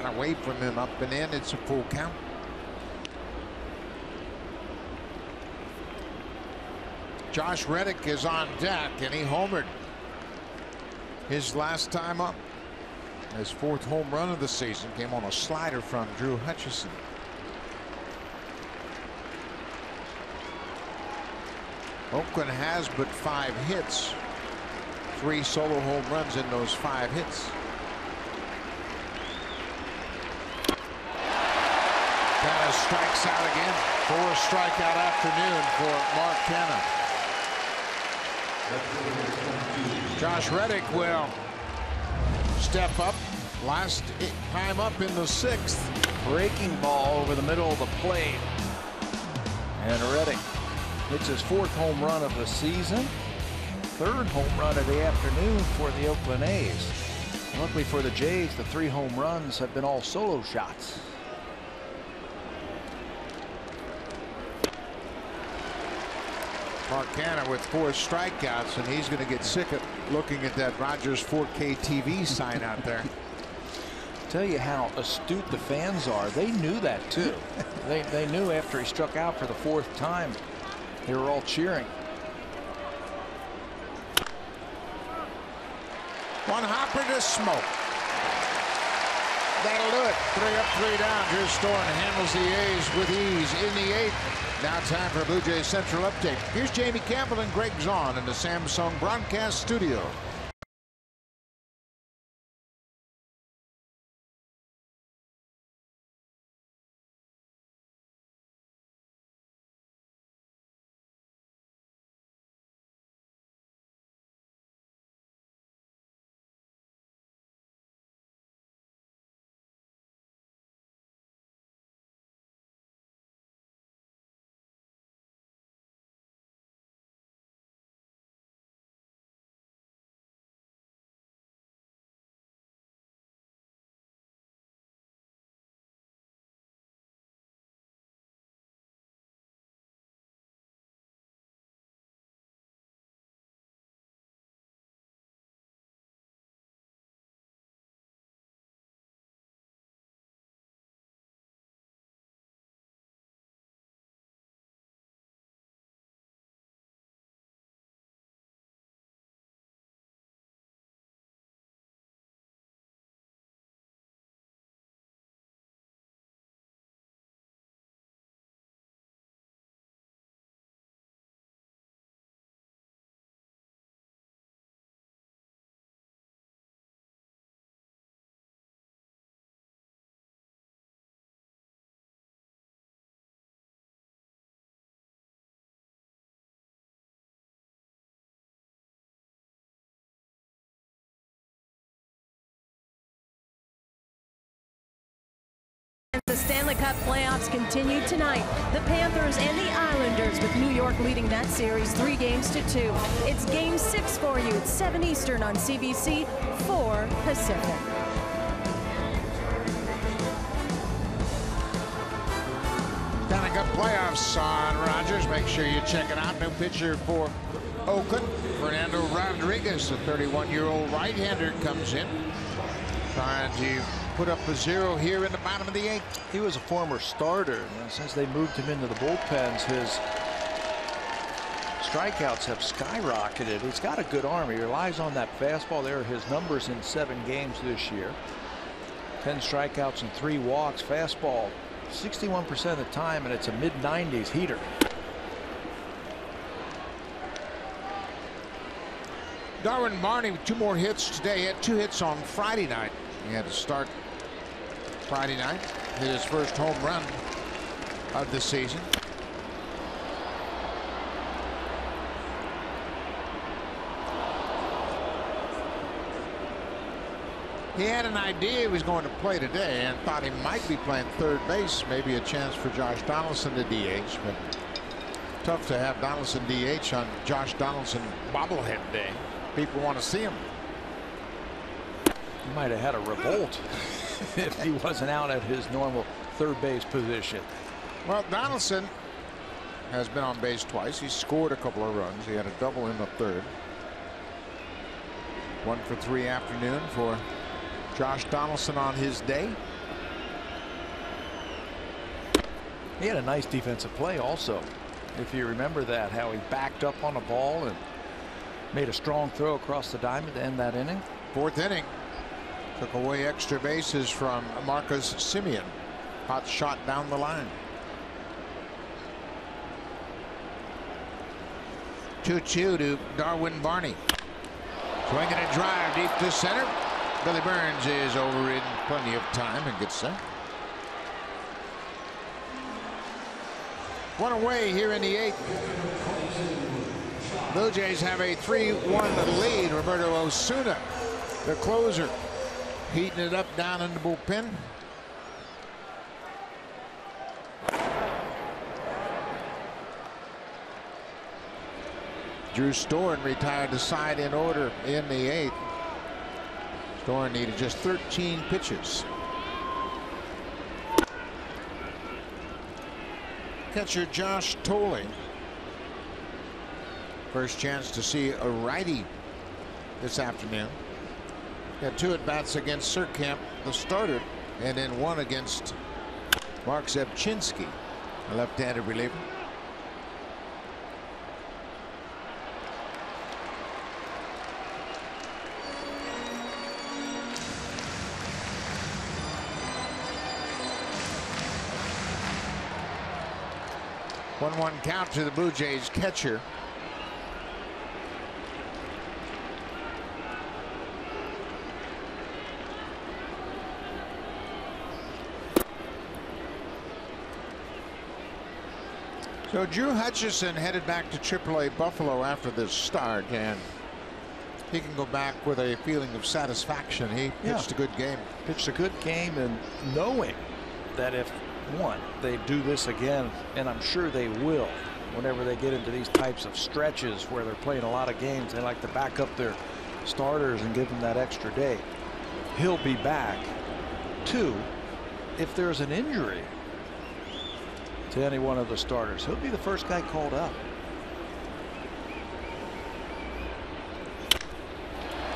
Away from him, up and in. It's a full count. Josh Reddick is on deck, and he homered his last time up. His 4th home run of the season came on a slider from Drew Hutchison. Oakland has but 5 hits. 3 solo home runs in those 5 hits. Canha strikes out again. 4 strikeout afternoon for Mark Canha. Josh Reddick will step up. Last time up in the 6th. Breaking ball over the middle of the plate. And Reddick hits his 4th home run of the season. 3rd home run of the afternoon for the Oakland A's. Luckily for the Jays, the 3 home runs have been all solo shots. Mark Canha with 4 strikeouts, and he's going to get sick of looking at that Rogers 4K TV sign out there. Tell you how astute the fans are. They knew that too. They knew after he struck out for the 4th time. They were all cheering. One hopper to Smoak. That'll do it. 3 up, 3 down. Drew Storen handles the A's with ease in the 8th. Now time for Blue Jays Central Update. Here's Jamie Campbell and Greg Zahn in the Samsung Broadcast Studio. Stanley Cup playoffs continue tonight. The Panthers and the Islanders, with New York leading that series 3-2. It's Game 6 for you at 7 Eastern on CBC, 4 Pacific. Stanley Cup playoffs on Rogers. Make sure you check it out. New pitcher for Oakland, Fernando Rodriguez, the 31-year-old right-hander, comes in trying to put up a zero here in the bottom of the eighth. He was a former starter, and since they moved him into the bullpens, his strikeouts have skyrocketed. He's got a good arm. He relies on that fastball. There are his numbers in 7 games this year. 10 strikeouts and 3 walks. Fastball 61% of the time, and it's a mid-90s heater. Darwin Barney with 2 more hits today. He had 2 hits on Friday night. He had to start Friday night. Hit his first home run of the season. He had an idea he was going to play today and thought he might be playing third base. Maybe a chance for Josh Donaldson to DH, but tough to have Donaldson DH on Josh Donaldson bobblehead day. People want to see him. He might have had a revolt if he wasn't out at his normal third base position. Well, Donaldson has been on base twice. He scored a couple of runs. He had a double in the third. 1-for-3 afternoon for Josh Donaldson on his day. He had a nice defensive play also, if you remember that, how he backed up on a ball and made a strong throw across the diamond to end that inning. Fourth inning. Took away extra bases from Marcus Semien. Hot shot down the line. 2-2 to Darwin Barney. Swinging a drive deep to center. Billy Burns is over in plenty of time and gets set. 1 away here in the 8th. Blue Jays have a 3-1 lead. Roberto Osuna, the closer, heating it up down in the bullpen. Drew Storen retired the side in order in the 8th. Storen needed just 13 pitches. Catcher Josh Tolley. First chance to see a righty this afternoon. Had 2 at-bats against Surkamp, the starter, and then 1 against Mark Zepczynski, a left-handed reliever. One count to the Blue Jays catcher. So Drew Hutchison headed back to AAA Buffalo after this start, and he can go back with a feeling of satisfaction. He pitched a good game. Pitched a good game, and knowing that if they do this again, and I'm sure they will, whenever they get into these types of stretches where they're playing a lot of games, they like to back up their starters and give them that extra day. He'll be back. 2, if there's an injury to any one of the starters, he'll be the first guy called up.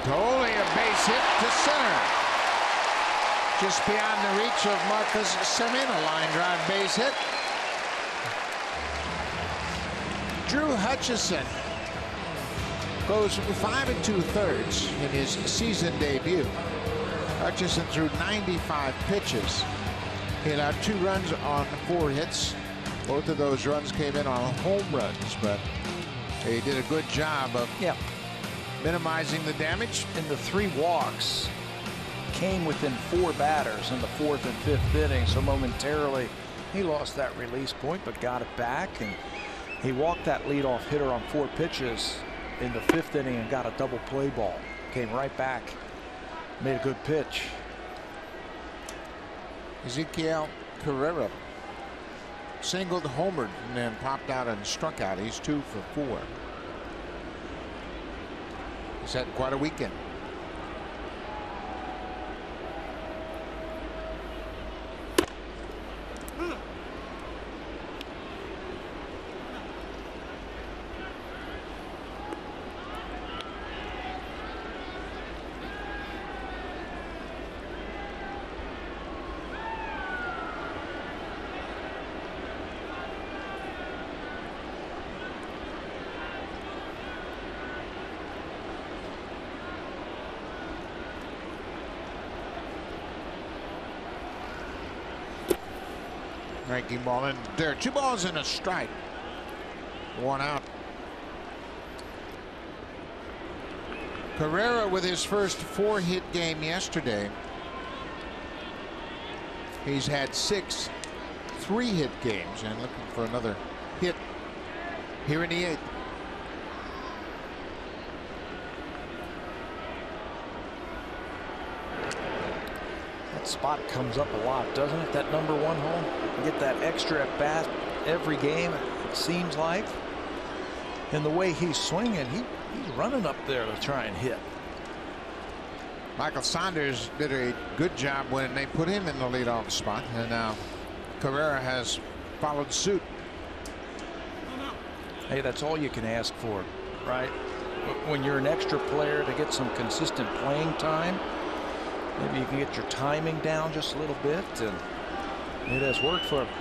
Totally a base hit to center. Just beyond the reach of Marcus Semien, a line drive base hit. Drew Hutchison goes 5 2/3 in his season debut. Hutchison threw 95 pitches. He allowed 2 runs on 4 hits. Both of those runs came in on home runs, but he did a good job of minimizing the damage. In the 3 walks came within 4 batters in the 4th and 5th inning, so momentarily he lost that release point but got it back, and he walked that leadoff hitter on 4 pitches in the 5th inning and got a double play ball. Came right back, made a good pitch. Ezequiel Carrera singled, homered, and then popped out and struck out. He's 2 for 4. He's had quite a weekend. Breaking ball in there. 2 balls and a strike. 1 out. Carrera with his first 4-hit game yesterday. He's had 6 3-hit games and looking for another hit here in the 8th. Spot comes up a lot, doesn't it? That number 1 hole. You get that extra at bat every game, it seems like. And the way he's swinging, he's running up there to try and hit. Michael Saunders did a good job when they put him in the leadoff spot, and now Carrera has followed suit. Hey, that's all you can ask for, right? When you're an extra player, to get some consistent playing time. Maybe you can get your timing down just a little bit, and it has worked for him.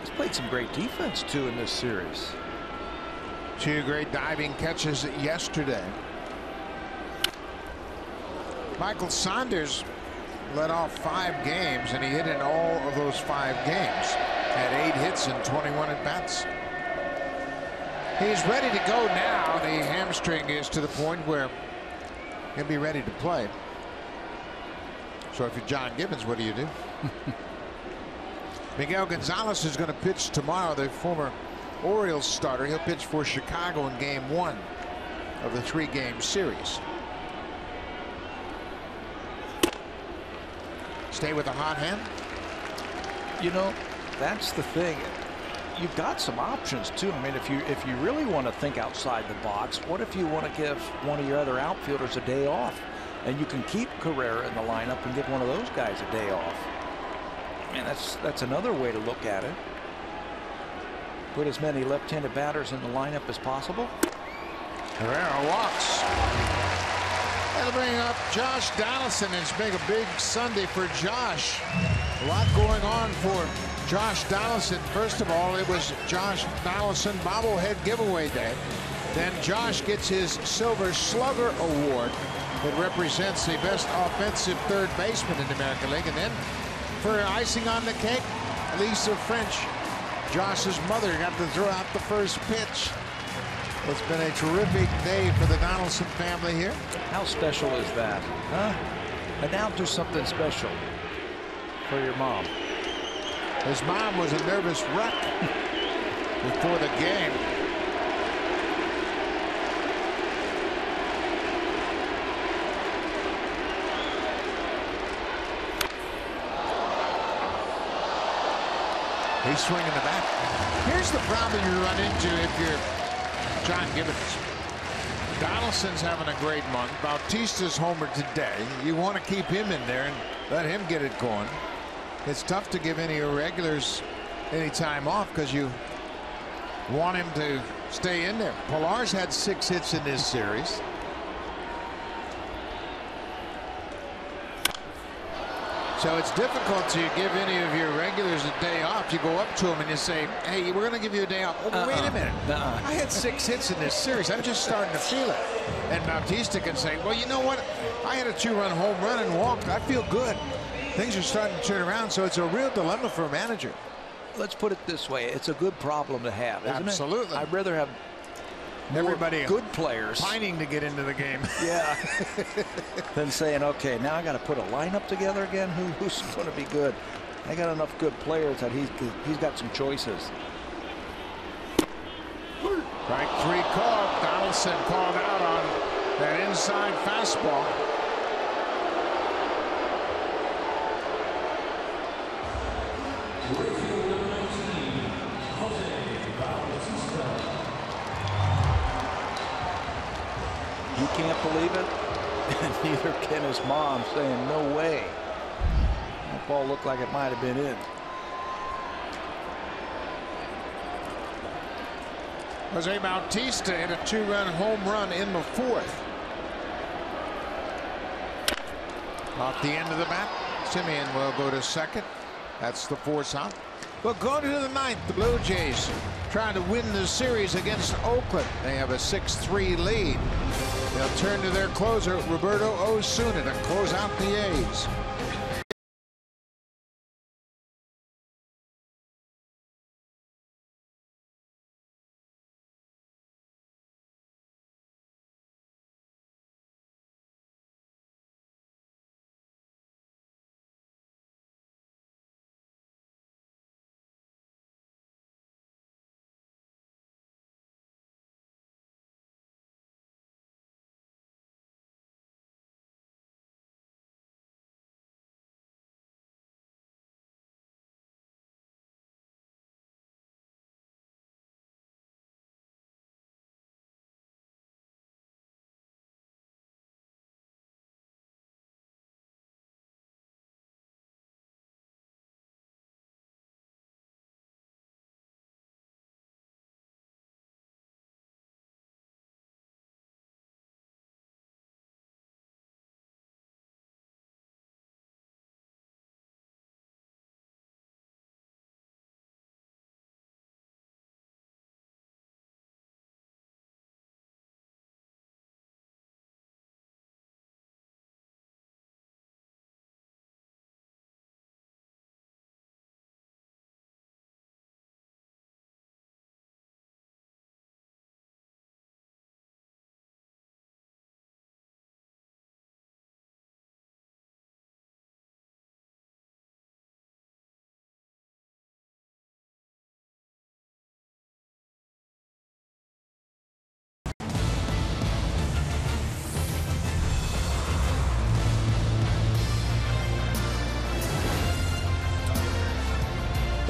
He's played some great defense, too, in this series. 2 great diving catches yesterday. Michael Saunders led off 5 games, and he hit in all of those 5 games. Had 8 hits and 21 at-bats. He's ready to go now. The hamstring is to the point where he'll be ready to play. So if you're John Gibbons, what do you do? Miguel Gonzalez is going to pitch tomorrow, the former Orioles starter. He'll pitch for Chicago in game 1 of the 3-game series. Stay with the hot hand. You know, that's the thing. You've got some options too. I mean, if you really want to think outside the box, what if you want to give one of your other outfielders a day off? And you can keep Carrera in the lineup and give one of those guys a day off. And that's another way to look at it. Put as many left-handed batters in the lineup as possible. Carrera walks. That'll bring up Josh Donaldson. It's been a big Sunday for Josh. A lot going on for Josh Donaldson. First of all, it was Josh Donaldson bobblehead giveaway day. Then Josh gets his Silver Slugger Award. That represents the best offensive third baseman in the American League. And then for icing on the cake, Lisa French, Josh's mother, got to throw out the first pitch. It's been a terrific day for the Donaldson family here. How special is that, huh? And now do something special for your mom. His mom was a nervous wreck before the game. He's swinging the bat. Here's the problem you run into if you're John Gibbons. Donaldson's having a great month. Bautista's homer today. You want to keep him in there and let him get it going. It's tough to give any irregulars any time off because you want him to stay in there. Pillar's had 6 hits in this series. So it's difficult to give any of your regulars a day off. You go up to them and you say, hey, we're going to give you a day off. Oh, wait a minute. I had 6 hits in this series. I'm just starting to feel it. And Bautista can say, well, you know what? I had a 2-run home run and walked. I feel good. Things are starting to turn around. So it's a real dilemma for a manager. Let's put it this way. It's a good problem to have, isn't it? Absolutely. I'd rather have everybody good players pining to get into the game. Yeah. Then saying, okay, now I got to put a lineup together again. Who's going to be good? I got enough good players that he's got some choices. Strike 3 called. Donaldson called out on that inside fastball. believe it, and neither can his mom, saying no way. That ball looked like it might have been in. Jose Bautista hit a two-run home run in the fourth. Off the end of the bat, Semien will go to second. That's the force out. But going to the ninth, the Blue Jays trying to win the series against Oakland. They have a 6-3 lead. They'll turn to their closer, Roberto Osuna, to close out the A's.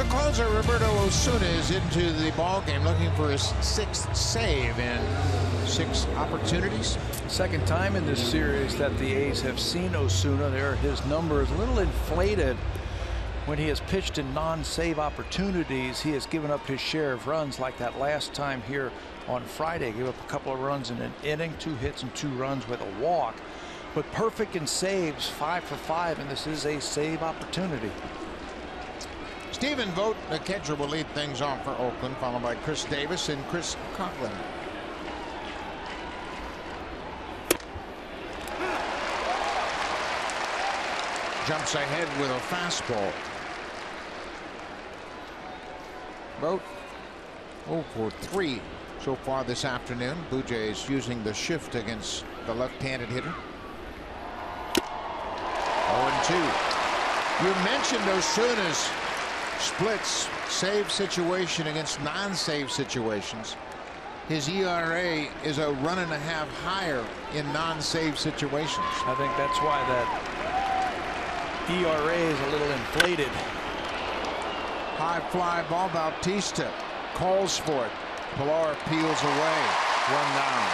Closer Roberto Osuna is into the ball game, looking for his sixth save in six opportunities. Second time in this series that the A's have seen Osuna. There, his number is a little inflated when he has pitched in non-save opportunities. He has given up his share of runs, like that last time here on Friday. Gave up a couple of runs in an inning, 2 hits and 2 runs with a walk. But perfect in saves, 5 for 5, and this is a save opportunity. Stephen Vogt, the catcher, will lead things off for Oakland, followed by Khris Davis and Chris Coghlan. Jumps ahead with a fastball. Vogt 0 for 3 so far this afternoon. Blue Jays using the shift against the left-handed hitter. 0-2. You mentioned Osuna's splits, save situation against non-save situations. His ERA is a run and a half higher in non-save situations. I think that's why that ERA is a little inflated. High fly ball, Bautista calls for it. Pillar peels away, 1 down.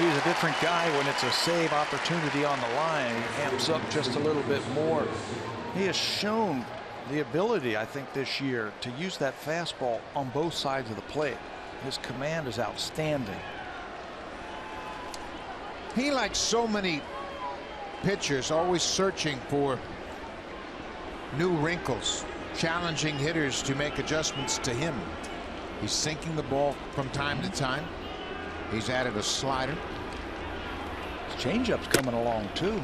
He's a different guy when it's a save opportunity on the line. He amps up just a little bit more. He has shown the ability, I think, this year to use that fastball on both sides of the plate. His command is outstanding. He, like so many pitchers, always searching for new wrinkles, challenging hitters to make adjustments to him. He's sinking the ball from time to time. He's added a slider. His changeup's coming along, too.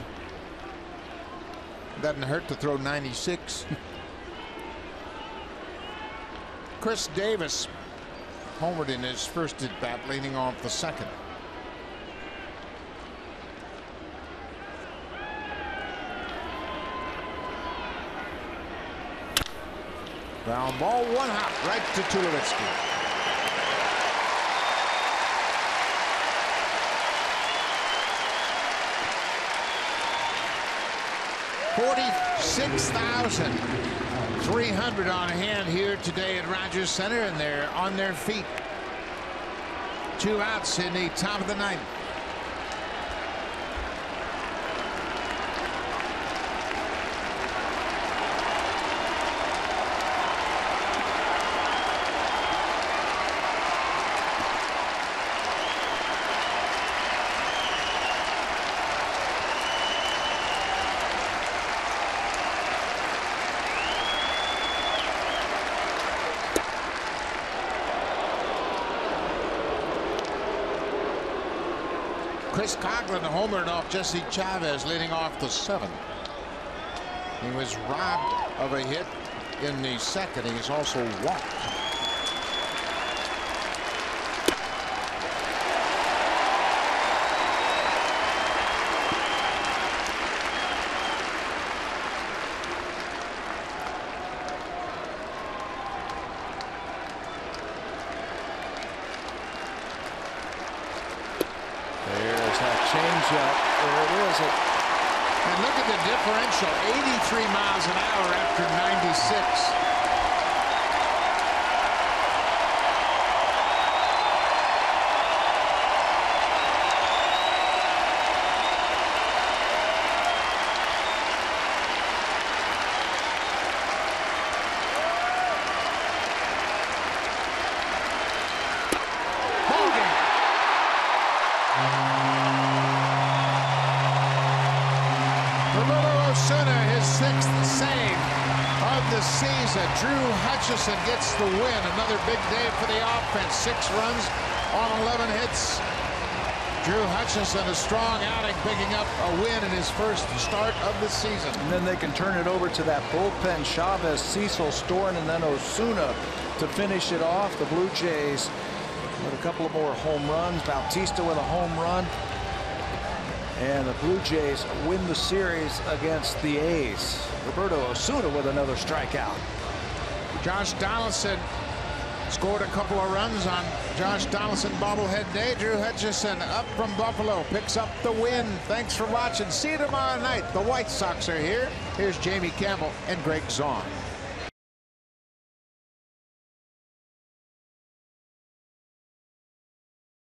Doesn't hurt to throw 96. Khris Davis homered in his first at bat, leaning off the second. Ground ball, 1 hop right to Tulowitzki. $46,300 on hand here today at Rogers Center, and they're on their feet. two outs in the top of the ninth. Chris Coghlan homered off Jesse Chavez, leading off the seventh. He was robbed of a hit in the second. He's also walked. And look at the differential, 83 miles an hour after 96. Drew Hutchison gets the win. Another big day for the offense. 6 runs on 11 hits. Drew Hutchison, a strong outing, picking up a win in his first start of the season. And then they can turn it over to that bullpen. Chavez, Cecil, Storen, and then Osuna to finish it off. The Blue Jays with a couple of more home runs. Bautista with a home run. And the Blue Jays win the series against the A's. Roberto Osuna with another strikeout. Josh Donaldson scored a couple of runs on Josh Donaldson bobblehead day. Drew Hutchison up from Buffalo picks up the win. Thanks for watching. See you tomorrow night. The White Sox are here. Here's Jamie Campbell and Greg Zahn.